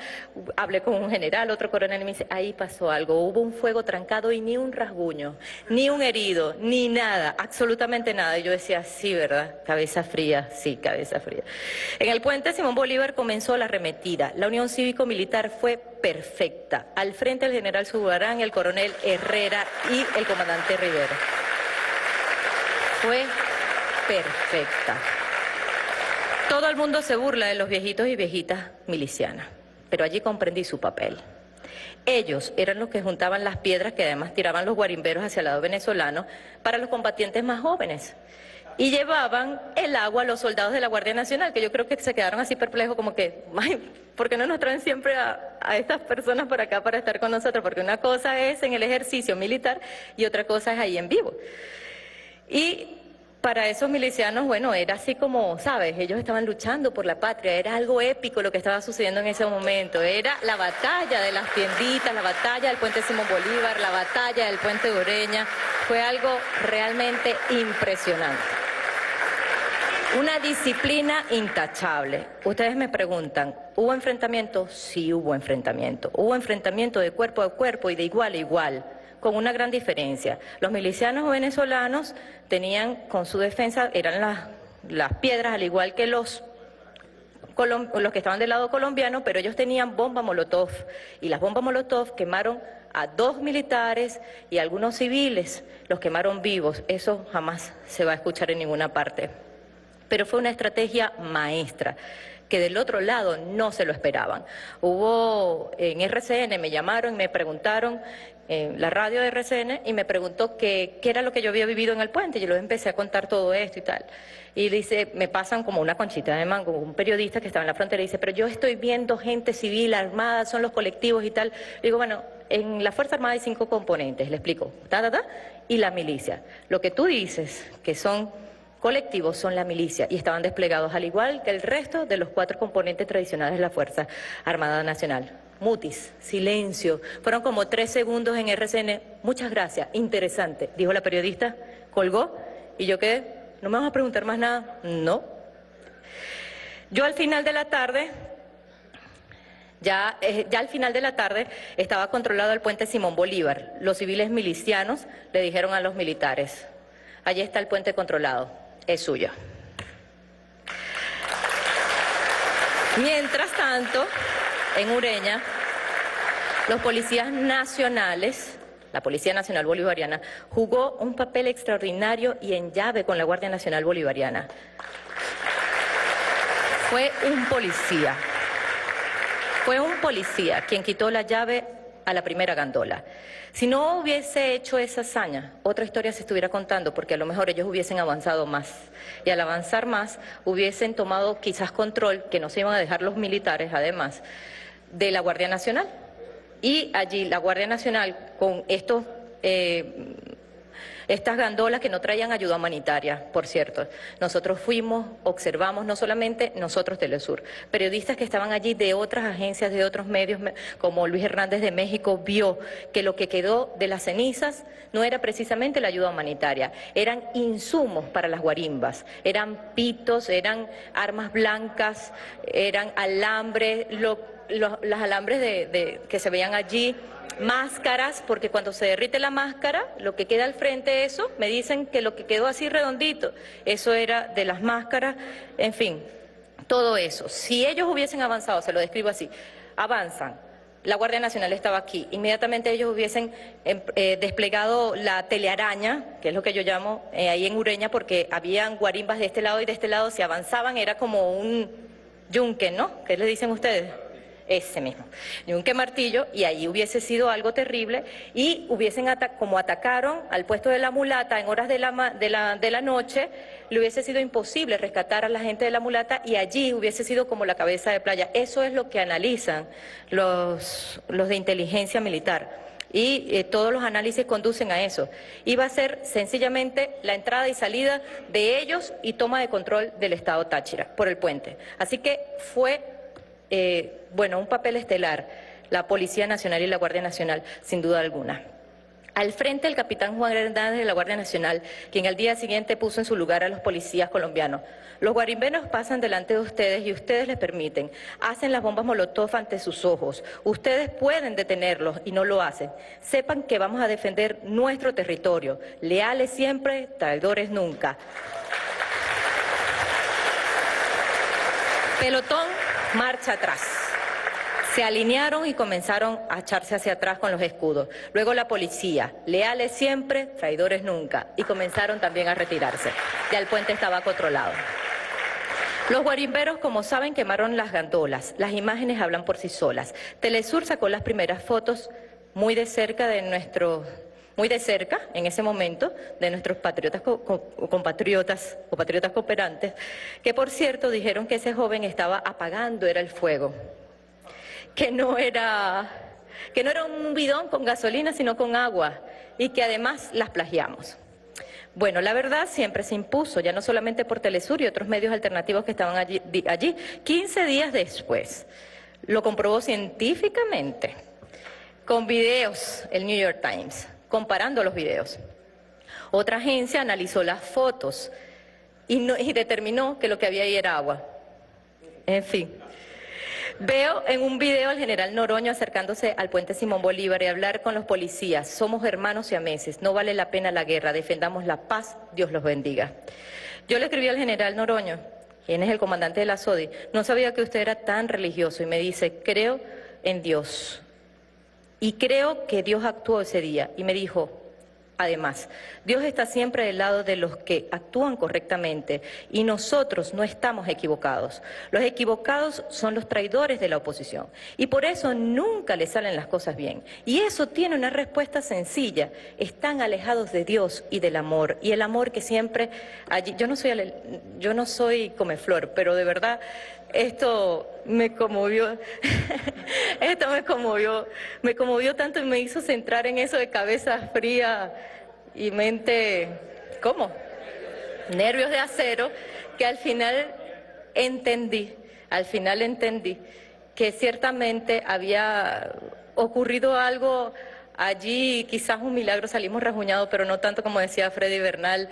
hablé con un general, otro coronel, y me dice, ahí pasó algo, hubo un fuego trancado y ni un rasguño, ni un herido, ni nada, absolutamente nada. Y yo decía, sí, ¿verdad? Cabeza fría, sí, cabeza fría. En el puente Simón Bolívar comenzó la arremetida. La unión cívico-militar fue perfecta. Al frente el general Zubarán, el coronel Herrera y el comandante Rivera. Fue perfecta. Todo el mundo se burla de los viejitos y viejitas milicianas, pero allí comprendí su papel. Ellos eran los que juntaban las piedras que además tiraban los guarimberos hacia el lado venezolano para los combatientes más jóvenes. Y llevaban el agua a los soldados de la Guardia Nacional, que yo creo que se quedaron así perplejos, como que, ¿por qué no nos traen siempre a estas personas para acá para estar con nosotros? Porque una cosa es en el ejercicio militar y otra cosa es ahí en vivo. Y para esos milicianos, bueno, era así como, ¿sabes? Ellos estaban luchando por la patria, era algo épico lo que estaba sucediendo en ese momento. Era la batalla de las tienditas, la batalla del puente Simón Bolívar, la batalla del puente de Ureña. Fue algo realmente impresionante. Una disciplina intachable. Ustedes me preguntan, ¿hubo enfrentamiento? Sí, hubo enfrentamiento. Hubo enfrentamiento de cuerpo a cuerpo y de igual a igual. con una gran diferencia. Los milicianos venezolanos tenían con su defensa, eran las piedras, al igual que los que estaban del lado colombiano, pero ellos tenían bomba molotov, y las bombas molotov quemaron a 2 militares y a algunos civiles, los quemaron vivos. Eso jamás se va a escuchar en ninguna parte. Pero fue una estrategia maestra, que del otro lado no se lo esperaban. Hubo, en RCN me llamaron, me preguntaron, la radio de RCN, y me preguntó qué era lo que yo había vivido en el puente. Yo les empecé a contar todo esto y tal. Y dice, me pasan como una conchita de mango, un periodista que estaba en la frontera, y dice, pero yo estoy viendo gente civil, armada, son los colectivos y tal. Y digo, bueno, en la Fuerza Armada hay 5 componentes, le explico, y la milicia. Lo que tú dices, que son colectivos, son la milicia, y estaban desplegados al igual que el resto de los 4 componentes tradicionales de la Fuerza Armada Nacional. Mutis, silencio, fueron como 3 segundos en RCN, muchas gracias, interesante, dijo la periodista, colgó, y yo quedé, ¿no me vas a preguntar más nada? No. Yo al final de la tarde, ya al final de la tarde estaba controlado el puente Simón Bolívar. Los civiles milicianos le dijeron a los militares, allí está el puente controlado, es suyo. Mientras tanto, en Ureña, los policías nacionales, la Policía Nacional Bolivariana, jugó un papel extraordinario y en llave con la Guardia Nacional Bolivariana. Fue un policía quien quitó la llave a la primera gandola. Si no hubiese hecho esa hazaña, otra historia se estuviera contando, porque a lo mejor ellos hubiesen avanzado más. Y al avanzar más, hubiesen tomado quizás control, que no se iban a dejar los militares, además, de la Guardia Nacional. Y allí la Guardia Nacional, con estas gandolas que no traían ayuda humanitaria, por cierto. Nosotros fuimos, observamos, no solamente nosotros Telesur, periodistas que estaban allí de otras agencias, de otros medios, como Luis Hernández de México, vio que lo que quedó de las cenizas no era precisamente la ayuda humanitaria, eran insumos para las guarimbas, eran pitos, eran armas blancas, eran alambres, los alambres que se veían allí, máscaras, porque cuando se derrite la máscara, lo que queda al frente de eso, me dicen que lo que quedó así redondito, eso era de las máscaras, en fin, todo eso. Si ellos hubiesen avanzado, se lo describo así, avanzan, la Guardia Nacional estaba aquí, inmediatamente ellos hubiesen desplegado la telearaña, que es lo que yo llamo ahí en Ureña, porque habían guarimbas de este lado y de este lado, si avanzaban era como un yunque, ¿no? ¿Qué le dicen ustedes? Ese mismo, yunque martillo, y ahí hubiese sido algo terrible, y hubiesen, como atacaron al puesto de la mulata en horas de la noche, le hubiese sido imposible rescatar a la gente de la mulata, y allí hubiese sido como la cabeza de playa. Eso es lo que analizan los de inteligencia militar, y todos los análisis conducen a eso. Iba a ser sencillamente la entrada y salida de ellos y toma de control del estado Táchira por el puente. Así que fue un papel estelar, la Policía Nacional y la Guardia Nacional, sin duda alguna. Al frente el capitán Juan Hernández de la Guardia Nacional, quien al día siguiente puso en su lugar a los policías colombianos. Los guarimberos pasan delante de ustedes y ustedes les permiten, hacen las bombas molotov ante sus ojos, ustedes pueden detenerlos y no lo hacen. Sepan que vamos a defender nuestro territorio, leales siempre, traidores nunca. Pelotón, marcha atrás. Se alinearon y comenzaron a echarse hacia atrás con los escudos. Luego la policía, leales siempre, traidores nunca, y comenzaron también a retirarse. Ya el puente estaba controlado. Los guarimberos, como saben, quemaron las gandolas. Las imágenes hablan por sí solas. Telesur sacó las primeras fotos muy de cerca de en ese momento, de nuestros patriotas compatriotas cooperantes, que por cierto dijeron que ese joven estaba apagando, era el fuego, que no era un bidón con gasolina, sino con agua, y que además las plagiamos. Bueno, la verdad siempre se impuso, ya no solamente por Telesur y otros medios alternativos que estaban allí. 15 días después, lo comprobó científicamente, con videos, el New York Times, comparando los videos. Otra agencia analizó las fotos y determinó que lo que había ahí era agua. En fin, Veo en un video al general Noroño acercándose al puente Simón Bolívar y hablar con los policías. Somos hermanos siameses, no vale la pena la guerra, defendamos la paz, Dios los bendiga. Yo le escribí al general Noroño, quien es el comandante de la SODI, no sabía que usted era tan religioso, y me dice, creo en Dios. Y creo que Dios actuó ese día, y me dijo, además, Dios está siempre del lado de los que actúan correctamente, y nosotros no estamos equivocados. Los equivocados son los traidores de la oposición, y por eso nunca les salen las cosas bien. Y eso tiene una respuesta sencilla, están alejados de Dios y del amor, y el amor que siempre... allí. Yo no soy comeflor, pero de verdad... Esto me conmovió tanto y me hizo centrar en eso de cabeza fría y mente, ¿cómo? Nervios de acero, que al final entendí que ciertamente había ocurrido algo allí, quizás un milagro, salimos rajuñados, pero no tanto como decía Freddy Bernal.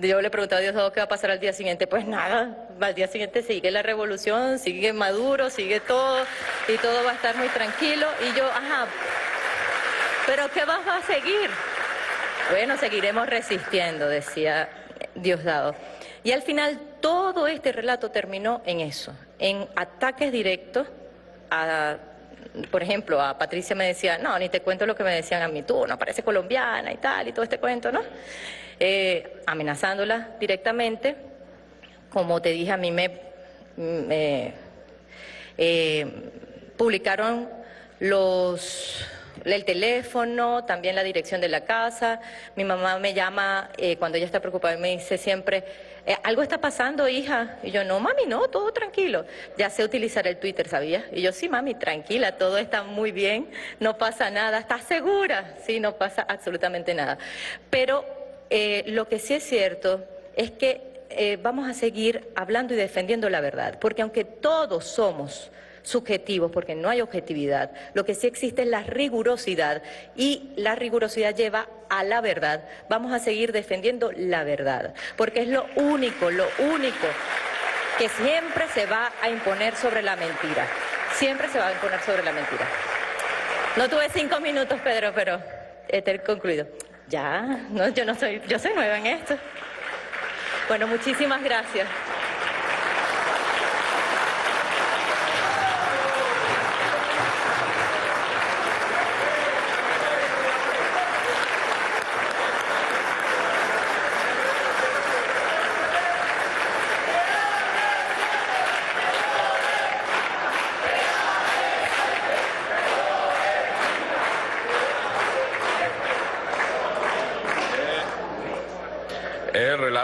Yo le preguntaba a Diosdado qué va a pasar al día siguiente, pues nada, al día siguiente sigue la revolución, sigue Maduro, sigue todo, y todo va a estar muy tranquilo, y yo, ajá, ¿pero qué vas a seguir? Bueno, seguiremos resistiendo, decía Diosdado. Y al final todo este relato terminó en eso, en ataques directos a... Por ejemplo, a Patricia me decía, no, ni te cuento lo que me decían a mí, tú no pareces colombiana y tal, y todo este cuento, ¿no? Amenazándola directamente, como te dije, a mí me publicaron el teléfono, también la dirección de la casa. Mi mamá me llama cuando ella está preocupada y me dice siempre, algo está pasando, hija. Y yo, no, mami, no, todo tranquilo. Ya sé utilizar el Twitter, ¿sabías? Y yo, sí, mami, tranquila, todo está muy bien, no pasa nada. ¿Estás segura? Sí, no pasa absolutamente nada. Pero lo que sí es cierto es que vamos a seguir hablando y defendiendo la verdad, porque aunque todos somos subjetivos, porque no hay objetividad, lo que sí existe es la rigurosidad, y la rigurosidad lleva a la verdad. Vamos a seguir defendiendo la verdad, porque es lo único que siempre se va a imponer sobre la mentira. Siempre se va a imponer sobre la mentira. No tuve 5 minutos, Pedro, pero he concluido. Ya, no, yo soy nueva en esto. Bueno, muchísimas gracias.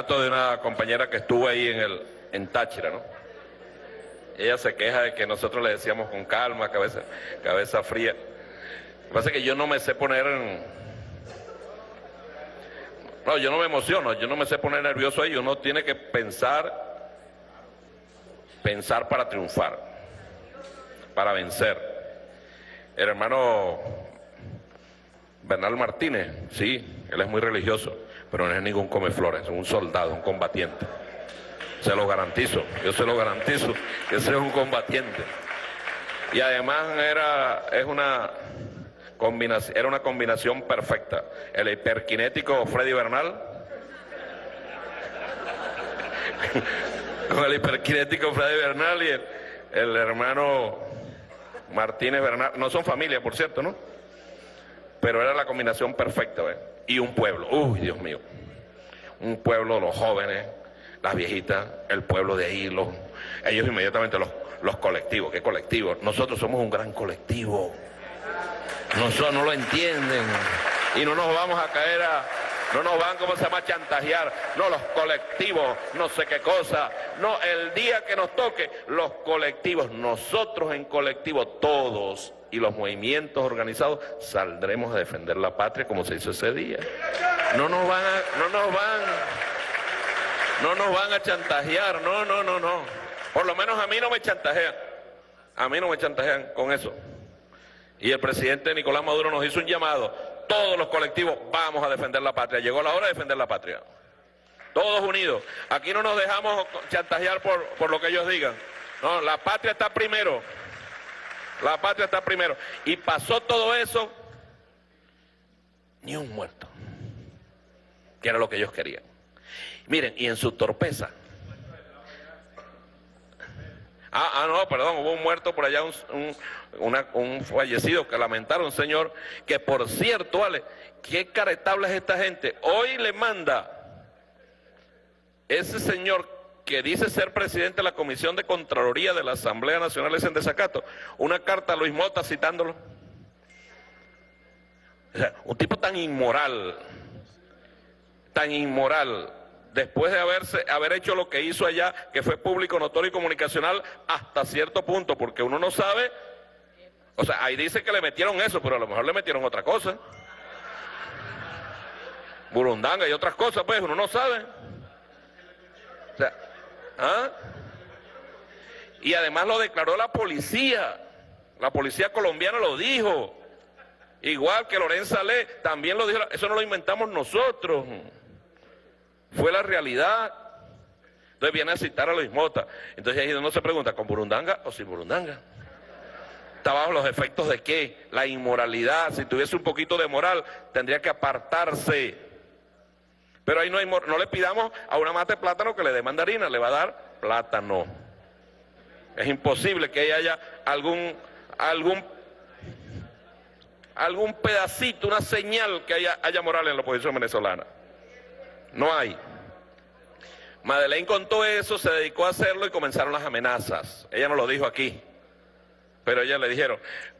De una compañera que estuvo ahí en Táchira, ¿no? Ella se queja de que nosotros le decíamos con calma, cabeza fría. Lo que pasa es que yo no me sé poner No, yo no me emociono, yo no me sé poner nervioso ahí. Uno tiene que pensar para triunfar, para vencer. El hermano Bernal Martínez, sí, él es muy religioso, pero no es ningún comeflores, es un soldado, un combatiente. Se lo garantizo, yo se lo garantizo, ese es un combatiente. Y además era una combinación perfecta. El hiperkinético Freddy Bernal, con el hiperkinético Freddy Bernal y el hermano Martínez Bernal, no son familia, por cierto, ¿no? Pero era la combinación perfecta, ¿ves? Y un pueblo, uy, Dios mío, un pueblo, los jóvenes, las viejitas, el pueblo de ahí, ellos inmediatamente, los colectivos, ¿qué colectivos? Nosotros somos un gran colectivo, no lo entienden, y no nos vamos a caer no nos van, ¿cómo se llama?, chantajear, no, los colectivos, no sé qué cosa, no, el día que nos toque, los colectivos, nosotros en colectivo, todos, y los movimientos organizados, saldremos a defender la patria como se hizo ese día. No nos van a chantajear, no. Por lo menos a mí no me chantajean, con eso. Y el presidente Nicolás Maduro nos hizo un llamado, todos los colectivos vamos a defender la patria, llegó la hora de defender la patria. Todos unidos, aquí no nos dejamos chantajear por lo que ellos digan. No, la patria está primero. La patria está primero. Y pasó todo eso, ni un muerto, que era lo que ellos querían. Miren, y en su torpeza. No, perdón, hubo un muerto por allá, un fallecido que lamentaron, señor, que por cierto, Ale, qué caretable es esta gente. Hoy le manda ese señor que dice ser presidente de la Comisión de Contraloría de la Asamblea Nacional en desacato, una carta a Luis Mota citándolo. O sea, un tipo tan inmoral, después de haber hecho lo que hizo allá, que fue público, notorio y comunicacional hasta cierto punto, porque uno no sabe, o sea, ahí dice que le metieron eso, pero a lo mejor le metieron otra cosa. Burundanga y otras cosas, pues, uno no sabe. O sea, ¿ah? Y además lo declaró la policía colombiana lo dijo, igual que Lorenza Salé, también lo dijo, eso no lo inventamos nosotros. Fue la realidad. Entonces viene a citar a Luis Mota. Entonces ahí uno se pregunta, ¿con Burundanga o sin Burundanga? ¿Está bajo los efectos de qué? La inmoralidad. Si tuviese un poquito de moral, tendría que apartarse. Pero ahí no hay moral. No le pidamos a una mata de plátano que le dé mandarina, le va a dar plátano. Es imposible que haya algún pedacito, una señal que haya moral en la oposición venezolana. No hay. Madeleine contó eso, se dedicó a hacerlo y comenzaron las amenazas. Ella no lo dijo aquí, pero ella le dijeron,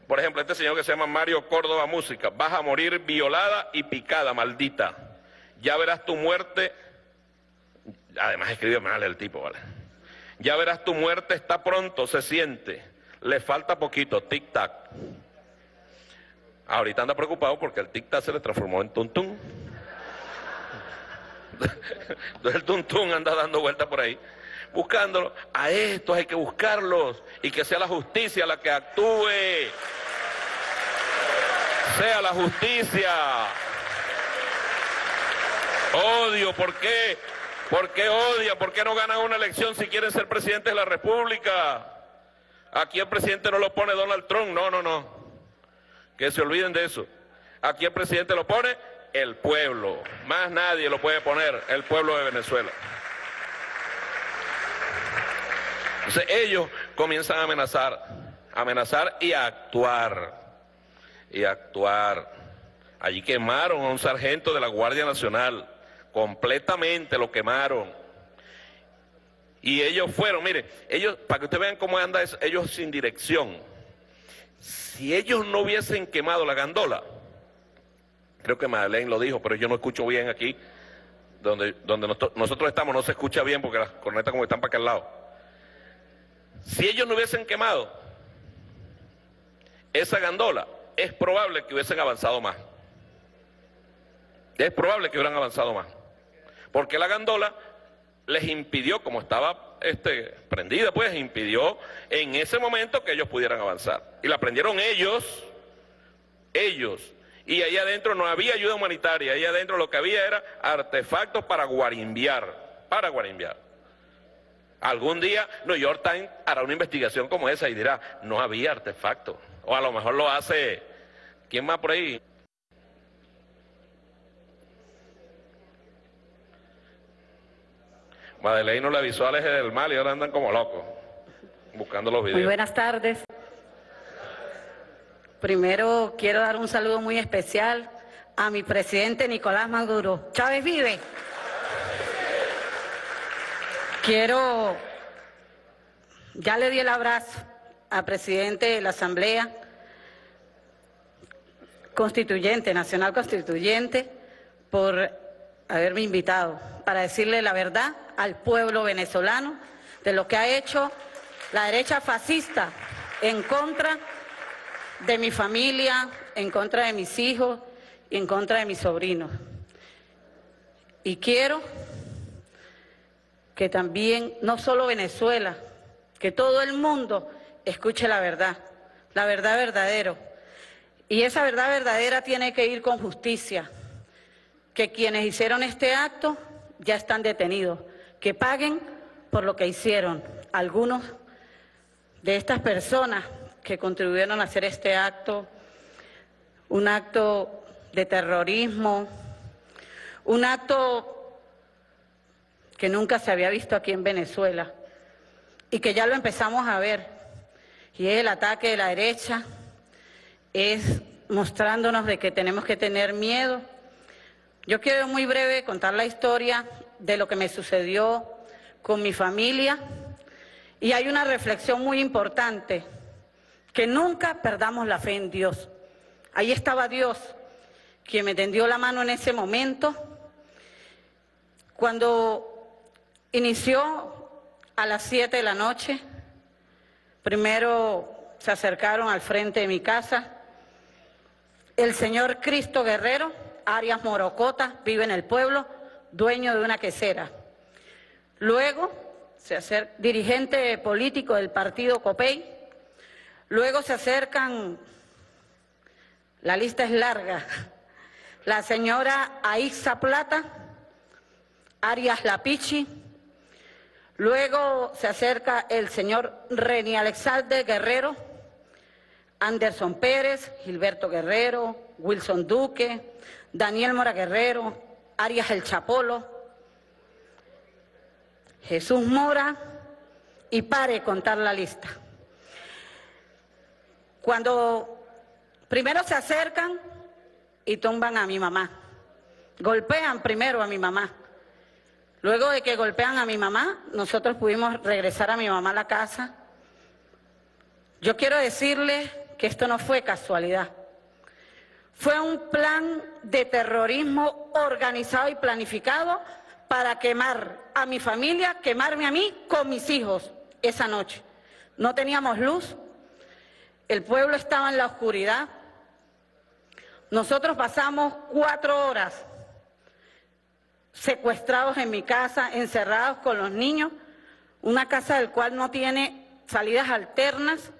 por ejemplo, este señor que se llama Mario Córdoba Música, vas a morir violada y picada, maldita. Ya verás tu muerte, además escribió mal el tipo, ¿vale? Ya verás tu muerte, está pronto, se siente, le falta poquito, tic-tac. Ahorita anda preocupado porque el tic-tac se le transformó en tuntún. Entonces el tuntún anda dando vueltas por ahí, buscándolo. A estos hay que buscarlos y que sea la justicia la que actúe. Sea la justicia. Odio, ¿por qué? ¿Por qué odia? ¿Por qué no ganan una elección si quieren ser presidentes de la República? Aquí el presidente no lo pone Donald Trump, no. Que se olviden de eso. Aquí el presidente lo pone el pueblo, más nadie lo puede poner, el pueblo de Venezuela. Entonces ellos comienzan a amenazar y a actuar, Allí quemaron a un sargento de la Guardia Nacional, completamente lo quemaron. Y ellos fueron, mire, ellos, para que ustedes vean cómo anda eso, ellos sin dirección. Si ellos no hubiesen quemado la gandola, creo que Madeleine lo dijo, pero yo no escucho bien aquí. Donde nosotros estamos no se escucha bien porque las cornetas como están para aquel lado. Si ellos no hubiesen quemado esa gandola, es probable que hubiesen avanzado más. Es probable que hubieran avanzado más. Porque la gandola les impidió, como estaba prendida, pues impidió en ese momento que ellos pudieran avanzar. Y la prendieron ellos. Y ahí adentro no había ayuda humanitaria, ahí adentro lo que había era artefactos para guarimbiar, Algún día New York Times hará una investigación como esa y dirá, no había artefactos. O a lo mejor lo hace, ¿quién más por ahí? Madeleine no le avisó al eje del mal y ahora andan como locos, buscando los videos. Muy buenas tardes. Primero quiero dar un saludo muy especial a mi presidente Nicolás Maduro. Chávez vive. Quiero, ya le di el abrazo al presidente de la Asamblea Constituyente, Nacional Constituyente, por haberme invitado para decirle la verdad al pueblo venezolano de lo que ha hecho la derecha fascista en contra de mi familia, en contra de mis hijos y en contra de mis sobrinos. Y quiero que también, no solo Venezuela, que todo el mundo escuche la verdad verdadera. Y esa verdad verdadera tiene que ir con justicia, que quienes hicieron este acto ya están detenidos, que paguen por lo que hicieron. Algunos de estas personas que contribuyeron a hacer este acto, un acto de terrorismo, un acto que nunca se había visto aquí en Venezuela y que ya lo empezamos a ver, y es el ataque de la derecha, es mostrándonos de que tenemos que tener miedo. Yo quiero muy breve contar la historia de lo que me sucedió con mi familia, y hay una reflexión muy importante, que nunca perdamos la fe en Dios. Ahí estaba Dios, quien me tendió la mano en ese momento. Cuando inició a las 7 de la noche, primero se acercaron al frente de mi casa el señor Cristo Guerrero Arias Morocota, vive en el pueblo, dueño de una quesera. Luego, se acerca dirigente político del partido COPEI. Luego se acercan, la lista es larga, la señora Aixa Plata, Arias Lapichi. Luego se acerca el señor Reni Alexander Guerrero, Anderson Pérez, Gilberto Guerrero, Wilson Duque, Daniel Mora Guerrero, Arias El Chapolo, Jesús Mora, y pare contar la lista. Cuando primero se acercan y tumban a mi mamá, golpean primero a mi mamá. Luego de que golpean a mi mamá, nosotros pudimos regresar a mi mamá a la casa. Yo quiero decirles que esto no fue casualidad. Fue un plan de terrorismo organizado y planificado para quemar a mi familia, quemarme a mí con mis hijos esa noche. No teníamos luz, el pueblo estaba en la oscuridad. Nosotros pasamos 4 horas secuestrados en mi casa, encerrados con los niños, una casa del cual no tiene salidas alternas,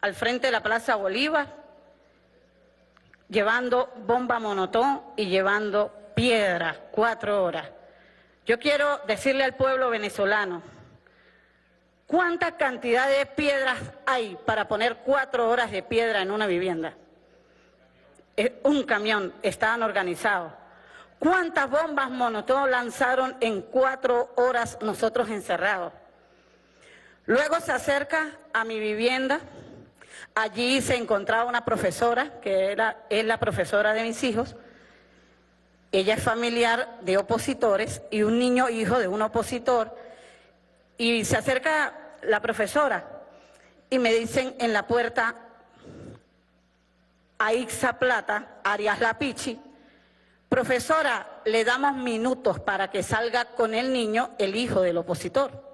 al frente de la Plaza Bolívar, llevando bomba monotón y llevando piedra, 4 horas. Yo quiero decirle al pueblo venezolano, ¿cuánta cantidad de piedras hay para poner 4 horas de piedra en una vivienda? Un camión, estaban organizados. ¿Cuántas bombas monotón lanzaron en 4 horas nosotros encerrados? Luego se acerca a mi vivienda. Allí se encontraba una profesora, que es la profesora de mis hijos. Ella es familiar de opositores y un niño hijo de un opositor. Y se acerca la profesora y me dicen en la puerta a Aixa Plata, Arias Lapichi, profesora, le damos minutos para que salga con el niño, el hijo del opositor.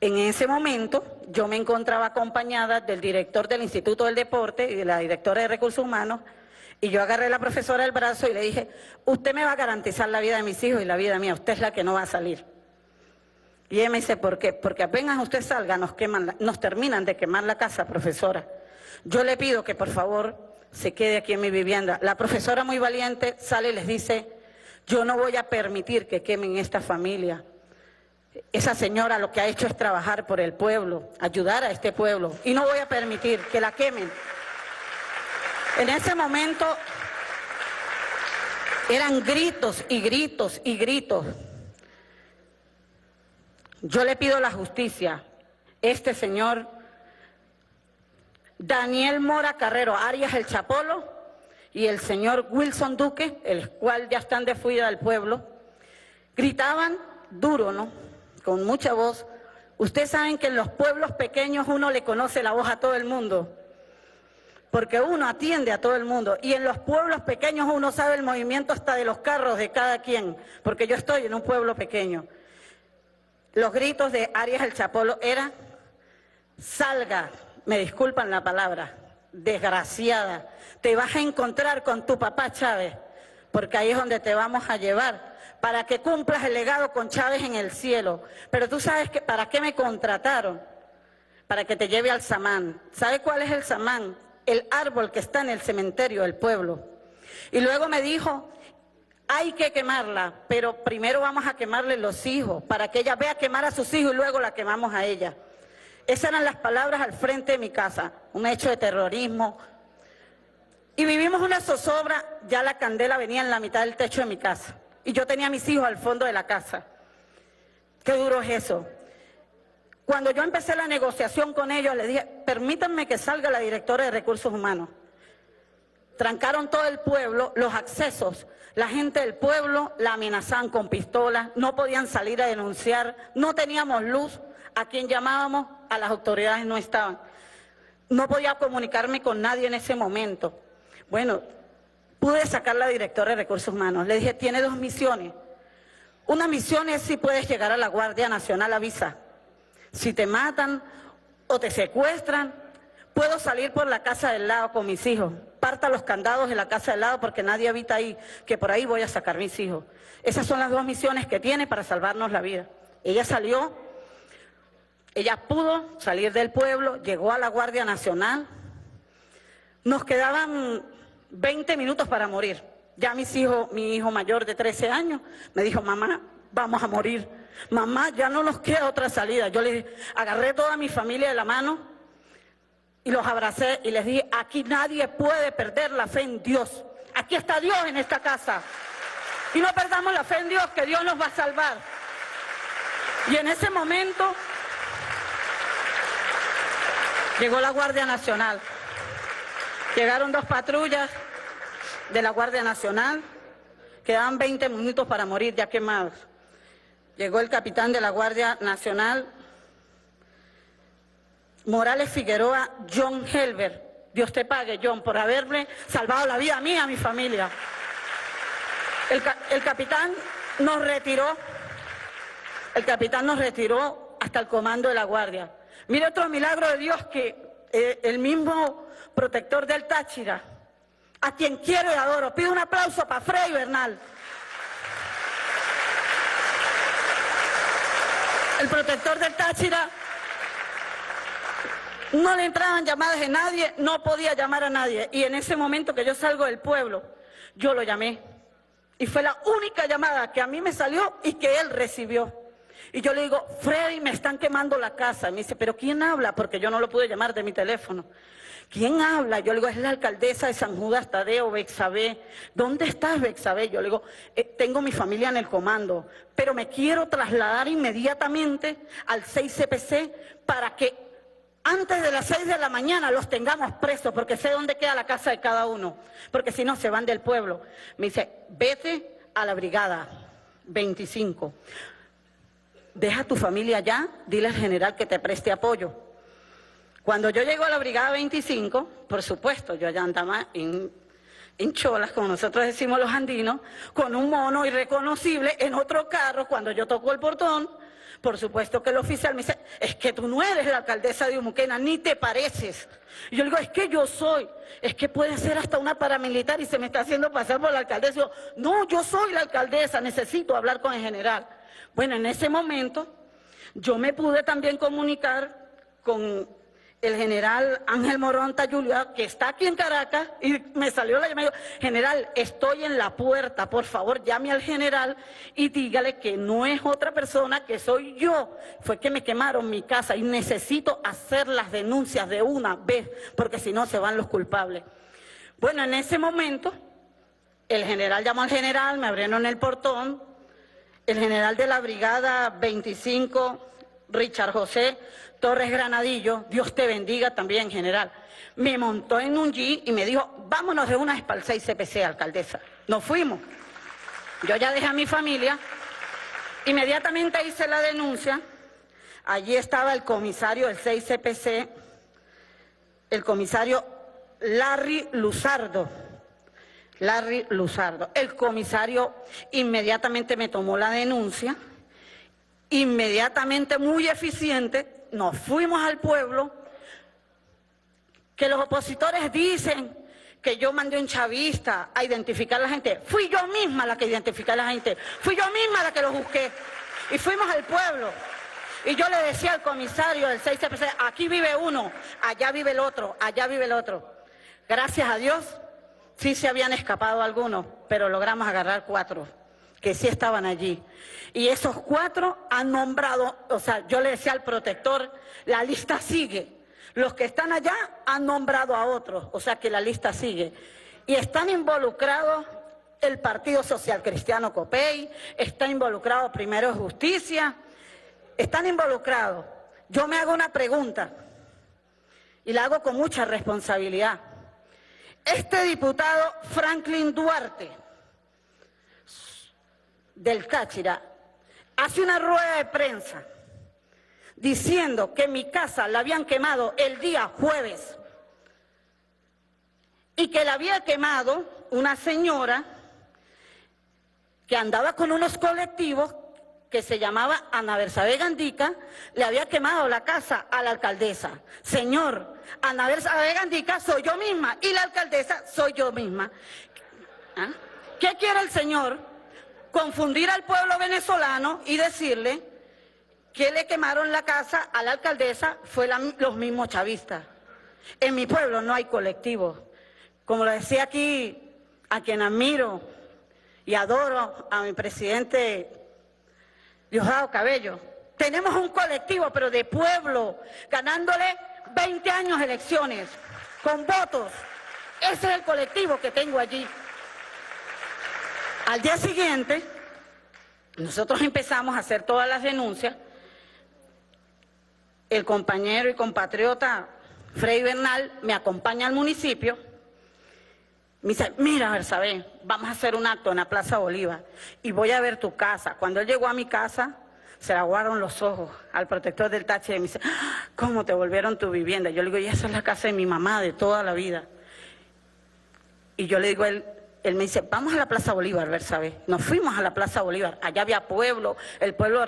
En ese momento yo me encontraba acompañada del director del Instituto del Deporte y de la directora de Recursos Humanos, y yo agarré a la profesora del brazo y le dije, usted me va a garantizar la vida de mis hijos y la vida mía, usted es la que no va a salir. Y ella me dice, ¿por qué? Porque apenas usted salga nos terminan de quemar la casa, profesora. Yo le pido que por favor se quede aquí en mi vivienda. La profesora muy valiente sale y les dice, yo no voy a permitir que quemen esta familia. Esa señora lo que ha hecho es trabajar por el pueblo, ayudar a este pueblo, y no voy a permitir que la quemen. En ese momento eran gritos y gritos y gritos. Yo le pido la justicia. Este señor Daniel Mora Carrero, Arias El Chapolo, y el señor Wilson Duque, el cual ya están de fuga del pueblo, gritaban duro, ¿no?, con mucha voz. Ustedes saben que en los pueblos pequeños uno le conoce la voz a todo el mundo, porque uno atiende a todo el mundo, y en los pueblos pequeños uno sabe el movimiento hasta de los carros de cada quien, porque yo estoy en un pueblo pequeño. Los gritos de Arias El Chapolo eran, salga, me disculpan la palabra, desgraciada, te vas a encontrar con tu papá Chávez, porque ahí es donde te vamos a llevar, para que cumplas el legado con Chávez en el cielo. Pero tú sabes que para qué me contrataron, para que te lleve al samán. ¿Sabe cuál es el samán? El árbol que está en el cementerio del pueblo. Y luego me dijo, hay que quemarla, pero primero vamos a quemarle los hijos, para que ella vea quemar a sus hijos y luego la quemamos a ella. Esas eran las palabras al frente de mi casa, un hecho de terrorismo. Y vivimos una zozobra, ya la candela venía en la mitad del techo de mi casa. Y yo tenía a mis hijos al fondo de la casa. Qué duro es eso. Cuando yo empecé la negociación con ellos, les dije, permítanme que salga la directora de Recursos Humanos. Trancaron todo el pueblo, los accesos. La gente del pueblo la amenazaban con pistolas, no podían salir a denunciar, no teníamos luz. ¿A quién llamábamos? A las autoridades no estaban. No podía comunicarme con nadie en ese momento. Bueno, pude sacar a la directora de Recursos Humanos. Le dije, tiene dos misiones. Una misión es si puedes llegar a la Guardia Nacional, avisa. Si te matan o te secuestran, puedo salir por la casa del lado con mis hijos. Parta los candados de la casa del lado porque nadie habita ahí, que por ahí voy a sacar mis hijos. Esas son las dos misiones que tiene para salvarnos la vida. Ella salió, ella pudo salir del pueblo, llegó a la Guardia Nacional. Nos quedaban 20 minutos para morir. Ya mis hijos, mi hijo mayor de 13 años me dijo, mamá, vamos a morir. Mamá, ya no nos queda otra salida. Yo les agarré toda mi familia de la mano y los abracé y les dije, aquí nadie puede perder la fe en Dios. Aquí está Dios en esta casa. Y no perdamos la fe en Dios, que Dios nos va a salvar. Y en ese momento llegó la Guardia Nacional. Llegaron dos patrullas de la Guardia Nacional. Quedaban 20 minutos para morir ya quemados. Llegó el capitán de la Guardia Nacional, Morales Figueroa, John Helber. Dios te pague, John, por haberme salvado la vida a mí y a mi familia. El capitán nos retiró. El capitán nos retiró hasta el comando de la Guardia. Mire otro milagro de Dios, que el mismo protector del Táchira, a quien quiero y adoro. Pido un aplauso para Freddy Bernal. El protector del Táchira, no le entraban llamadas de nadie, no podía llamar a nadie. Y en ese momento que yo salgo del pueblo, yo lo llamé. Y fue la única llamada que a mí me salió y que él recibió. Y yo le digo, Freddy, me están quemando la casa. Y me dice, ¿pero quién habla? Porque yo no lo pude llamar de mi teléfono. ¿Quién habla? Yo le digo, es la alcaldesa de San Judas Tadeo, Betsabeth. ¿Dónde estás, Betsabeth? Yo le digo, tengo mi familia en el comando, pero me quiero trasladar inmediatamente al 6CPC para que antes de las 6 de la mañana los tengamos presos, porque sé dónde queda la casa de cada uno, porque si no se van del pueblo. Me dice, vete a la brigada 25. Deja a tu familia allá, dile al general que te preste apoyo. Cuando yo llego a la brigada 25, por supuesto, yo allá andaba en cholas, como nosotros decimos los andinos, con un mono irreconocible en otro carro. Cuando yo toco el portón, por supuesto que el oficial me dice, es que tú no eres la alcaldesa de Umuquena, ni te pareces. Y yo le digo, es que yo soy, es que puede ser hasta una paramilitar y se me está haciendo pasar por la alcaldesa. Y yo, no, yo soy la alcaldesa, necesito hablar con el general. Bueno, en ese momento yo me pude también comunicar con el general Ángel Morón Tayulia, que está aquí en Caracas, y me salió la llamada, general, estoy en la puerta, por favor, llame al general y dígale que no es otra persona, que soy yo. Fue que me quemaron mi casa y necesito hacer las denuncias de una vez, porque si no se van los culpables. Bueno, en ese momento, el general llamó al general, me abrieron el portón, el general de la brigada 25... Richard José Torres Granadillo, Dios te bendiga también, general. Me montó en un jeep y me dijo, vámonos de una vez para el 6CPC, alcaldesa. Nos fuimos. Yo ya dejé a mi familia. Inmediatamente hice la denuncia. Allí estaba el comisario del 6CPC, el comisario Larry Luzardo. Larry Luzardo. El comisario inmediatamente me tomó la denuncia. Inmediatamente, muy eficiente, nos fuimos al pueblo, que los opositores dicen que yo mandé un chavista a identificar a la gente. Fui yo misma la que identificé a la gente, fui yo misma la que los busqué. Y fuimos al pueblo. Y yo le decía al comisario del 6CPC, aquí vive uno, allá vive el otro, allá vive el otro. Gracias a Dios, sí se habían escapado algunos, pero logramos agarrar 4. que sí estaban allí. Y esos cuatro han nombrado, o sea, yo le decía al protector, la lista sigue. Los que están allá han nombrado a otros, o sea que la lista sigue. Y están involucrados el Partido Social Cristiano Copey, está involucrado Primero Justicia, están involucrados. Yo me hago una pregunta, y la hago con mucha responsabilidad. Este diputado Franklin Duarte, del Táchira, hace una rueda de prensa diciendo que mi casa la habían quemado el día jueves y que la había quemado una señora que andaba con unos colectivos que se llamaba Ana Betsabeth Gandica, le había quemado la casa a la alcaldesa. Señor, Ana Betsabeth Gandica soy yo misma y la alcaldesa soy yo misma. ¿Ah? ¿Qué quiere el señor? Confundir al pueblo venezolano y decirle que le quemaron la casa a la alcaldesa fue los mismos chavistas. En mi pueblo no hay colectivos. Como lo decía aquí, a quien admiro y adoro, a mi presidente Diosdado Cabello, tenemos un colectivo, pero de pueblo, ganándole 20 años elecciones, con votos. Ese es el colectivo que tengo allí. Al día siguiente, nosotros empezamos a hacer todas las denuncias. El compañero y compatriota Freddy Bernal me acompaña al municipio. Me dice, mira, Betsabeth, vamos a hacer un acto en la Plaza Bolívar y voy a ver tu casa. Cuando él llegó a mi casa, se le aguaron los ojos al protector del Táchira y me dice, ¿cómo te volvieron tu vivienda? Yo le digo, y esa es la casa de mi mamá de toda la vida. Y yo le digo a él, él me dice, vamos a la Plaza Bolívar, Betsabeth. Nos fuimos a la Plaza Bolívar. Allá había pueblo, el pueblo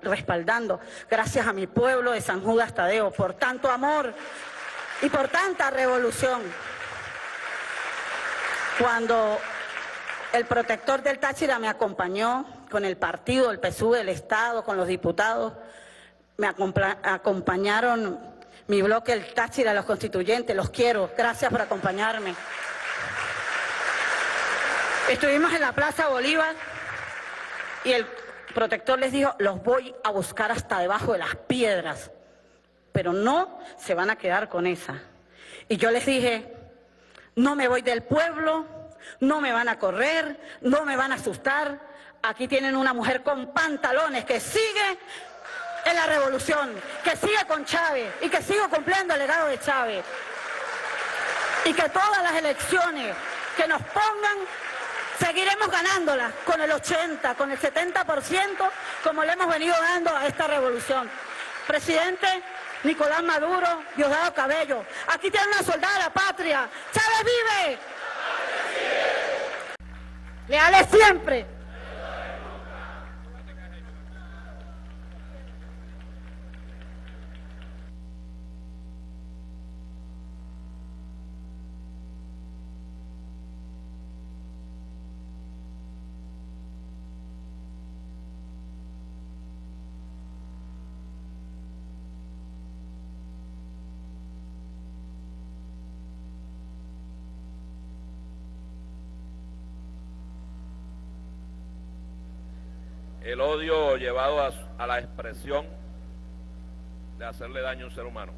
respaldando. Gracias a mi pueblo de San Judas Tadeo, por tanto amor y por tanta revolución. Cuando el protector del Táchira me acompañó con el partido, el PSUV del Estado, con los diputados, me acompañaron mi bloque, el Táchira, los constituyentes, los quiero, gracias por acompañarme. Estuvimos en la Plaza Bolívar y el protector les dijo, los voy a buscar hasta debajo de las piedras, pero no se van a quedar con esa. Y yo les dije, no me voy del pueblo, no me van a correr, no me van a asustar. Aquí tienen una mujer con pantalones que sigue en la revolución, que sigue con Chávez y que sigue cumpliendo el legado de Chávez. Y que todas las elecciones que nos pongan, seguiremos ganándolas con el 80, con el 70%, como le hemos venido dando a esta revolución. Presidente Nicolás Maduro, Diosdado Cabello, aquí tiene una soldada de la patria. ¡Chávez vive! ¡Leales siempre! El odio llevado a la expresión de hacerle daño a un ser humano,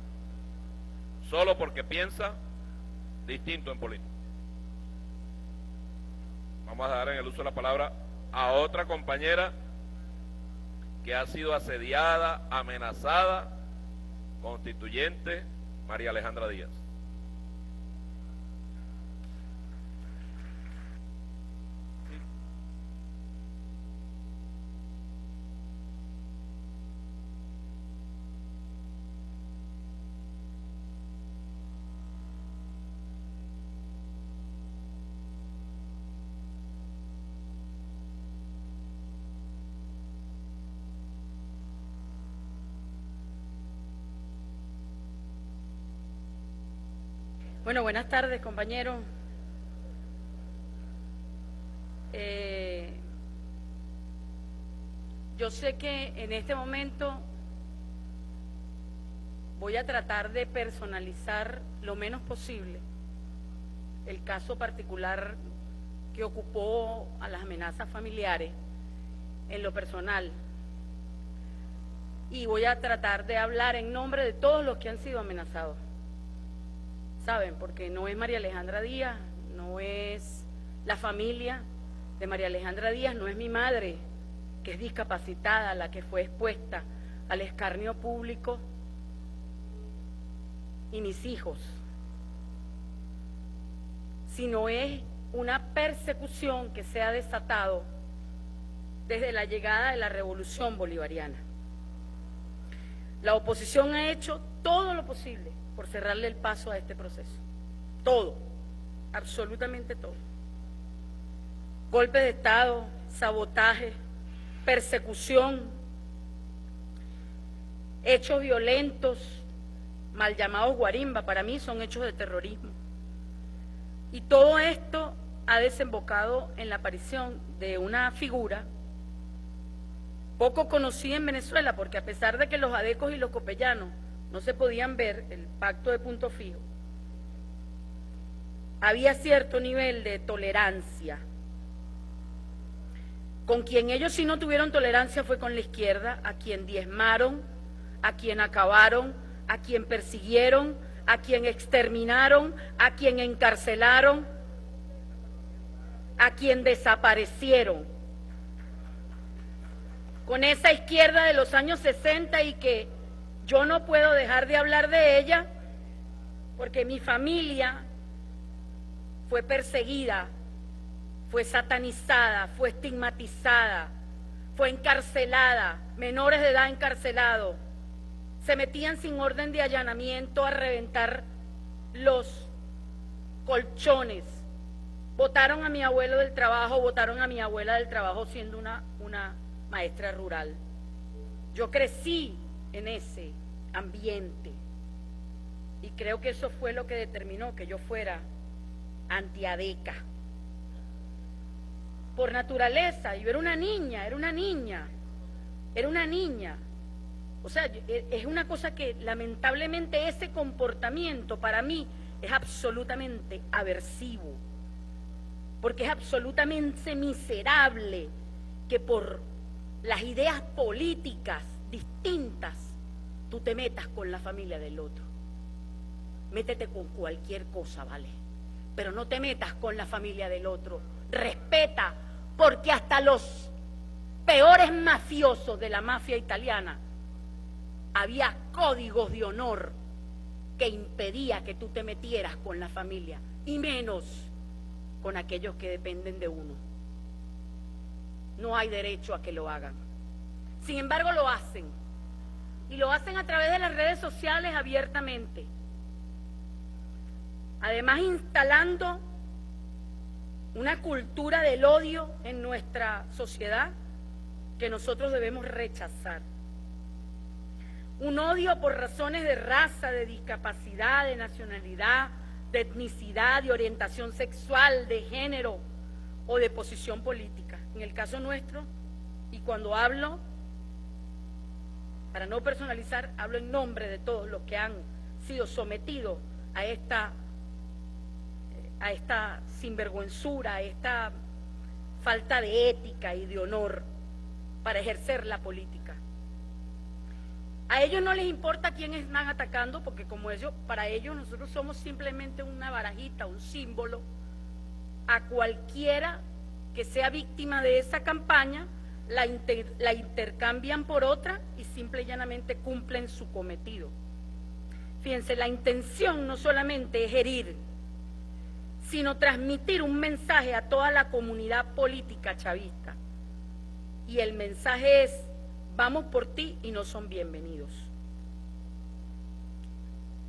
solo porque piensa distinto en política. Vamos a dar en el uso de la palabra a otra compañera que ha sido asediada, amenazada, constituyente, María Alejandra Díaz. Bueno, buenas tardes, compañeros. Yo sé que en este momento voy a tratar de personalizar lo menos posible el caso particular que ocupó a las amenazas familiares, en lo personal. Y voy a tratar de hablar en nombre de todos los que han sido amenazados. ¿Saben? Porque no es María Alejandra Díaz, no es la familia de María Alejandra Díaz, no es mi madre, que es discapacitada, la que fue expuesta al escarnio público, y mis hijos, sino es una persecución que se ha desatado desde la llegada de la Revolución Bolivariana. La oposición ha hecho todo lo posible por cerrarle el paso a este proceso. Todo, absolutamente todo. Golpes de Estado, sabotaje, persecución, hechos violentos, mal llamados guarimba, para mí son hechos de terrorismo. Y todo esto ha desembocado en la aparición de una figura poco conocida en Venezuela, porque a pesar de que los adecos y los copellanos no se podían ver el pacto de punto fijo, había cierto nivel de tolerancia. Con quien ellos sí no tuvieron tolerancia fue con la izquierda, a quien diezmaron, a quien acabaron, a quien persiguieron, a quien exterminaron, a quien encarcelaron, a quien desaparecieron. Con esa izquierda de los años 60 y que yo no puedo dejar de hablar de ella porque mi familia fue perseguida, fue satanizada, fue estigmatizada, fue encarcelada, menores de edad encarcelados. Se metían sin orden de allanamiento a reventar los colchones. Votaron a mi abuelo del trabajo, votaron a mi abuela del trabajo siendo una maestra rural. Yo crecí en ese ambiente y creo que eso fue lo que determinó que yo fuera antiadeca. Por naturaleza, yo era una niña. O sea, es una cosa que lamentablemente ese comportamiento para mí es absolutamente aversivo, porque es absolutamente miserable que por las ideas políticas distintas tú te metas con la familia del otro. Métete con cualquier cosa, ¿vale? Pero no te metas con la familia del otro. Respeta, porque hasta los peores mafiosos de la mafia italiana había códigos de honor que impedía que tú te metieras con la familia, y menos con aquellos que dependen de uno. No hay derecho a que lo hagan. Sin embargo, lo hacen. Y lo hacen a través de las redes sociales abiertamente. Además, instalando una cultura del odio en nuestra sociedad que nosotros debemos rechazar. Un odio por razones de raza, de discapacidad, de nacionalidad, de etnicidad, de orientación sexual, de género o de posición política. En el caso nuestro, y cuando hablo, para no personalizar, hablo en nombre de todos los que han sido sometidos a esta sinvergüenzura, a esta falta de ética y de honor para ejercer la política. A ellos no les importa quién están atacando, porque como ellos, para ellos nosotros somos simplemente una barajita, un símbolo. A cualquiera que sea víctima de esa campaña, la intercambian por otra y simple y llanamente cumplen su cometido. Fíjense, la intención no solamente es herir, sino transmitir un mensaje a toda la comunidad política chavista. Y el mensaje es: vamos por ti y no son bienvenidos.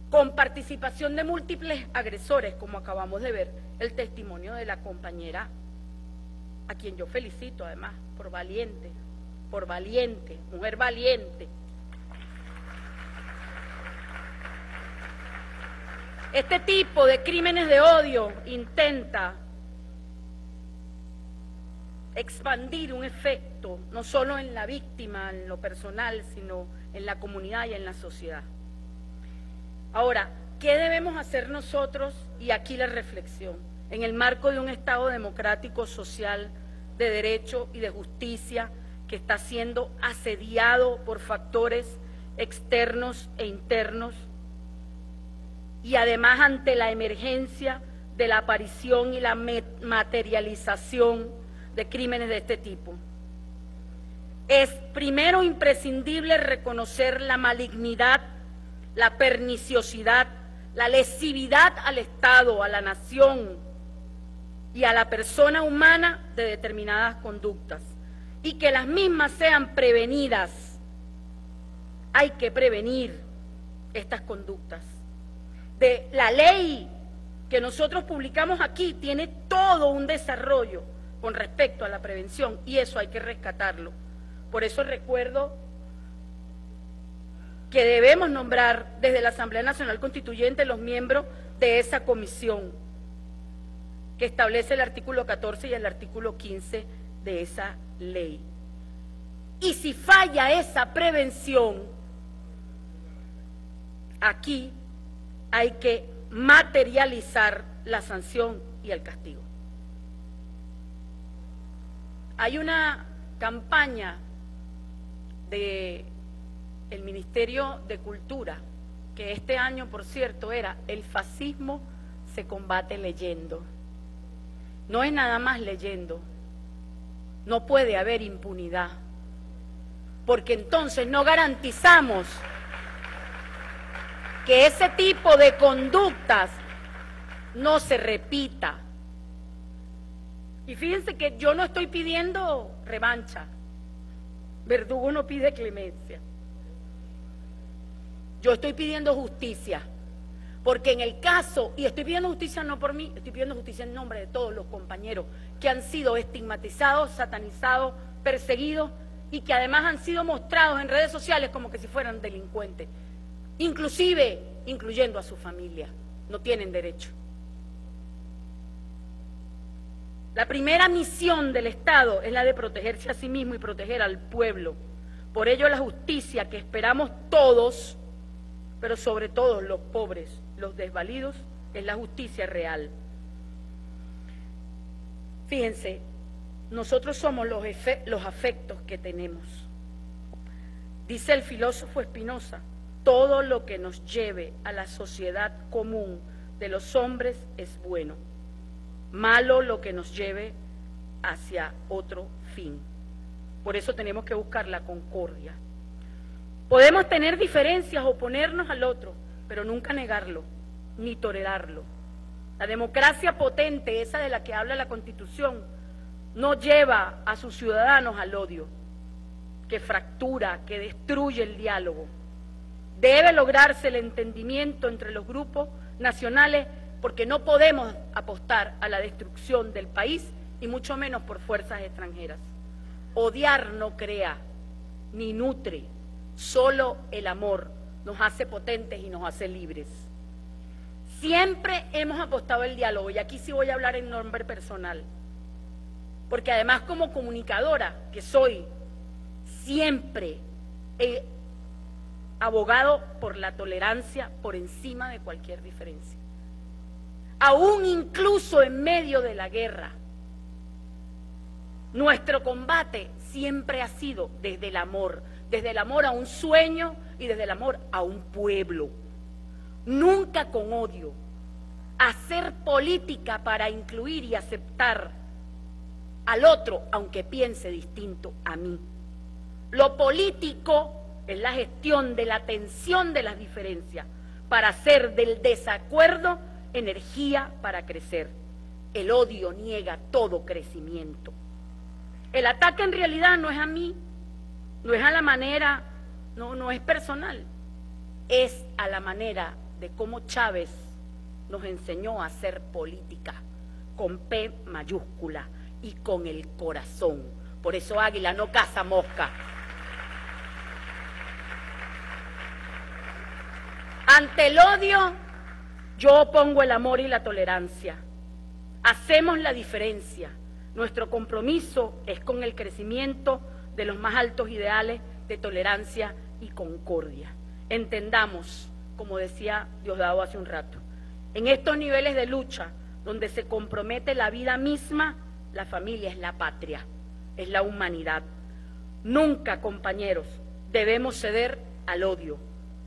Con participación de múltiples agresores, como acabamos de ver el testimonio de la compañera, a quien yo felicito además por valiente, mujer valiente. Este tipo de crímenes de odio intenta expandir un efecto, no solo en la víctima, en lo personal, sino en la comunidad y en la sociedad. Ahora, ¿qué debemos hacer nosotros? Y aquí la reflexión, en el marco de un Estado democrático, social, de derecho y de justicia, que está siendo asediado por factores externos e internos, y además ante la emergencia de la aparición y la materialización de crímenes de este tipo. Es primero imprescindible reconocer la malignidad, la perniciosidad, la lesividad al Estado, a la nación y a la persona humana de determinadas conductas, y que las mismas sean prevenidas. Hay que prevenir estas conductas. De la ley que nosotros publicamos aquí tiene todo un desarrollo con respecto a la prevención, y eso hay que rescatarlo. Por eso recuerdo que debemos nombrar desde la Asamblea Nacional Constituyente los miembros de esa comisión que establece el artículo 14 y el artículo 15 de esa ley. Y si falla esa prevención, aquí hay que materializar la sanción y el castigo. Hay una campaña del Ministerio de Cultura, que este año, por cierto, era "El fascismo se combate leyendo". No es nada más leyendo. No puede haber impunidad, porque entonces no garantizamos que ese tipo de conductas no se repita. Y fíjense que yo no estoy pidiendo revancha. Verdugo no pide clemencia. Yo estoy pidiendo justicia, porque en el caso, y estoy pidiendo justicia no por mí, estoy pidiendo justicia en nombre de todos los compañeros que han sido estigmatizados, satanizados, perseguidos, y que además han sido mostrados en redes sociales como que si fueran delincuentes, inclusive incluyendo a su familia. No tienen derecho. La primera misión del Estado es la de protegerse a sí mismo y proteger al pueblo. Por ello, la justicia que esperamos todos, pero sobre todo los pobres, los desvalidos, es la justicia real. Fíjense, nosotros somos los afectos que tenemos. Dice el filósofo Spinoza: todo lo que nos lleve a la sociedad común de los hombres es bueno, malo lo que nos lleve hacia otro fin. Por eso tenemos que buscar la concordia. Podemos tener diferencias, oponernos al otro, pero nunca negarlo, ni tolerarlo. La democracia potente, esa de la que habla la Constitución, no lleva a sus ciudadanos al odio, que fractura, que destruye el diálogo. Debe lograrse el entendimiento entre los grupos nacionales, porque no podemos apostar a la destrucción del país, y mucho menos por fuerzas extranjeras. Odiar no crea, ni nutre. Solo el amor nos hace potentes y nos hace libres. Siempre hemos apostado al diálogo, y aquí sí voy a hablar en nombre personal, porque además como comunicadora que soy, siempre he abogado por la tolerancia por encima de cualquier diferencia, aún incluso en medio de la guerra. Nuestro combate siempre ha sido desde el amor a un sueño y desde el amor a un pueblo, nunca con odio. Hacer política para incluir y aceptar al otro, aunque piense distinto a mí. Lo político es la gestión de la tensión de las diferencias para hacer del desacuerdo energía para crecer. El odio niega todo crecimiento. El ataque en realidad no es a mí, no es a la manera, no es personal, es a la manera de cómo Chávez nos enseñó a hacer política, con P mayúscula y con el corazón. Por eso águila no caza mosca. Ante el odio, yo opongo el amor y la tolerancia. Hacemos la diferencia. Nuestro compromiso es con el crecimiento de los más altos ideales de tolerancia y concordia. Entendamos, como decía Diosdado hace un rato, en estos niveles de lucha donde se compromete la vida misma, la familia es la patria, es la humanidad. Nunca, compañeros, debemos ceder al odio,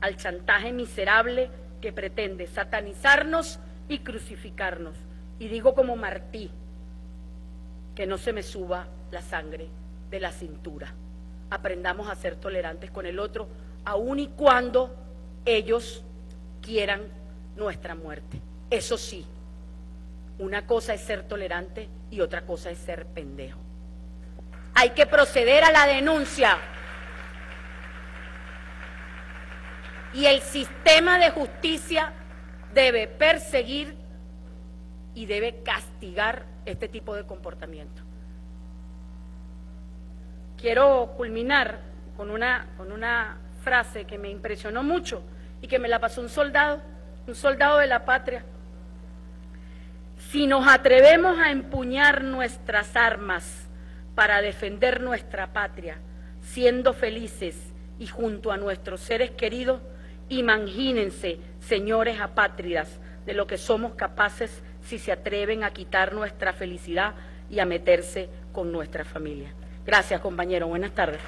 al chantaje miserable que pretende satanizarnos y crucificarnos. Y digo como Martí, que no se me suba la sangre de la cintura. Aprendamos a ser tolerantes con el otro, aun y cuando ellos quieran nuestra muerte. Eso sí, una cosa es ser tolerante y otra cosa es ser pendejo. Hay que proceder a la denuncia. Y el sistema de justicia debe perseguir y debe castigar este tipo de comportamiento. Quiero culminar con una frase que me impresionó mucho y que me la pasó un soldado de la patria. Si nos atrevemos a empuñar nuestras armas para defender nuestra patria, siendo felices y junto a nuestros seres queridos, imagínense, señores apátridas, de lo que somos capaces si se atreven a quitar nuestra felicidad y a meterse con nuestra familia. Gracias, compañero. Buenas tardes.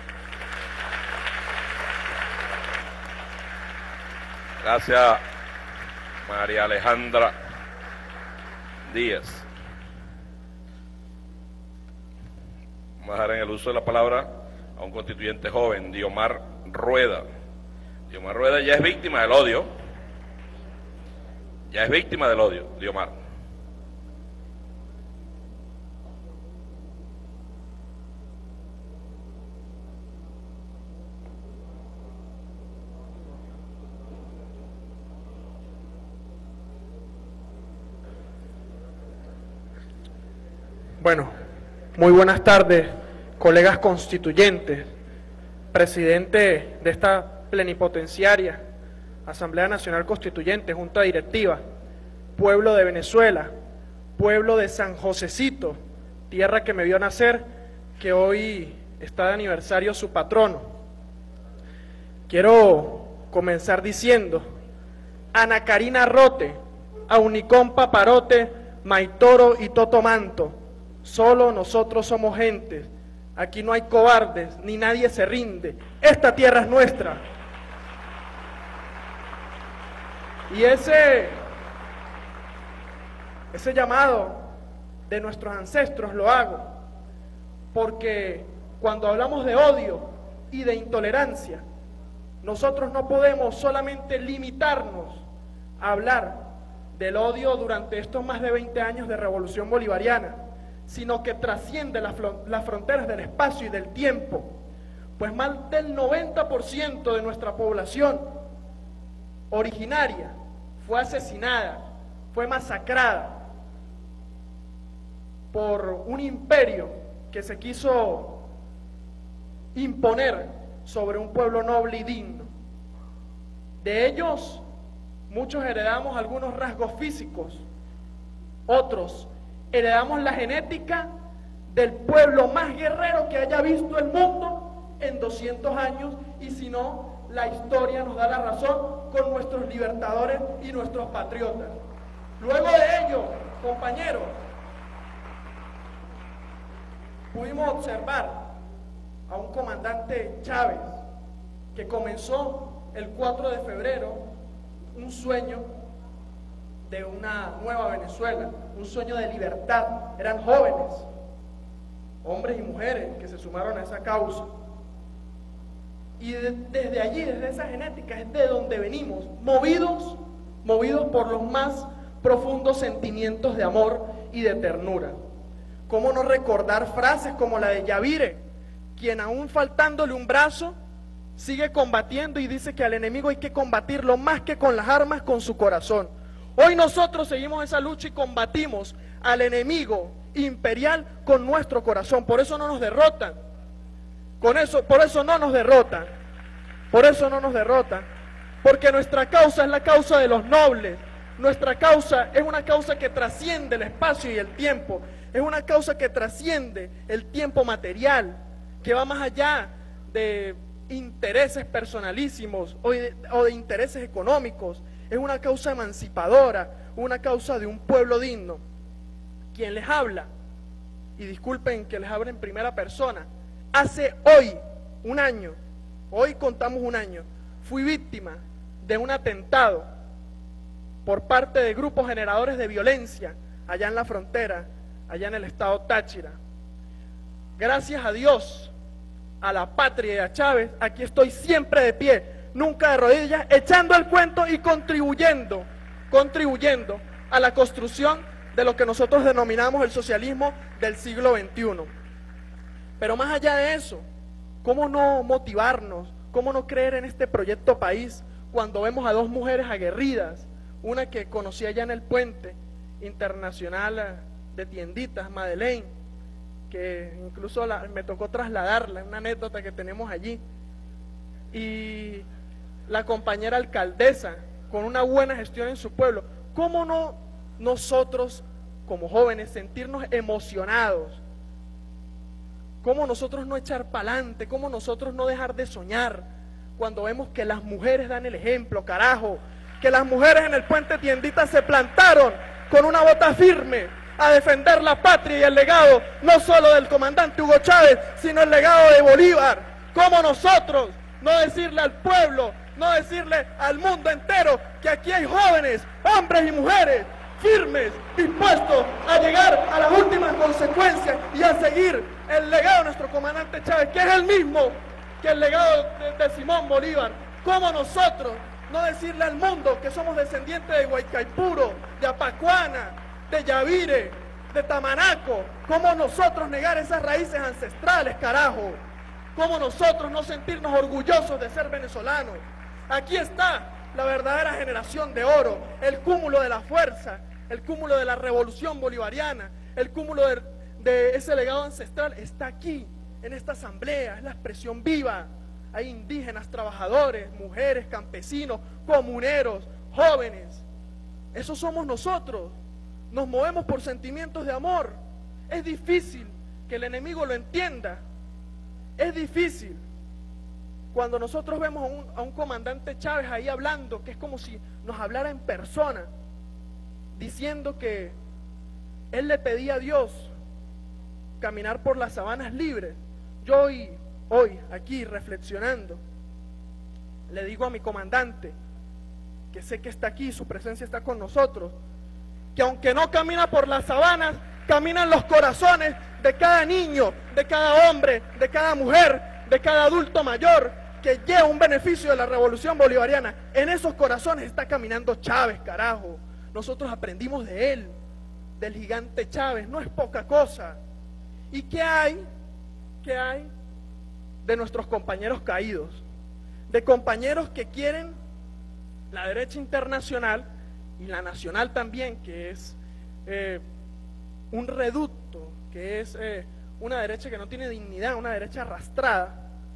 Gracias, María Alejandra Díaz. Vamos a dejar en el uso de la palabra a un constituyente joven, Diomar Rueda. Diomar Rueda ya es víctima del odio. Ya es víctima del odio, Diomar. Bueno, muy buenas tardes, colegas constituyentes, presidente de esta plenipotenciaria, Asamblea Nacional Constituyente, Junta Directiva, pueblo de Venezuela, pueblo de San Josecito, tierra que me vio nacer, que hoy está de aniversario su patrono. Quiero comenzar diciendo, Ana Karina Rote, Aunicón Paparote, Maitoro y Totomanto, solo nosotros somos gentes, aquí no hay cobardes, ni nadie se rinde, esta tierra es nuestra. Y ese llamado de nuestros ancestros lo hago, porque cuando hablamos de odio y de intolerancia, nosotros no podemos solamente limitarnos a hablar del odio durante estos más de 20 años de Revolución Bolivariana, sino que trasciende las fronteras del espacio y del tiempo, pues más del 90% de nuestra población originaria fue asesinada, fue masacrada por un imperio que se quiso imponer sobre un pueblo noble y digno. De ellos, muchos heredamos algunos rasgos físicos, otros heredamos la genética del pueblo más guerrero que haya visto el mundo en 200 años, y si no, la historia nos da la razón con nuestros libertadores y nuestros patriotas. Luego de ello, compañeros, pudimos observar a un comandante Chávez que comenzó el 4 de febrero un sueño de una nueva Venezuela, un sueño de libertad. Eran jóvenes, hombres y mujeres que se sumaron a esa causa. Y desde allí, desde esa genética, es de donde venimos, movidos por los más profundos sentimientos de amor y de ternura. ¿Cómo no recordar frases como la de Yavire, quien aún faltándole un brazo, sigue combatiendo y dice que al enemigo hay que combatirlo más que con las armas, con su corazón? Hoy nosotros seguimos esa lucha y combatimos al enemigo imperial con nuestro corazón. Por eso no nos derrotan. Por eso no nos derrotan. Porque nuestra causa es la causa de los nobles. Nuestra causa es una causa que trasciende el espacio y el tiempo. Es una causa que trasciende el tiempo material, que va más allá de intereses personalísimos o de intereses económicos. Es una causa emancipadora, una causa de un pueblo digno. Quien les habla, y disculpen que les hablo en primera persona, hace hoy un año, hoy contamos un año, fui víctima de un atentado por parte de grupos generadores de violencia allá en la frontera, allá en el estado Táchira. Gracias a Dios, a la patria y a Chávez, aquí estoy siempre de pie, nunca de rodillas, echando el cuento y contribuyendo a la construcción de lo que nosotros denominamos el socialismo del siglo XXI. Pero más allá de eso, ¿cómo no motivarnos? ¿Cómo no creer en este proyecto país cuando vemos a dos mujeres aguerridas? Una que conocí allá en el puente internacional de Tienditas, Madeleine, que incluso me tocó trasladarla, una anécdota que tenemos allí, y la compañera alcaldesa, con una buena gestión en su pueblo. ¿Cómo no nosotros, como jóvenes, sentirnos emocionados? ¿Cómo nosotros no echar para adelante? ¿Cómo nosotros no dejar de soñar cuando vemos que las mujeres dan el ejemplo, carajo? Que las mujeres en el puente Tienditas se plantaron con una bota firme a defender la patria y el legado, no solo del comandante Hugo Chávez, sino el legado de Bolívar. ¿Cómo nosotros no decirle al pueblo, no decirle al mundo entero que aquí hay jóvenes, hombres y mujeres, firmes, dispuestos a llegar a las últimas consecuencias y a seguir el legado de nuestro comandante Chávez, que es el mismo que el legado de Simón Bolívar? ¿Cómo nosotros no decirle al mundo que somos descendientes de Huaycaipuro, de Apacuana, de Yavire, de Tamanaco? ¿Cómo nosotros negar esas raíces ancestrales, carajo? ¿Cómo nosotros no sentirnos orgullosos de ser venezolanos? Aquí está la verdadera generación de oro, el cúmulo de la fuerza, el cúmulo de la revolución bolivariana, el cúmulo de ese legado ancestral está aquí, en esta asamblea, es la expresión viva. Hay indígenas, trabajadores, mujeres, campesinos, comuneros, jóvenes. Esos somos nosotros. Nos movemos por sentimientos de amor. Es difícil que el enemigo lo entienda. Es difícil cuando nosotros vemos a un comandante Chávez ahí hablando, que es como si nos hablara en persona, diciendo que él le pedía a Dios caminar por las sabanas libres. Yo hoy, aquí, reflexionando, le digo a mi comandante, que sé que está aquí, su presencia está con nosotros, que aunque no camina por las sabanas, caminan los corazones de cada niño, de cada hombre, de cada mujer, de cada adulto mayor, que lleva un beneficio de la revolución bolivariana. En esos corazones está caminando Chávez, carajo. Nosotros aprendimos de él, del gigante Chávez, no es poca cosa. ¿Y qué hay? ¿Qué hay de nuestros compañeros caídos, de compañeros que quieren la derecha internacional y la nacional también, que es un reducto, que es una derecha que no tiene dignidad, una derecha arrastrada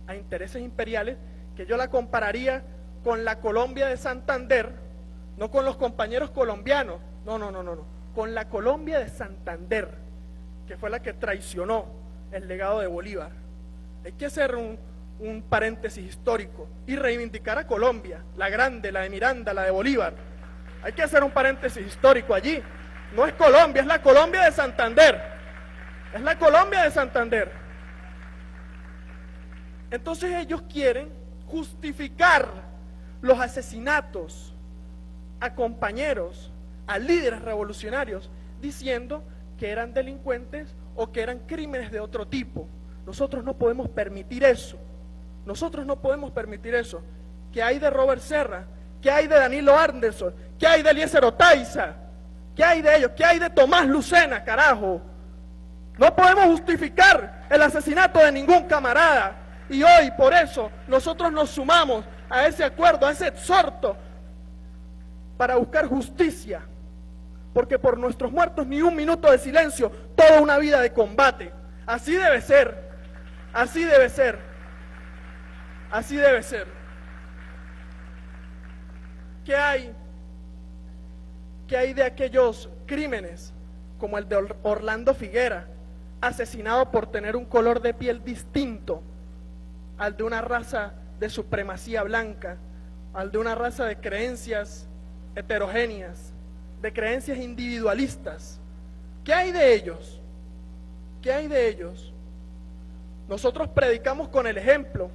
a intereses imperiales, que yo la compararía con la Colombia de Santander, no con los compañeros colombianos, no, con la Colombia de Santander, que fue la que traicionó el legado de Bolívar. Hay que hacer un paréntesis histórico y reivindicar a Colombia, la grande, la de Miranda, la de Bolívar. Hay que hacer un paréntesis histórico allí. No es Colombia, es la Colombia de Santander. Es la Colombia de Santander. Entonces ellos quieren justificar los asesinatos a compañeros, a líderes revolucionarios, diciendo que eran delincuentes o que eran crímenes de otro tipo. Nosotros no podemos permitir eso. Nosotros no podemos permitir eso. ¿Qué hay de Robert Serra? ¿Qué hay de Danilo Anderson? ¿Qué hay de Eliezer Otaiza? ¿Qué hay de ellos? ¿Qué hay de Tomás Lucena, carajo? No podemos justificar el asesinato de ningún camarada. Y hoy, por eso, nosotros nos sumamos a ese acuerdo, a ese exhorto, para buscar justicia. Porque por nuestros muertos ni un minuto de silencio, toda una vida de combate. Así debe ser. Así debe ser, así debe ser. ¿Qué hay? ¿Qué hay de aquellos crímenes como el de Orlando Figuera, asesinado por tener un color de piel distinto al de una raza de supremacía blanca, al de una raza de creencias heterogéneas, de creencias individualistas? ¿Qué hay de ellos? ¿Qué hay de ellos? Nosotros predicamos con el ejemplo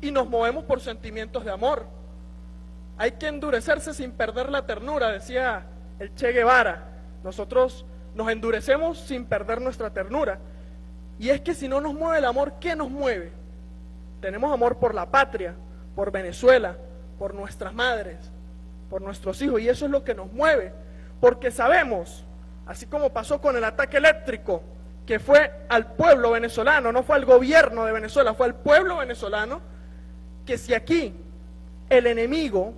y nos movemos por sentimientos de amor. Hay que endurecerse sin perder la ternura, decía el Che Guevara. Nosotros nos endurecemos sin perder nuestra ternura. Y es que si no nos mueve el amor, ¿qué nos mueve? Tenemos amor por la patria, por Venezuela, por nuestras madres, por nuestros hijos, y eso es lo que nos mueve, porque sabemos, así como pasó con el ataque eléctrico, que fue al pueblo venezolano, no fue al gobierno de Venezuela, fue al pueblo venezolano, que si aquí el enemigo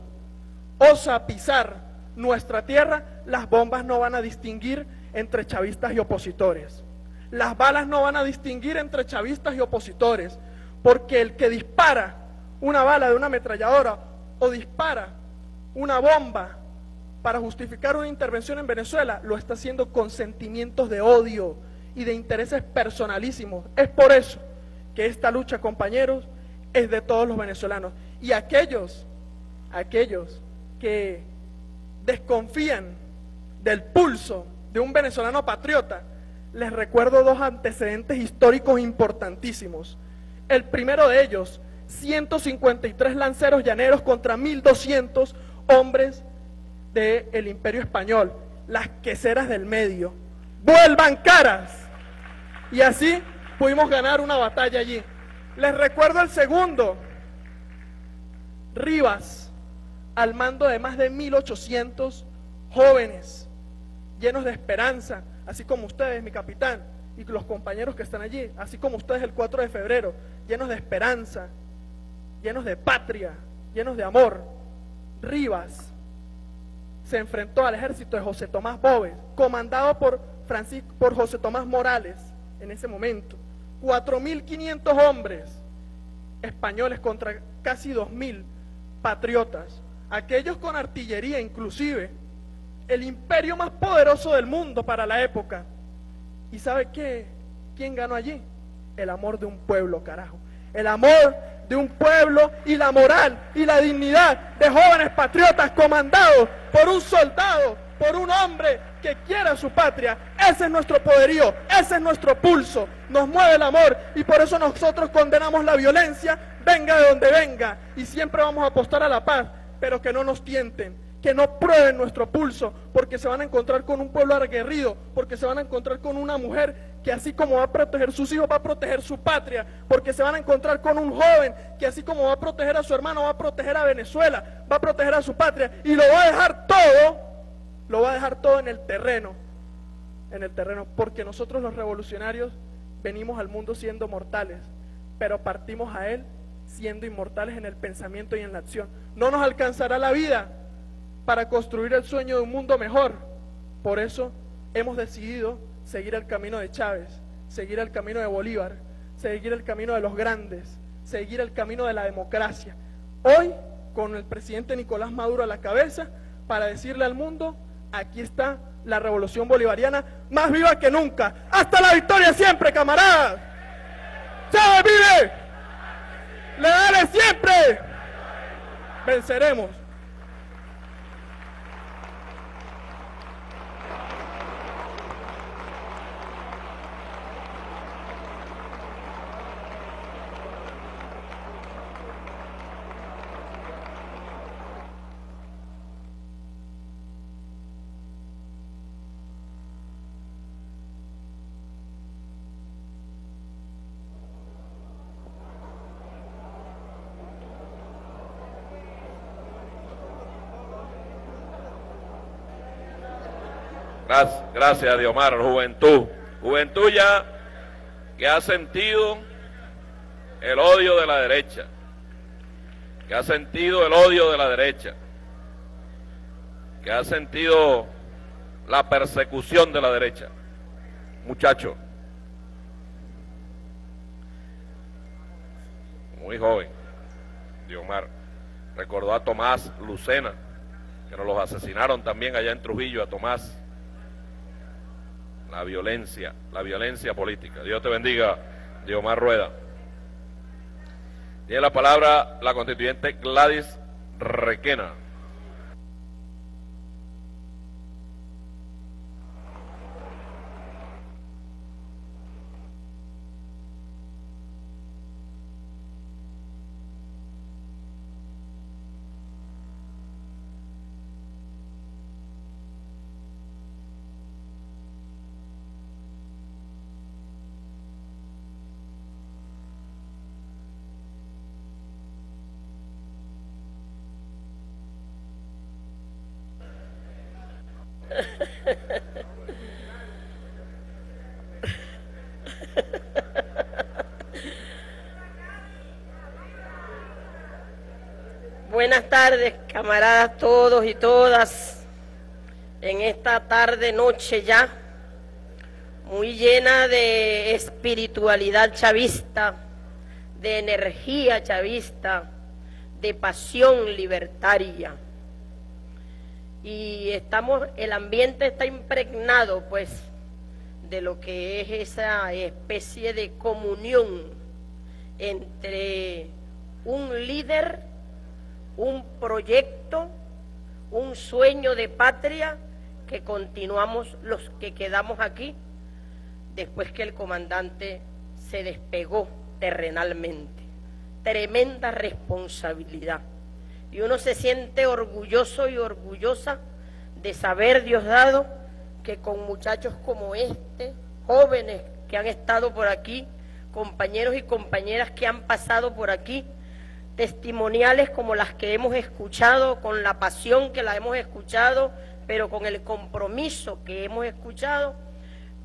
osa pisar nuestra tierra, las bombas no van a distinguir entre chavistas y opositores. Las balas no van a distinguir entre chavistas y opositores, porque el que dispara una bala de una ametralladora o dispara una bomba para justificar una intervención en Venezuela, lo está haciendo con sentimientos de odio y de intereses personalísimos. Es por eso que esta lucha, compañeros, es de todos los venezolanos. Y aquellos que desconfían del pulso de un venezolano patriota, les recuerdo dos antecedentes históricos importantísimos. El primero de ellos, 153 lanceros llaneros contra 1.200 hombres del Imperio Español, las queseras del medio. ¡Vuelvan caras! Y así pudimos ganar una batalla allí. Les recuerdo el segundo, Rivas, al mando de más de 1.800 jóvenes, llenos de esperanza, así como ustedes, mi capitán, y los compañeros que están allí, así como ustedes el 4 de febrero, llenos de esperanza, llenos de patria, llenos de amor. Rivas se enfrentó al ejército de José Tomás Boves, comandado por José Tomás Morales en ese momento. 4.500 hombres españoles contra casi 2.000 patriotas, aquellos con artillería inclusive, el imperio más poderoso del mundo para la época. ¿Y sabe qué? ¿Quién ganó allí? El amor de un pueblo, carajo. El amor de un pueblo y la moral y la dignidad de jóvenes patriotas comandados por un soldado, por un hombre que quiera su patria. Ese es nuestro poderío, ese es nuestro pulso, nos mueve el amor y por eso nosotros condenamos la violencia, venga de donde venga, y siempre vamos a apostar a la paz, pero que no nos tienten, que no prueben nuestro pulso, porque se van a encontrar con un pueblo aguerrido, porque se van a encontrar con una mujer que así como va a proteger sus hijos, va a proteger su patria, porque se van a encontrar con un joven que así como va a proteger a su hermano, va a proteger a Venezuela, va a proteger a su patria, y lo va a dejar todo, en el terreno, porque nosotros los revolucionarios venimos al mundo siendo mortales, pero partimos a él siendo inmortales en el pensamiento y en la acción. No nos alcanzará la vida para construir el sueño de un mundo mejor. Por eso hemos decidido seguir el camino de Chávez, seguir el camino de Bolívar, seguir el camino de los grandes, seguir el camino de la democracia. Hoy, con el presidente Nicolás Maduro a la cabeza, para decirle al mundo, aquí está la revolución bolivariana, más viva que nunca. ¡Hasta la victoria siempre, camaradas! ¡Chávez vive! ¡Le dale siempre! ¡Venceremos! Gracias, Diomar. Juventud ya que ha sentido el odio de la derecha, que ha sentido la persecución de la derecha. Muchacho, muy joven, Diomar, recordó a Tomás Lucena, que nos los asesinaron también allá en Trujillo, a Tomás. La violencia política. Dios te bendiga, Diomar Rueda. Tiene la palabra la constituyente Gladys Requena. Buenas tardes, camaradas todos y todas, en esta tarde noche ya, muy llena de espiritualidad chavista, de energía chavista, de pasión libertaria. Y el ambiente está impregnado, pues, de lo que es esa especie de comunión entre un líder, un proyecto, un sueño de patria que continuamos los que quedamos aquí después que el comandante se despegó terrenalmente. Tremenda responsabilidad. Y uno se siente orgulloso y orgullosa de saber, Diosdado, que con muchachos como este, jóvenes que han estado por aquí, compañeros y compañeras que han pasado por aquí, testimoniales como las que hemos escuchado, con la pasión que la hemos escuchado, pero con el compromiso que hemos escuchado,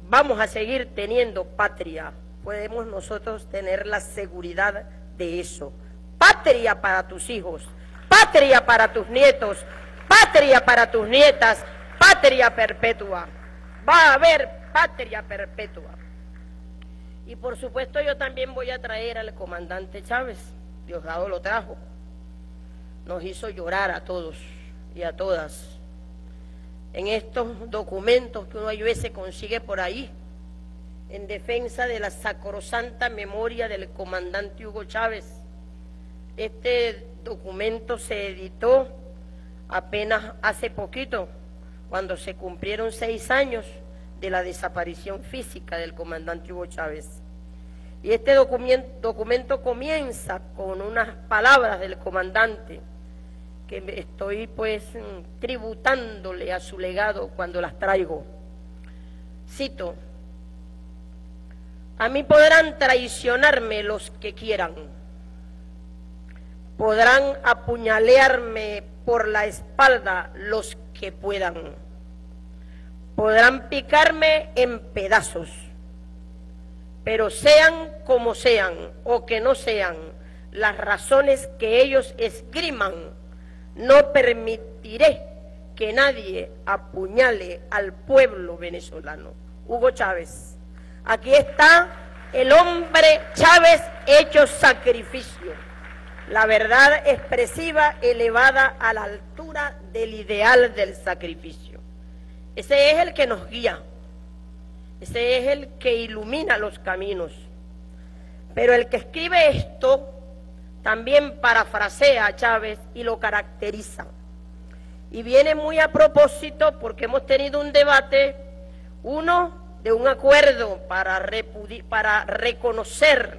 vamos a seguir teniendo patria. Podemos nosotros tener la seguridad de eso. Patria para tus hijos, patria para tus nietos, patria para tus nietas, patria perpetua. Va a haber patria perpetua. Y por supuesto yo también voy a traer al comandante Chávez. Diosdado lo trajo, nos hizo llorar a todos y a todas. En estos documentos que uno a veces consigue por ahí, en defensa de la sacrosanta memoria del comandante Hugo Chávez, este documento se editó apenas hace poquito, cuando se cumplieron 6 años de la desaparición física del comandante Hugo Chávez. Y este documento comienza con unas palabras del comandante que estoy pues tributándole a su legado cuando las traigo. Cito: a mí podrán traicionarme los que quieran, podrán apuñalearme por la espalda los que puedan, podrán picarme en pedazos, pero sean como sean o que no sean, las razones que ellos esgriman, no permitiré que nadie apuñale al pueblo venezolano. Hugo Chávez. Aquí está el hombre Chávez hecho sacrificio. La verdad expresiva elevada a la altura del ideal del sacrificio. Ese es el que nos guía. Ese es el que ilumina los caminos. Pero el que escribe esto también parafrasea a Chávez y lo caracteriza. Y viene muy a propósito porque hemos tenido un debate, uno de un acuerdo para reconocer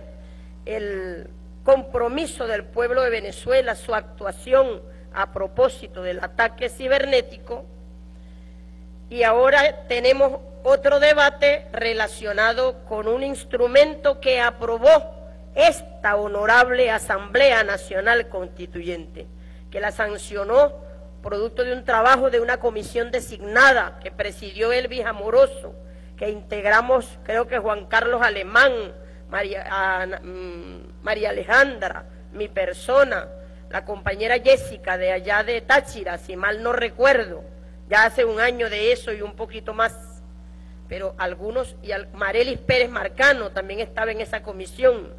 el compromiso del pueblo de Venezuela, su actuación a propósito del ataque cibernético, y ahora tenemos otro debate relacionado con un instrumento que aprobó esta honorable Asamblea Nacional Constituyente, que la sancionó producto de un trabajo de una comisión designada que presidió Elvis Amoroso, que integramos creo que Juan Carlos Alemán, María Alejandra, mi persona, la compañera Jessica de allá de Táchira, si mal no recuerdo, ya hace un año de eso y un poquito más. Pero algunos, y Marelis Pérez Marcano también estaba en esa comisión.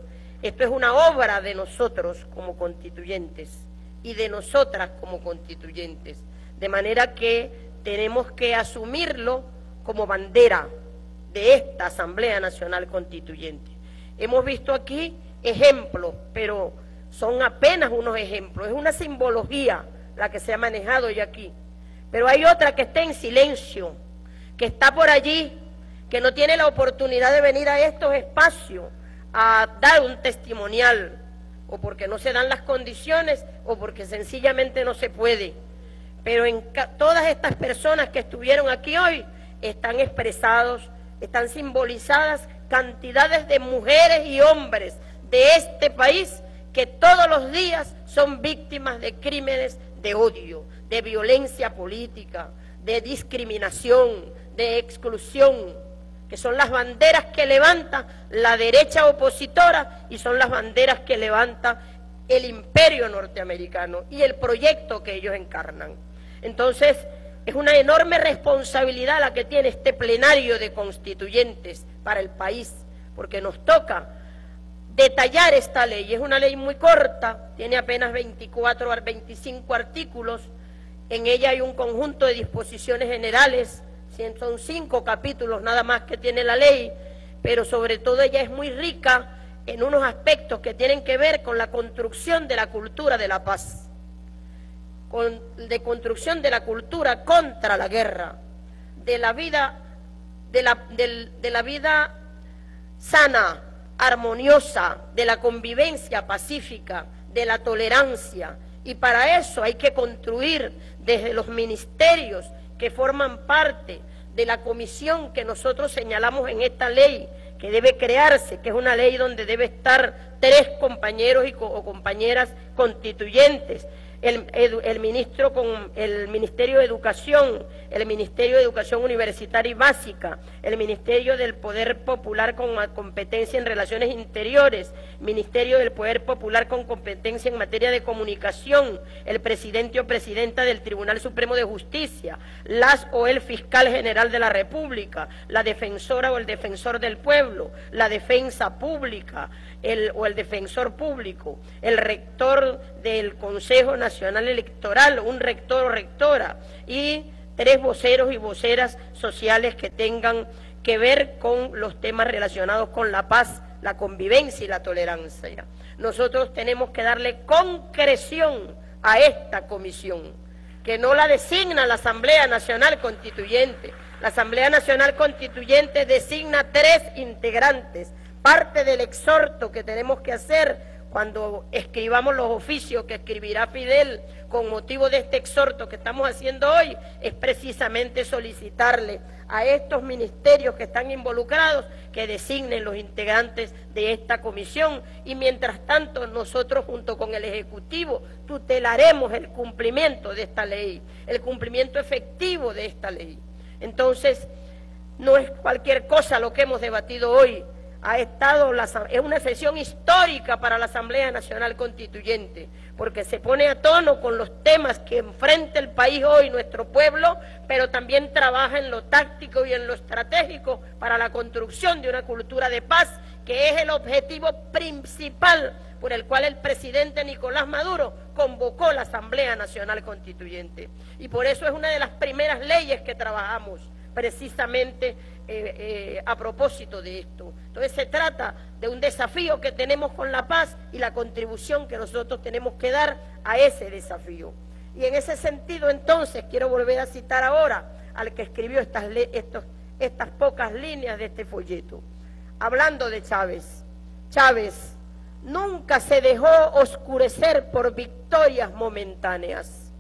Esto es una obra de nosotros como constituyentes y de nosotras como constituyentes. De manera que tenemos que asumirlo como bandera de esta Asamblea Nacional Constituyente. Hemos visto aquí ejemplos, pero son apenas unos ejemplos. Es una simbología la que se ha manejado hoy aquí. Pero hay otra que está en silencio, que está por allí, que no tiene la oportunidad de venir a estos espacios a dar un testimonial, o porque no se dan las condiciones, o porque sencillamente no se puede. Pero todas estas personas que estuvieron aquí hoy están expresados, están simbolizadas cantidades de mujeres y hombres de este país que todos los días son víctimas de crímenes de odio, de violencia política, de discriminación, de exclusión, que son las banderas que levanta la derecha opositora y son las banderas que levanta el imperio norteamericano y el proyecto que ellos encarnan. Entonces, es una enorme responsabilidad la que tiene este plenario de constituyentes para el país, porque nos toca detallar esta ley. Es una ley muy corta, tiene apenas 24 a 25 artículos, en ella hay un conjunto de disposiciones generales, son 5 capítulos nada más que tiene la ley, pero sobre todo ella es muy rica en unos aspectos que tienen que ver con la construcción de la cultura de la paz, de construcción de la cultura contra la guerra, de la vida sana, armoniosa, de la convivencia pacífica, de la tolerancia, y para eso hay que construir desde los ministerios que forman parte de la comisión que nosotros señalamos en esta ley, que debe crearse, que es una ley donde debe estar 3 compañeros o compañeras constituyentes, el Ministerio de Educación, el Ministerio de Educación Universitaria y Básica, el Ministerio del Poder Popular con competencia en Relaciones Interiores, Ministerio del Poder Popular con competencia en materia de comunicación, el presidente o presidenta del Tribunal Supremo de Justicia, las o el Fiscal General de la República, la defensora o el defensor del pueblo, la defensa pública o el defensor público, el rector del Consejo Nacional Electoral, un rector o rectora, y 3 voceros y voceras sociales que tengan que ver con los temas relacionados con la paz, la convivencia y la tolerancia. Nosotros tenemos que darle concreción a esta comisión, que no la designa la Asamblea Nacional Constituyente. La Asamblea Nacional Constituyente designa 3 integrantes, parte del exhorto que tenemos que hacer cuando escribamos los oficios que escribirá Fidel con motivo de este exhorto que estamos haciendo hoy, es precisamente solicitarle a estos ministerios que están involucrados que designen los integrantes de esta comisión, y mientras tanto nosotros junto con el Ejecutivo tutelaremos el cumplimiento de esta ley, el cumplimiento efectivo de esta ley. Entonces, no es cualquier cosa lo que hemos debatido hoy. Es una sesión histórica para la Asamblea Nacional Constituyente, porque se pone a tono con los temas que enfrenta el país hoy, nuestro pueblo, pero también trabaja en lo táctico y en lo estratégico para la construcción de una cultura de paz, que es el objetivo principal por el cual el presidente Nicolás Maduro convocó la Asamblea Nacional Constituyente. Y por eso es una de las primeras leyes que trabajamos, precisamente a propósito de esto. Entonces se trata de un desafío que tenemos con la paz y la contribución que nosotros tenemos que dar a ese desafío. Y en ese sentido entonces quiero volver a citar ahora al que escribió estas pocas líneas de este folleto. Hablando de Chávez, Chávez nunca se dejó oscurecer por victorias momentáneas,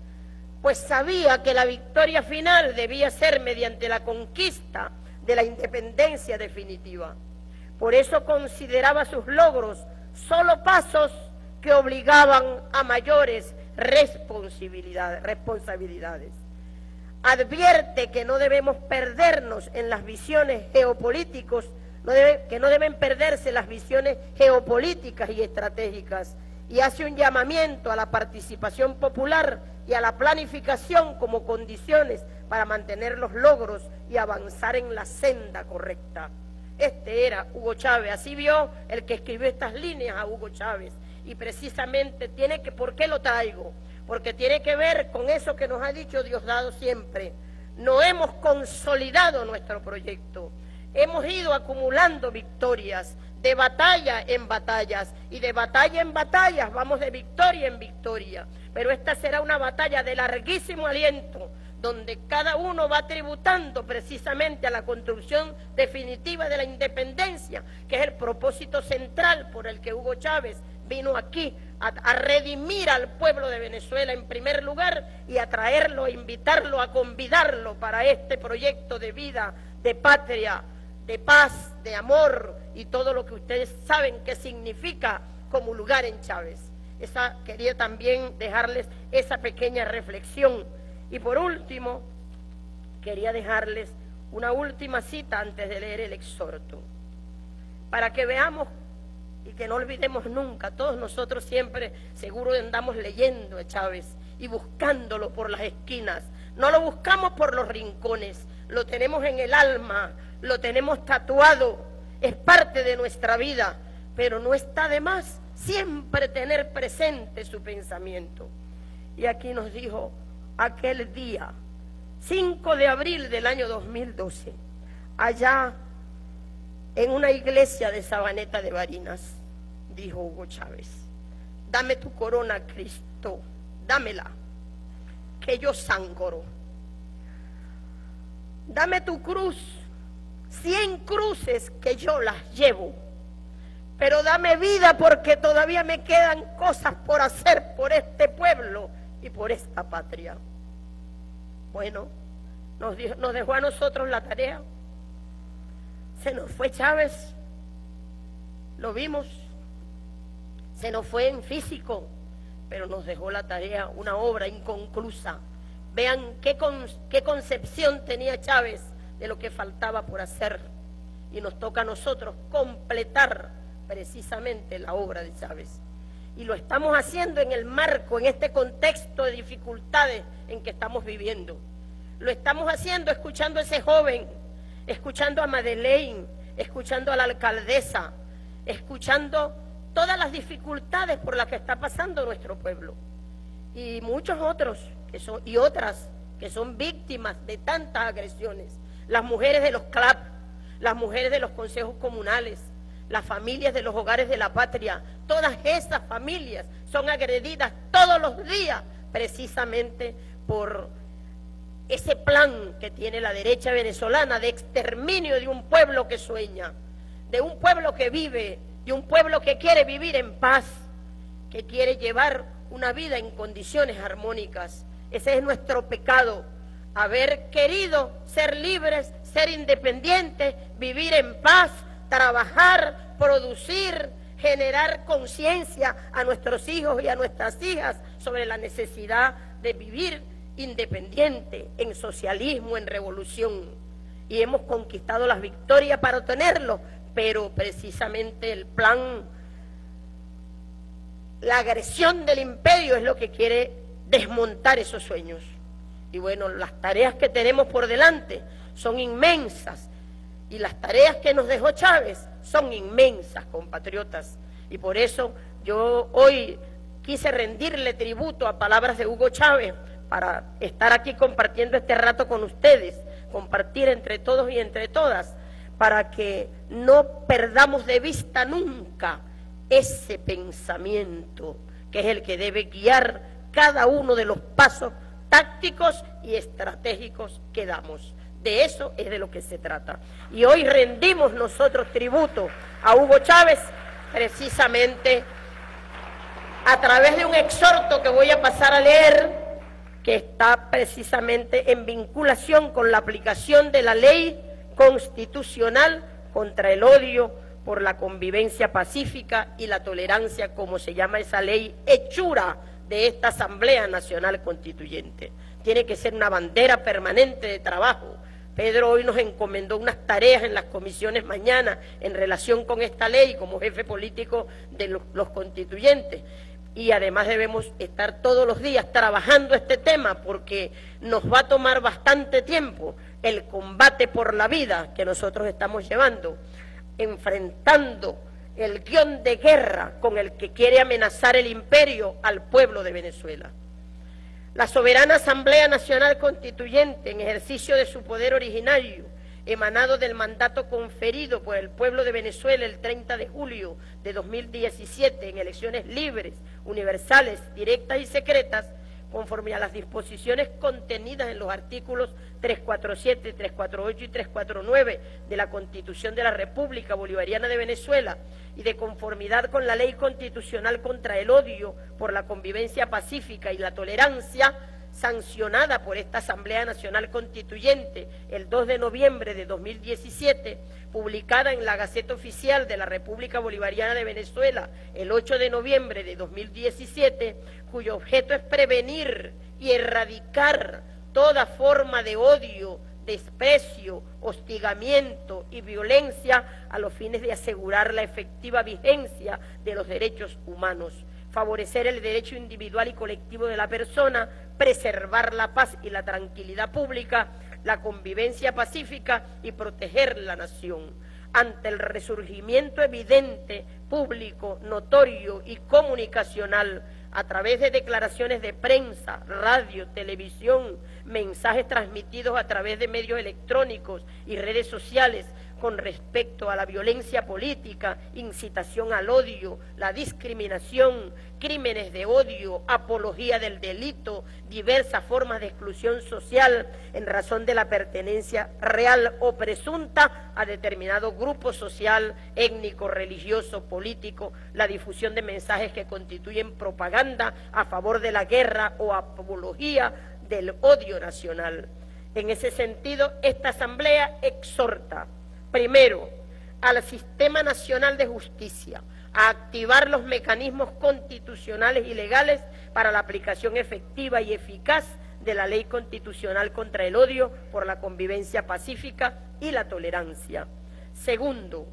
pues sabía que la victoria final debía ser mediante la conquista de la independencia definitiva. Por eso consideraba sus logros solo pasos que obligaban a mayores responsabilidades. Advierte que no debemos perdernos en las visiones geopolíticas, que no deben perderse las visiones geopolíticas y estratégicas, y hace un llamamiento a la participación popular y a la planificación como condiciones para mantener los logros y avanzar en la senda correcta. Este era Hugo Chávez, así vio el que escribió estas líneas a Hugo Chávez, y precisamente ¿por qué lo traigo? Porque tiene que ver con eso que nos ha dicho Diosdado siempre. No hemos consolidado nuestro proyecto, hemos ido acumulando victorias, de batalla en batallas, y de batalla en batallas vamos de victoria en victoria, pero esta será una batalla de larguísimo aliento, donde cada uno va tributando precisamente a la construcción definitiva de la independencia, que es el propósito central por el que Hugo Chávez vino aquí a redimir al pueblo de Venezuela en primer lugar, y a traerlo, a invitarlo, a convidarlo para este proyecto de vida, de patria, de paz, de amor y todo lo que ustedes saben que significa como lugar en Chávez. Quería también dejarles esa pequeña reflexión. Y por último, quería dejarles una última cita antes de leer el exhorto, para que veamos y que no olvidemos nunca. Todos nosotros siempre seguro andamos leyendo a Chávez y buscándolo por las esquinas, no lo buscamos por los rincones, lo tenemos en el alma, lo tenemos tatuado, es parte de nuestra vida, pero no está de más siempre tener presente su pensamiento. Y aquí nos dijo aquel día, 5 de abril del año 2012, allá en una iglesia de Sabaneta de Barinas, dijo Hugo Chávez: dame tu corona, Cristo, dámela, que yo zángoro. Dame tu cruz, 100 cruces que yo las llevo, pero dame vida porque todavía me quedan cosas por hacer por este pueblo y por esta patria. Bueno, nos dejó a nosotros la tarea. Se nos fue Chávez, lo vimos, se nos fue en físico, pero nos dejó la tarea, una obra inconclusa. Vean qué concepción tenía Chávez de lo que faltaba por hacer, y nos toca a nosotros completar precisamente la obra de Chávez. Y lo estamos haciendo en el marco, en este contexto de dificultades en que estamos viviendo. Lo estamos haciendo escuchando a ese joven, escuchando a Madeleine, escuchando a la alcaldesa, escuchando todas las dificultades por las que está pasando nuestro pueblo. Y muchos otros y otras que son víctimas de tantas agresiones. Las mujeres de los CLAP, las mujeres de los consejos comunales, las familias de los hogares de la patria, todas esas familias son agredidas todos los días precisamente por ese plan que tiene la derecha venezolana de exterminio de un pueblo que sueña, de un pueblo que vive, de un pueblo que quiere vivir en paz, que quiere llevar una vida en condiciones armónicas. Ese es nuestro pecado, haber querido ser libres, ser independientes, vivir en paz, trabajar, producir, generar conciencia a nuestros hijos y a nuestras hijas sobre la necesidad de vivir independiente, en socialismo, en revolución. Y hemos conquistado las victorias para obtenerlo, pero precisamente el plan, la agresión del imperio es lo que quiere desmontar esos sueños. Y bueno, las tareas que tenemos por delante son inmensas, y las tareas que nos dejó Chávez son inmensas, compatriotas. Y por eso yo hoy quise rendirle tributo a palabras de Hugo Chávez, para estar aquí compartiendo este rato con ustedes, compartir entre todos y entre todas, para que no perdamos de vista nunca ese pensamiento que es el que debe guiar cada uno de los pasos tácticos y estratégicos que damos. De eso es de lo que se trata. Y hoy rendimos nosotros tributo a Hugo Chávez, precisamente a través de un exhorto que voy a pasar a leer, que está precisamente en vinculación con la aplicación de la Ley Constitucional contra el Odio por la Convivencia Pacífica y la Tolerancia, como se llama esa ley hechura de esta Asamblea Nacional Constituyente. Tiene que ser una bandera permanente de trabajo. Pedro hoy nos encomendó unas tareas en las comisiones mañana en relación con esta ley como jefe político de los constituyentes. Y además debemos estar todos los días trabajando este tema porque nos va a tomar bastante tiempo el combate por la vida que nosotros estamos llevando, enfrentando el guión de guerra con el que quiere amenazar el imperio al pueblo de Venezuela. La soberana Asamblea Nacional Constituyente, en ejercicio de su poder originario, emanado del mandato conferido por el pueblo de Venezuela el 30 de julio de 2017 en elecciones libres, universales, directas y secretas, conforme a las disposiciones contenidas en los artículos 347, 348 y 349 de la Constitución de la República Bolivariana de Venezuela, y de conformidad con la Ley Constitucional contra el Odio por la Convivencia Pacífica y la Tolerancia, sancionada por esta Asamblea Nacional Constituyente el 2 de noviembre de 2017, publicada en la Gaceta Oficial de la República Bolivariana de Venezuela el 8 de noviembre de 2017, cuyo objeto es prevenir y erradicar toda forma de odio, desprecio, hostigamiento y violencia a los fines de asegurar la efectiva vigencia de los derechos humanos, favorecer el derecho individual y colectivo de la persona, preservar la paz y la tranquilidad pública, la convivencia pacífica y proteger la nación. Ante el resurgimiento evidente, público, notorio y comunicacional, a través de declaraciones de prensa, radio, televisión, mensajes transmitidos a través de medios electrónicos y redes sociales con respecto a la violencia política, incitación al odio, la discriminación, crímenes de odio, apología del delito, diversas formas de exclusión social en razón de la pertenencia real o presunta a determinado grupo social, étnico, religioso, político, la difusión de mensajes que constituyen propaganda a favor de la guerra o apología del odio nacional. En ese sentido, esta Asamblea exhorta, primero, al Sistema Nacional de Justicia, a activar los mecanismos constitucionales y legales para la aplicación efectiva y eficaz de la Ley Constitucional contra el Odio por la Convivencia Pacífica y la Tolerancia. Segundo,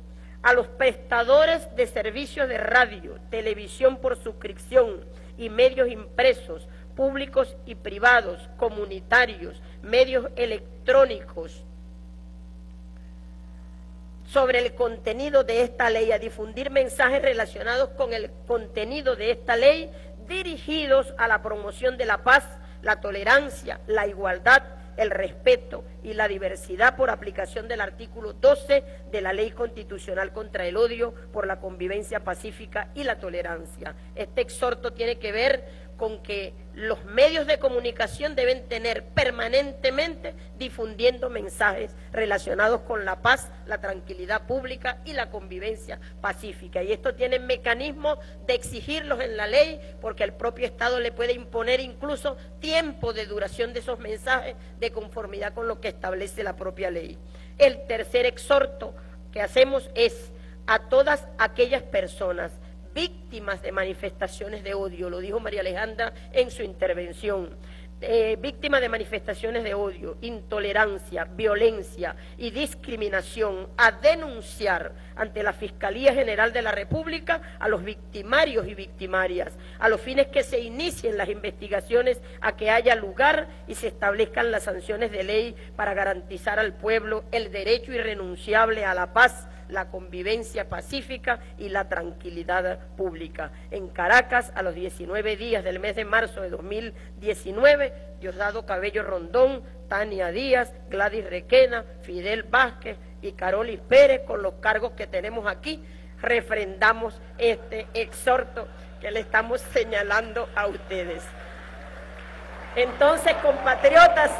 a los prestadores de servicios de radio, televisión por suscripción y medios impresos, públicos y privados, comunitarios, medios electrónicos, sobre el contenido de esta ley, a difundir mensajes relacionados con el contenido de esta ley dirigidos a la promoción de la paz, la tolerancia, la igualdad, el respeto y la diversidad por aplicación del artículo 12 de la Ley Constitucional contra el Odio por la Convivencia Pacífica y la Tolerancia. Este exhorto tiene que ver con que los medios de comunicación deben tener permanentemente difundiendo mensajes relacionados con la paz, la tranquilidad pública y la convivencia pacífica. Y esto tiene mecanismos de exigirlos en la ley, porque el propio Estado le puede imponer incluso tiempo de duración de esos mensajes de conformidad con lo que establece la propia ley. El tercer exhorto que hacemos es a todas aquellas personas víctimas de manifestaciones de odio, lo dijo María Alejandra en su intervención, víctimas de manifestaciones de odio, intolerancia, violencia y discriminación, a denunciar ante la Fiscalía General de la República a los victimarios y victimarias, a los fines que se inicien las investigaciones, a que haya lugar y se establezcan las sanciones de ley para garantizar al pueblo el derecho irrenunciable a la paz, la convivencia pacífica y la tranquilidad pública. En Caracas, a los 19 días del mes de marzo de 2019, Diosdado Cabello Rondón, Tania Díaz, Gladys Requena, Fidel Vázquez y Carolis Pérez, con los cargos que tenemos aquí, refrendamos este exhorto que le estamos señalando a ustedes. Entonces, compatriotas,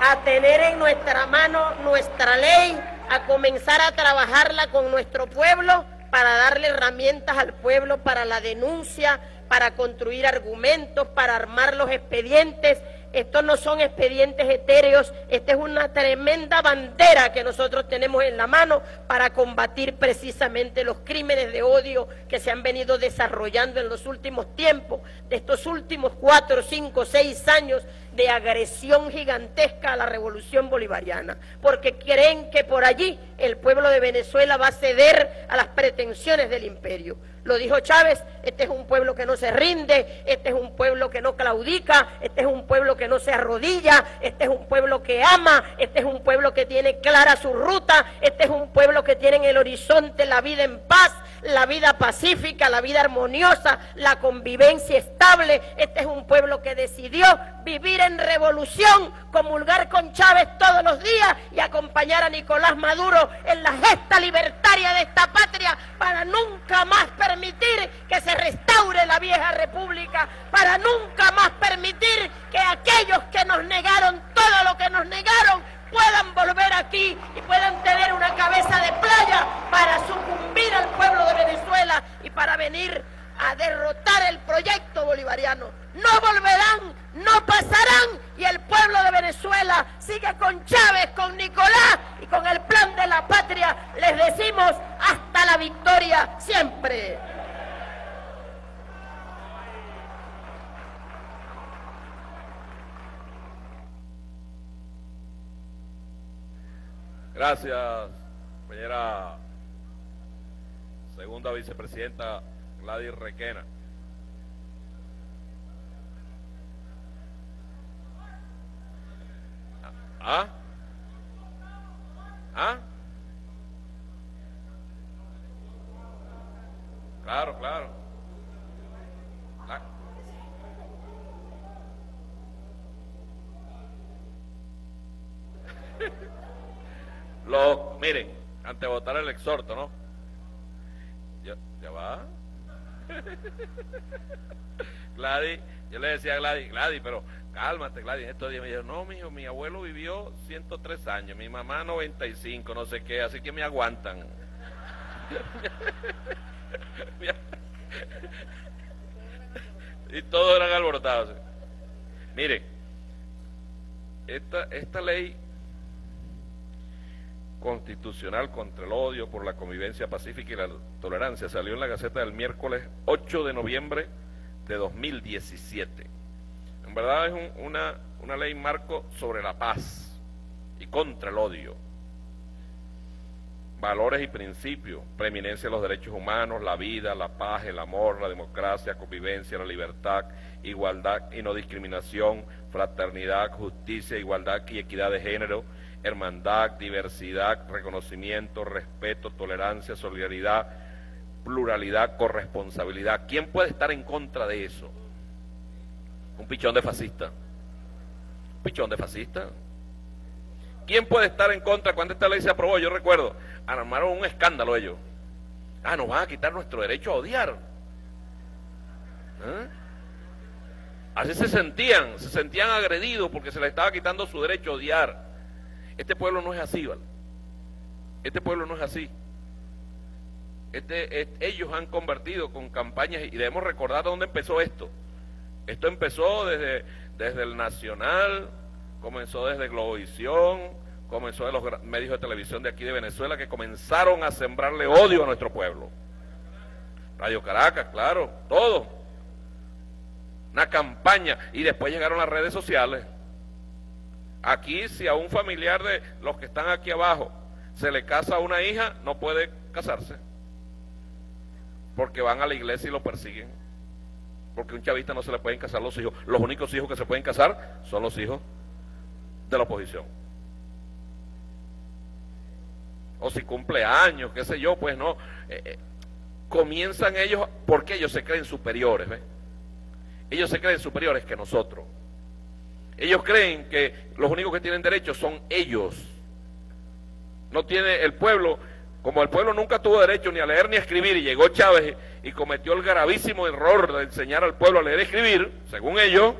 a tener en nuestra mano nuestra ley, a comenzar a trabajarla con nuestro pueblo para darle herramientas al pueblo para la denuncia, para construir argumentos, para armar los expedientes. Estos no son expedientes etéreos, esta es una tremenda bandera que nosotros tenemos en la mano para combatir precisamente los crímenes de odio que se han venido desarrollando en los últimos tiempos, de estos últimos 4, 5, 6 años de agresión gigantesca a la revolución bolivariana, porque creen que por allí el pueblo de Venezuela va a ceder a las pretensiones del imperio. Lo dijo Chávez, este es un pueblo que no se rinde, este es un pueblo que no claudica, este es un pueblo que no se arrodilla, este es un pueblo que ama, este es un pueblo que tiene clara su ruta, este es un pueblo que tiene en el horizonte la vida en paz, la vida pacífica, la vida armoniosa, la convivencia estable. Este es un pueblo que decidió vivir en revolución, comulgar con Chávez todos los días y acompañar a Nicolás Maduro en la gesta libertaria de esta patria para nunca más permitir que se restaure la vieja república, para nunca más permitir que aquellos que nos negaron todo lo que nos negaron puedan volver aquí y puedan tener una cabeza de playa para sucumbir al pueblo de Venezuela y para venir a derrotar el proyecto bolivariano. No volverán, no pasarán, y el pueblo de Venezuela sigue con Chávez, con Nicolás y con el Plan de la Patria. Les decimos hasta la victoria siempre. Gracias, compañera segunda vicepresidenta Gladys Requena. ¿Ah? ¿Ah? Claro, claro. Ah. Miren, ante votar el exhorto, ¿no? Ya va. Gladys, yo le decía a Gladys, pero cálmate, Gladys. Estos días me dijeron, no, mijo, mi abuelo vivió 103 años, mi mamá 95, no sé qué, así que me aguantan. Y todos eran alborotados. Miren, esta ley constitucional contra el odio por la convivencia pacífica y la tolerancia salió en la Gaceta del miércoles 8 de noviembre de 2017. En verdad es una ley marco sobre la paz y contra el odio, valores y principios, preeminencia de los derechos humanos, la vida, la paz, el amor, la democracia, convivencia, la libertad, igualdad y no discriminación, fraternidad, justicia, igualdad y equidad de género, hermandad, diversidad, reconocimiento, respeto, tolerancia, solidaridad, pluralidad, corresponsabilidad. ¿Quién puede estar en contra de eso? Un pichón de fascista. Un pichón de fascista. ¿Quién puede estar en contra? Cuando esta ley se aprobó, yo recuerdo, armaron un escándalo ellos. Ah, nos van a quitar nuestro derecho a odiar. ¿Eh? Así se sentían agredidos porque se les estaba quitando su derecho a odiar. Este pueblo no es así, ¿vale? Este pueblo no es así. Ellos han convertido con campañas, y debemos recordar dónde empezó esto. Esto empezó desde el Nacional, comenzó desde Globovisión, comenzó de los medios de televisión de aquí de Venezuela, que comenzaron a sembrarle odio a nuestro pueblo. Radio Caracas, claro, todo. Una campaña, y después llegaron las redes sociales. Aquí, si a un familiar de los que están aquí abajo se le casa a una hija, no puede casarse, porque van a la iglesia y lo persiguen, porque a un chavista no se le pueden casar los hijos. Los únicos hijos que se pueden casar son los hijos de la oposición, o si cumple años, qué sé yo, pues no. Comienzan ellos, porque ellos se creen superiores, ¿ves? Ellos se creen superiores que nosotros. Ellos creen que los únicos que tienen derechos son ellos. No tiene el pueblo, como el pueblo nunca tuvo derecho ni a leer ni a escribir, y llegó Chávez y cometió el gravísimo error de enseñar al pueblo a leer y escribir, según ellos,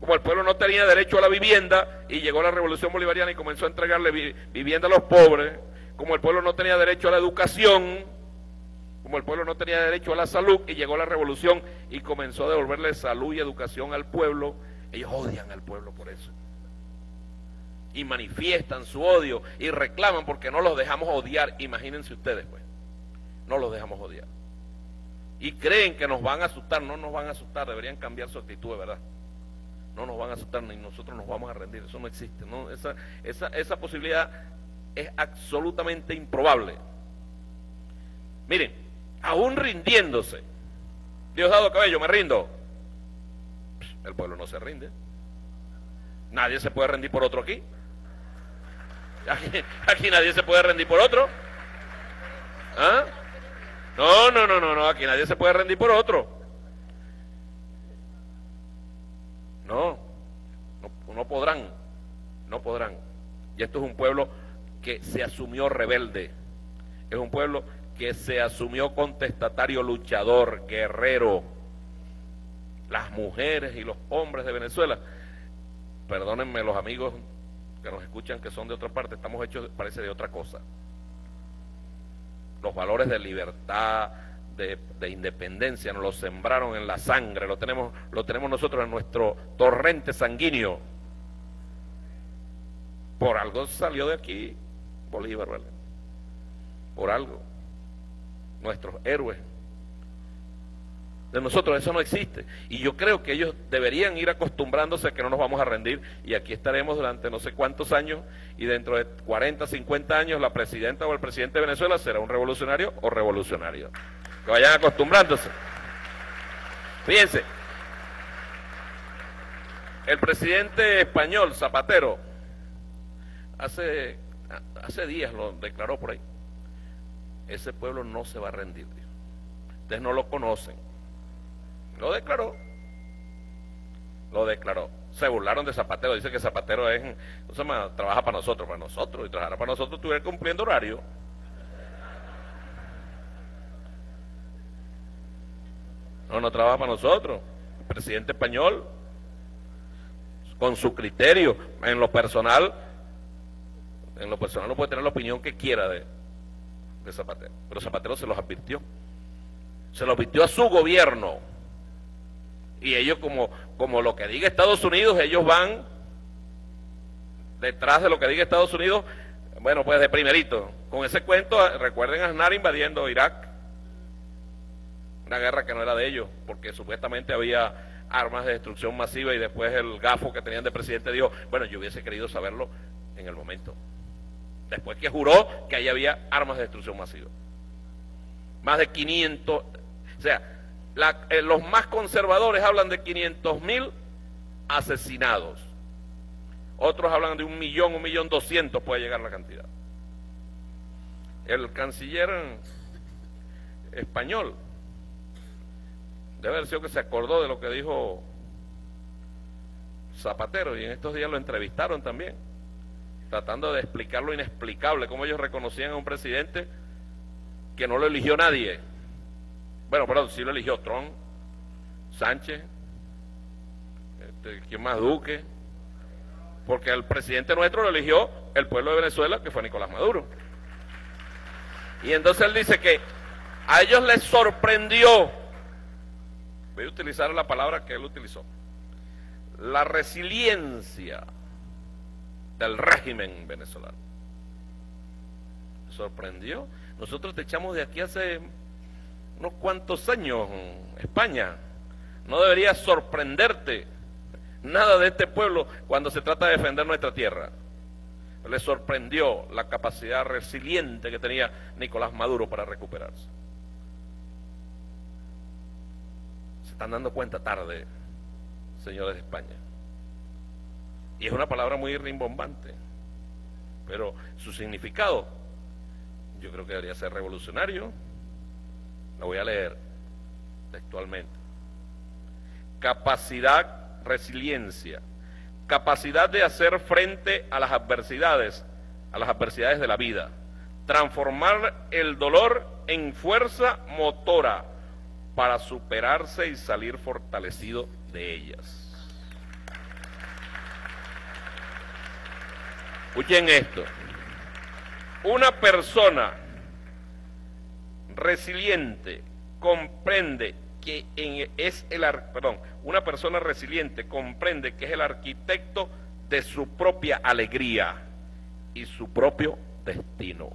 como el pueblo no tenía derecho a la vivienda, y llegó la Revolución Bolivariana y comenzó a entregarle vivienda a los pobres, como el pueblo no tenía derecho a la educación, como el pueblo no tenía derecho a la salud, y llegó la Revolución y comenzó a devolverle salud y educación al pueblo. Ellos odian al pueblo por eso, y manifiestan su odio y reclaman porque no los dejamos odiar. Imagínense ustedes, pues, no los dejamos odiar, y creen que nos van a asustar. No nos van a asustar, deberían cambiar su actitud, de verdad. No nos van a asustar, ni nosotros nos vamos a rendir. Eso no existe, no, esa posibilidad es absolutamente improbable. Miren, aún rindiéndose, Diosdado Cabello, me rindo. El pueblo no se rinde. Nadie se puede rendir por otro aquí. Aquí nadie se puede rendir por otro. ¿Ah? No, aquí nadie se puede rendir por otro. No podrán, no podrán. Y esto es un pueblo que se asumió rebelde. Es un pueblo que se asumió contestatario, luchador, guerrero. Las mujeres y los hombres de Venezuela, perdónenme los amigos que nos escuchan que son de otra parte, estamos hechos, parece, de otra cosa. Los valores de libertad, de independencia, nos los sembraron en la sangre, lo tenemos nosotros en nuestro torrente sanguíneo. Por algo salió de aquí Bolívar, ¿vale? Por algo. Nuestros héroes de nosotros, eso no existe. Y yo creo que ellos deberían ir acostumbrándose a que no nos vamos a rendir, y aquí estaremos durante no sé cuántos años, y dentro de 40, 50 años la presidenta o el presidente de Venezuela será un revolucionario o revolucionario. Que vayan acostumbrándose. Fíjense, el presidente español Zapatero hace días lo declaró por ahí: ese pueblo no se va a rendir, Dios. Ustedes no lo conocen. Lo declaró. Se burlaron de Zapatero, dice que Zapatero es, no se llama, trabaja para nosotros, y trabajar para nosotros estuviera cumpliendo horario. No trabaja para nosotros. El presidente español, con su criterio, en lo personal no puede tener la opinión que quiera de Zapatero, pero Zapatero se los advirtió. Se los advirtió a su gobierno. Y ellos, como lo que diga Estados Unidos, ellos van detrás de lo que diga Estados Unidos, bueno, pues de primerito. Con ese cuento, recuerden a Aznar invadiendo Irak, una guerra que no era de ellos, porque supuestamente había armas de destrucción masiva, y después el gafo que tenían de presidente dijo, bueno, yo hubiese querido saberlo en el momento. Después que juró que ahí había armas de destrucción masiva. Más de 500, o sea, los más conservadores hablan de 500.000 asesinados. Otros hablan de 1.000.000, 1.200.000 puede llegar la cantidad. El canciller español, debe haber sido que se acordó de lo que dijo Zapatero, y en estos días lo entrevistaron también, tratando de explicar lo inexplicable, cómo ellos reconocían a un presidente que no lo eligió nadie. Bueno, perdón, sí lo eligió Trump, Sánchez, ¿quién más? Duque, porque el presidente nuestro lo eligió el pueblo de Venezuela, que fue Nicolás Maduro. Y entonces él dice que a ellos les sorprendió, voy a utilizar la palabra que él utilizó, la resiliencia del régimen venezolano. Sorprendió. Nosotros te echamos de aquí hace unos cuantos años, España. No debería sorprenderte nada de este pueblo cuando se trata de defender nuestra tierra. Le sorprendió la capacidad resiliente que tenía Nicolás Maduro para recuperarse. Se están dando cuenta tarde, señores de España. Y es una palabra muy rimbombante, pero su significado, yo creo que debería ser revolucionario. Lo voy a leer textualmente. Capacidad, resiliencia, capacidad de hacer frente a las adversidades de la vida, transformar el dolor en fuerza motora para superarse y salir fortalecido de ellas. Escuchen esto. Una persona resiliente comprende que es el arquitecto de su propia alegría y su propio destino.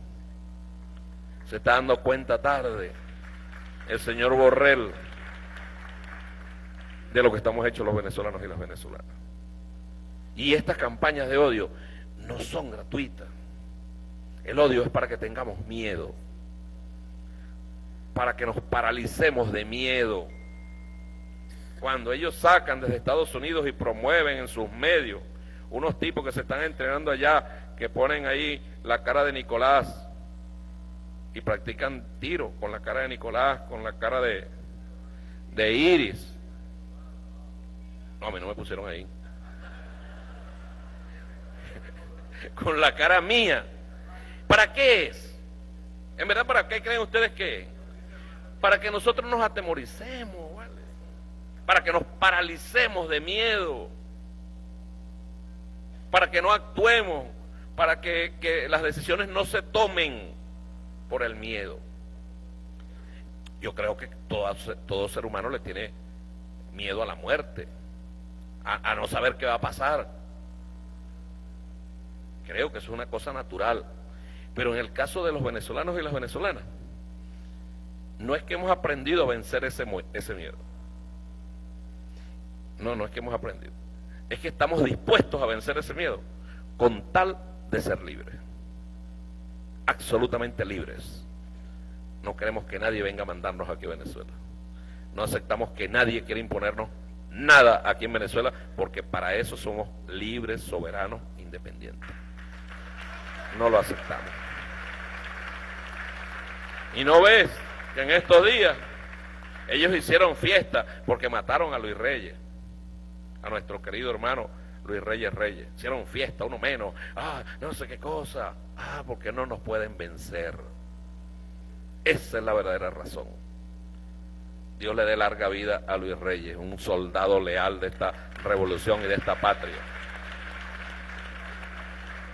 Se está dando cuenta tarde el señor Borrell de lo que estamos hechos los venezolanos y las venezolanas. Y estas campañas de odio no son gratuitas. El odio es para que tengamos miedo, para que nos paralicemos de miedo. Cuando ellos sacan desde Estados Unidos y promueven en sus medios unos tipos que se están entrenando allá, que ponen ahí la cara de Nicolás y practican tiro con la cara de Nicolás, con la cara de Iris. No, a mí no me pusieron ahí. Con la cara mía. ¿Para qué es? En verdad, ¿para qué creen ustedes que es? Para que nosotros nos atemoricemos, ¿vale? Para que nos paralicemos de miedo, para que no actuemos, para que las decisiones no se tomen por el miedo. Yo creo que todo ser humano le tiene miedo a la muerte, a no saber qué va a pasar. Creo que eso es una cosa natural. Pero en el caso de los venezolanos y las venezolanas, No es que hemos aprendido a vencer ese miedo. No es que hemos aprendido. Es que estamos dispuestos a vencer ese miedo con tal de ser libres. Absolutamente libres. No queremos que nadie venga a mandarnos aquí a Venezuela. No aceptamos que nadie quiera imponernos nada aquí en Venezuela, porque para eso somos libres, soberanos, independientes. No lo aceptamos. Y no ves que en estos días ellos hicieron fiesta porque mataron a Luis Reyes, a nuestro querido hermano Luis Reyes. Hicieron fiesta, uno menos, no sé qué cosa, porque no nos pueden vencer. Esa es la verdadera razón. Dios le dé larga vida a Luis Reyes, un soldado leal de esta revolución y de esta patria.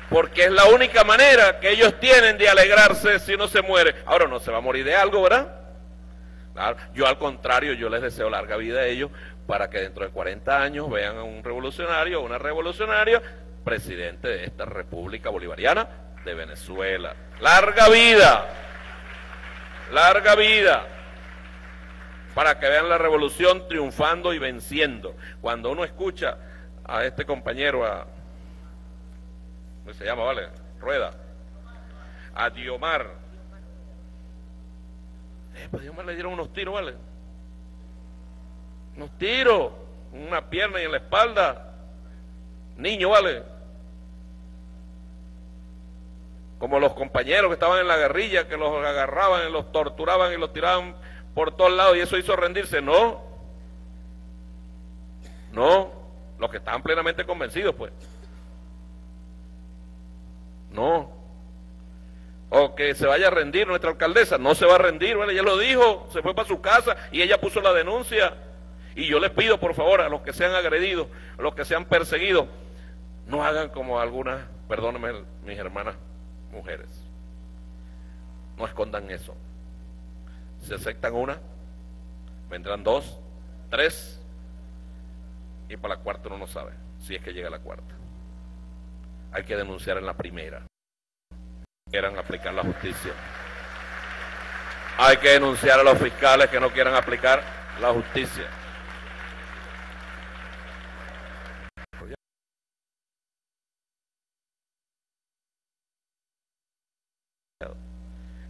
Porque es la única manera que ellos tienen de alegrarse si uno se muere. Ahora, no se va a morir de algo, ¿verdad? Claro. Yo, al contrario, yo les deseo larga vida a ellos para que dentro de 40 años vean a un revolucionario o una revolucionaria presidente de esta República Bolivariana de Venezuela. ¡Larga vida! ¡Larga vida! Para que vean la revolución triunfando y venciendo. Cuando uno escucha a este compañero, ¿cómo se llama, vale? Rueda. A Diomar. Pues a Diomar le dieron unos tiros, ¿vale? Unos tiros, una pierna y en la espalda. Niño, ¿vale? Como los compañeros que estaban en la guerrilla, que los agarraban, los torturaban y los tiraban por todos lados, y eso hizo rendirse. No, los que estaban plenamente convencidos, pues. No. O que se vaya a rendir nuestra alcaldesa. No se va a rendir, ¿vale? Ella lo dijo, se fue para su casa y ella puso la denuncia. Y yo les pido, por favor, a los que sean agredidos, a los que sean perseguidos, no hagan como algunas, perdónenme, mis hermanas mujeres. No escondan eso. Si aceptan una, vendrán dos, tres, y para la cuarta uno no sabe, si es que llega la cuarta. Hay que denunciar en la primera. Quieran aplicar la justicia. Hay que denunciar a los fiscales que no quieran aplicar la justicia.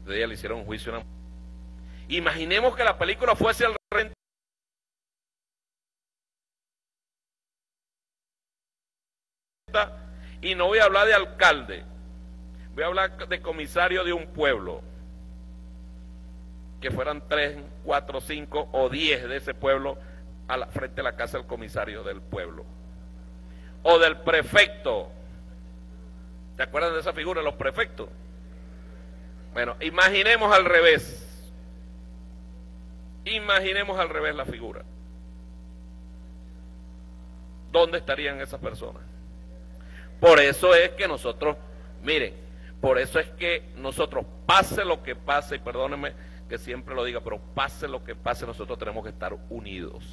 De ella le hicieron un juicio a una... Imaginemos que la película fuese al revés. Y no voy a hablar de alcalde, voy a hablar de comisario de un pueblo, que fueran 3, 4, 5 o 10 de ese pueblo frente a la casa del comisario del pueblo o del prefecto. ¿Te acuerdan de esa figura, los prefectos? Bueno, imaginemos al revés. Imaginemos al revés la figura. ¿Dónde estarían esas personas? Por eso es que nosotros, miren, por eso es que nosotros, pase lo que pase, y perdónenme que siempre lo diga, pero pase lo que pase, nosotros tenemos que estar unidos.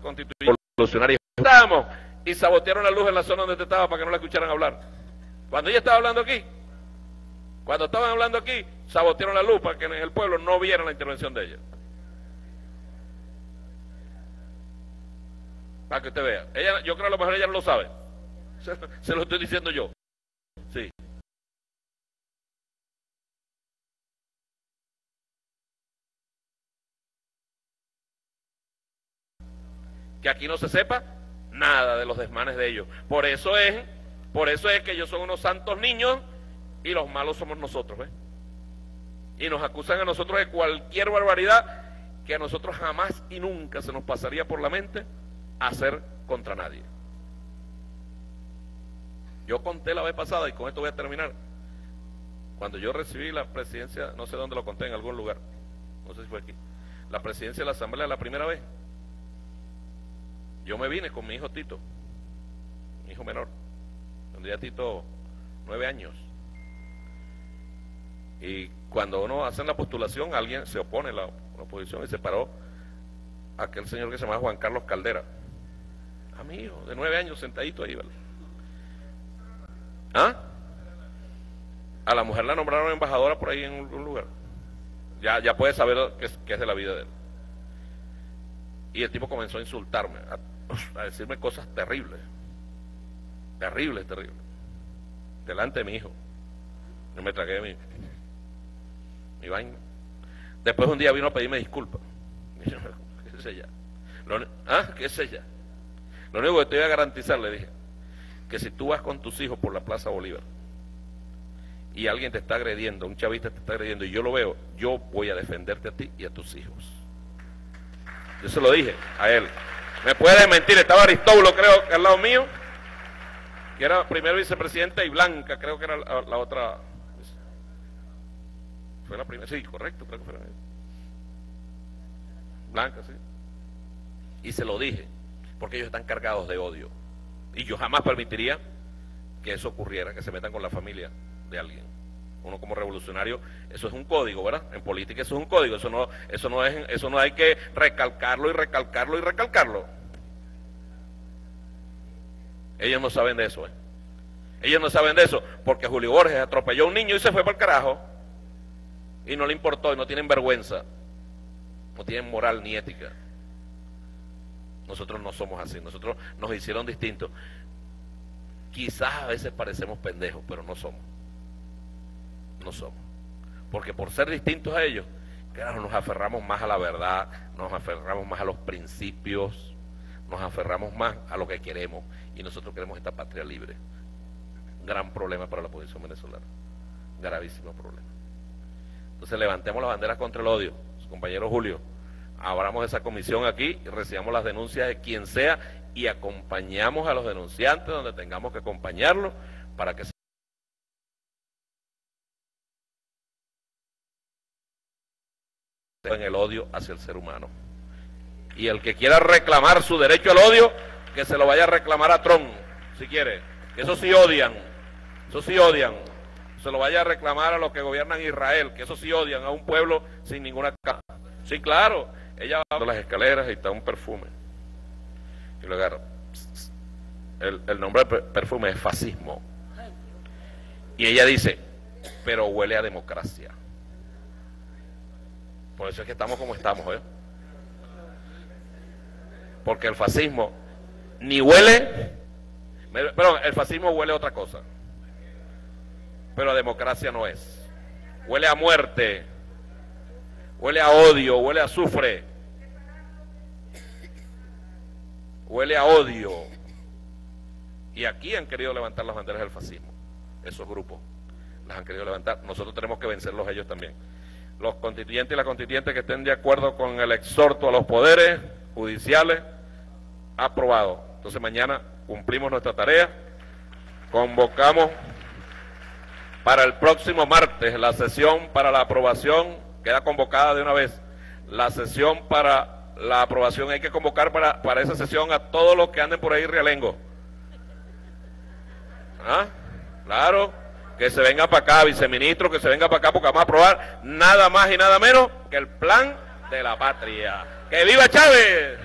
Constituyentes revolucionarios. Estábamos y sabotearon la luz en la zona donde estaba para que no la escucharan hablar. Cuando ella estaba hablando aquí, cuando estaban hablando aquí, sabotearon la luz para que en el pueblo no vieran la intervención de ella. Para que usted vea. Ella, yo creo que a lo mejor ella no lo sabe. Se lo estoy diciendo yo. Sí. Que aquí no se sepa nada de los desmanes de ellos. Por eso es que ellos son unos santos niños y los malos somos nosotros, ¿ves? Y nos acusan a nosotros de cualquier barbaridad que a nosotros jamás y nunca se nos pasaría por la mente hacer contra nadie. Yo conté la vez pasada, y con esto voy a terminar, cuando yo recibí la presidencia, no sé dónde lo conté, en algún lugar, no sé si fue aquí, la presidencia de la Asamblea la primera vez, yo me vine con mi hijo Tito, mi hijo menor, tendría Tito 9 años, y cuando uno hace la postulación, alguien se opone a la oposición y se paró aquel señor que se llamaba Juan Carlos Caldera, a mi hijo, de 9 años, sentadito ahí, ¿vale? A la mujer la nombraron embajadora por ahí en un lugar. Ya puede saber qué es de la vida de él. Y el tipo comenzó a insultarme, a decirme cosas terribles, terribles, terribles, delante de mi hijo. Yo me tragué mi vaina. Después un día vino a pedirme disculpas. Y yo, qué sé ya. Qué sé ya. Lo único que te voy a garantizar, le dije, que si tú vas con tus hijos por la Plaza Bolívar y alguien te está agrediendo, un chavista te está agrediendo, y yo lo veo, yo voy a defenderte a ti y a tus hijos. Yo se lo dije a él. Me puede mentir, estaba Aristóbulo, creo, que al lado mío, que era primero vicepresidente, y Blanca, creo que era la otra. Fue la primera, sí, correcto, creo que fue la primera. Blanca, sí. Y se lo dije, porque ellos están cargados de odio. Y yo jamás permitiría que eso ocurriera, que se metan con la familia de alguien. Uno como revolucionario, eso es un código, ¿verdad? En política eso es un código, eso no hay que recalcarlo y recalcarlo y recalcarlo. Ellos no saben de eso, ¿eh? Ellos no saben de eso, porque Julio Borges atropelló a un niño y se fue para el carajo. Y no le importó, y no tienen vergüenza, no tienen moral ni ética. Nosotros no somos así, nosotros nos hicieron distintos. Quizás a veces parecemos pendejos, pero no somos. No somos. Porque por ser distintos a ellos, claro, nos aferramos más a la verdad, nos aferramos más a los principios, nos aferramos más a lo que queremos. Y nosotros queremos esta patria libre. Gran problema para la oposición venezolana. Gravísimo problema. Entonces levantemos las banderas contra el odio, compañero Julio. Abramos esa comisión aquí, recibamos las denuncias de quien sea y acompañamos a los denunciantes donde tengamos que acompañarlos para que se... en el odio hacia el ser humano. Y el que quiera reclamar su derecho al odio, que se lo vaya a reclamar a Trump, si quiere. Eso sí odian, eso sí odian. Se lo vaya a reclamar a los que gobiernan Israel, que eso sí odian a un pueblo sin ninguna casa. Sí, claro, ella va a las escaleras y está un perfume. Y lo agarra. El nombre del perfume es fascismo. Y ella dice, pero huele a democracia. Por eso es que estamos como estamos, ¿eh? Porque el fascismo ni huele, perdón, el fascismo huele a otra cosa. Pero la democracia no es. Huele a muerte, huele a odio, huele a azufre, huele a odio. Y aquí han querido levantar las banderas del fascismo, esos grupos las han querido levantar. Nosotros tenemos que vencerlos ellos también. Los constituyentes y las constituyentes que estén de acuerdo con el exhorto a los poderes judiciales, aprobado. Entonces mañana cumplimos nuestra tarea, convocamos para el próximo martes la sesión para la aprobación, queda convocada de una vez, la sesión para la aprobación. Hay que convocar para esa sesión a todos los que anden por ahí realengo. ¿Ah? Claro, que se venga para acá, viceministro, que se venga para acá, porque vamos a aprobar nada más y nada menos que el Plan de la Patria. ¡Que viva Chávez!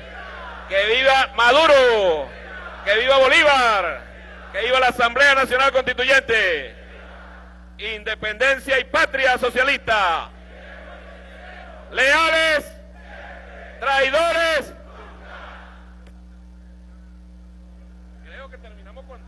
¡Que viva Maduro! ¡Que viva Bolívar! ¡Que viva la Asamblea Nacional Constituyente! Independencia y patria socialista. Leales, traidores. Creo que terminamos con...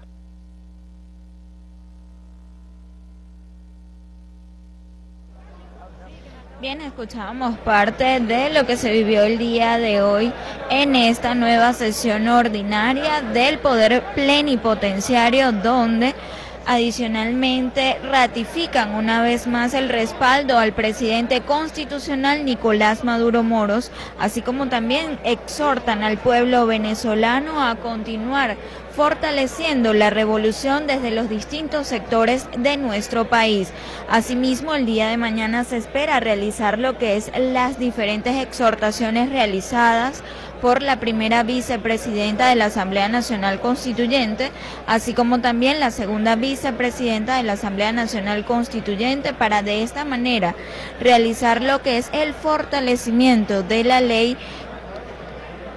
Bien, escuchábamos parte de lo que se vivió el día de hoy en esta nueva sesión ordinaria del Poder Plenipotenciario, donde adicionalmente ratifican una vez más el respaldo al presidente constitucional Nicolás Maduro Moro, así como también exhortan al pueblo venezolano a continuar fortaleciendo la revolución desde los distintos sectores de nuestro país. Asimismo, el día de mañana se espera realizar lo que es las diferentes exhortaciones realizadas por la primera vicepresidenta de la Asamblea Nacional Constituyente, así como también la segunda vicepresidenta de la Asamblea Nacional Constituyente, para de esta manera realizar lo que es el fortalecimiento de la ley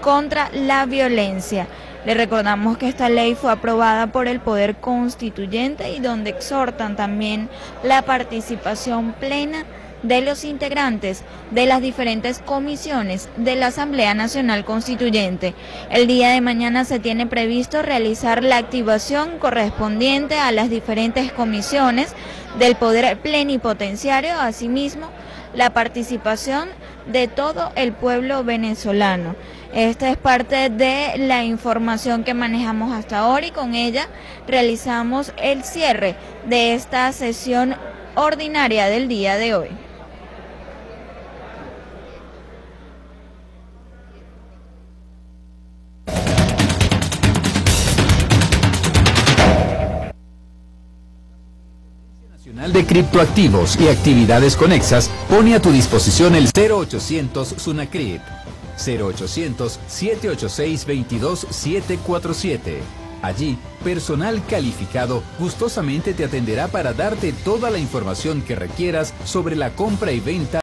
contra la violencia. Le recordamos que esta ley fue aprobada por el Poder Constituyente y donde exhortan también la participación plena de los integrantes de las diferentes comisiones de la Asamblea Nacional Constituyente. El día de mañana se tiene previsto realizar la activación correspondiente a las diferentes comisiones del Poder Plenipotenciario, asimismo la participación de todo el pueblo venezolano. Esta es parte de la información que manejamos hasta ahora y con ella realizamos el cierre de esta sesión ordinaria del día de hoy. De criptoactivos y actividades conexas pone a tu disposición el 0800 SUNACRIP 0800 786 22747. Allí, personal calificado gustosamente te atenderá para darte toda la información que requieras sobre la compra y venta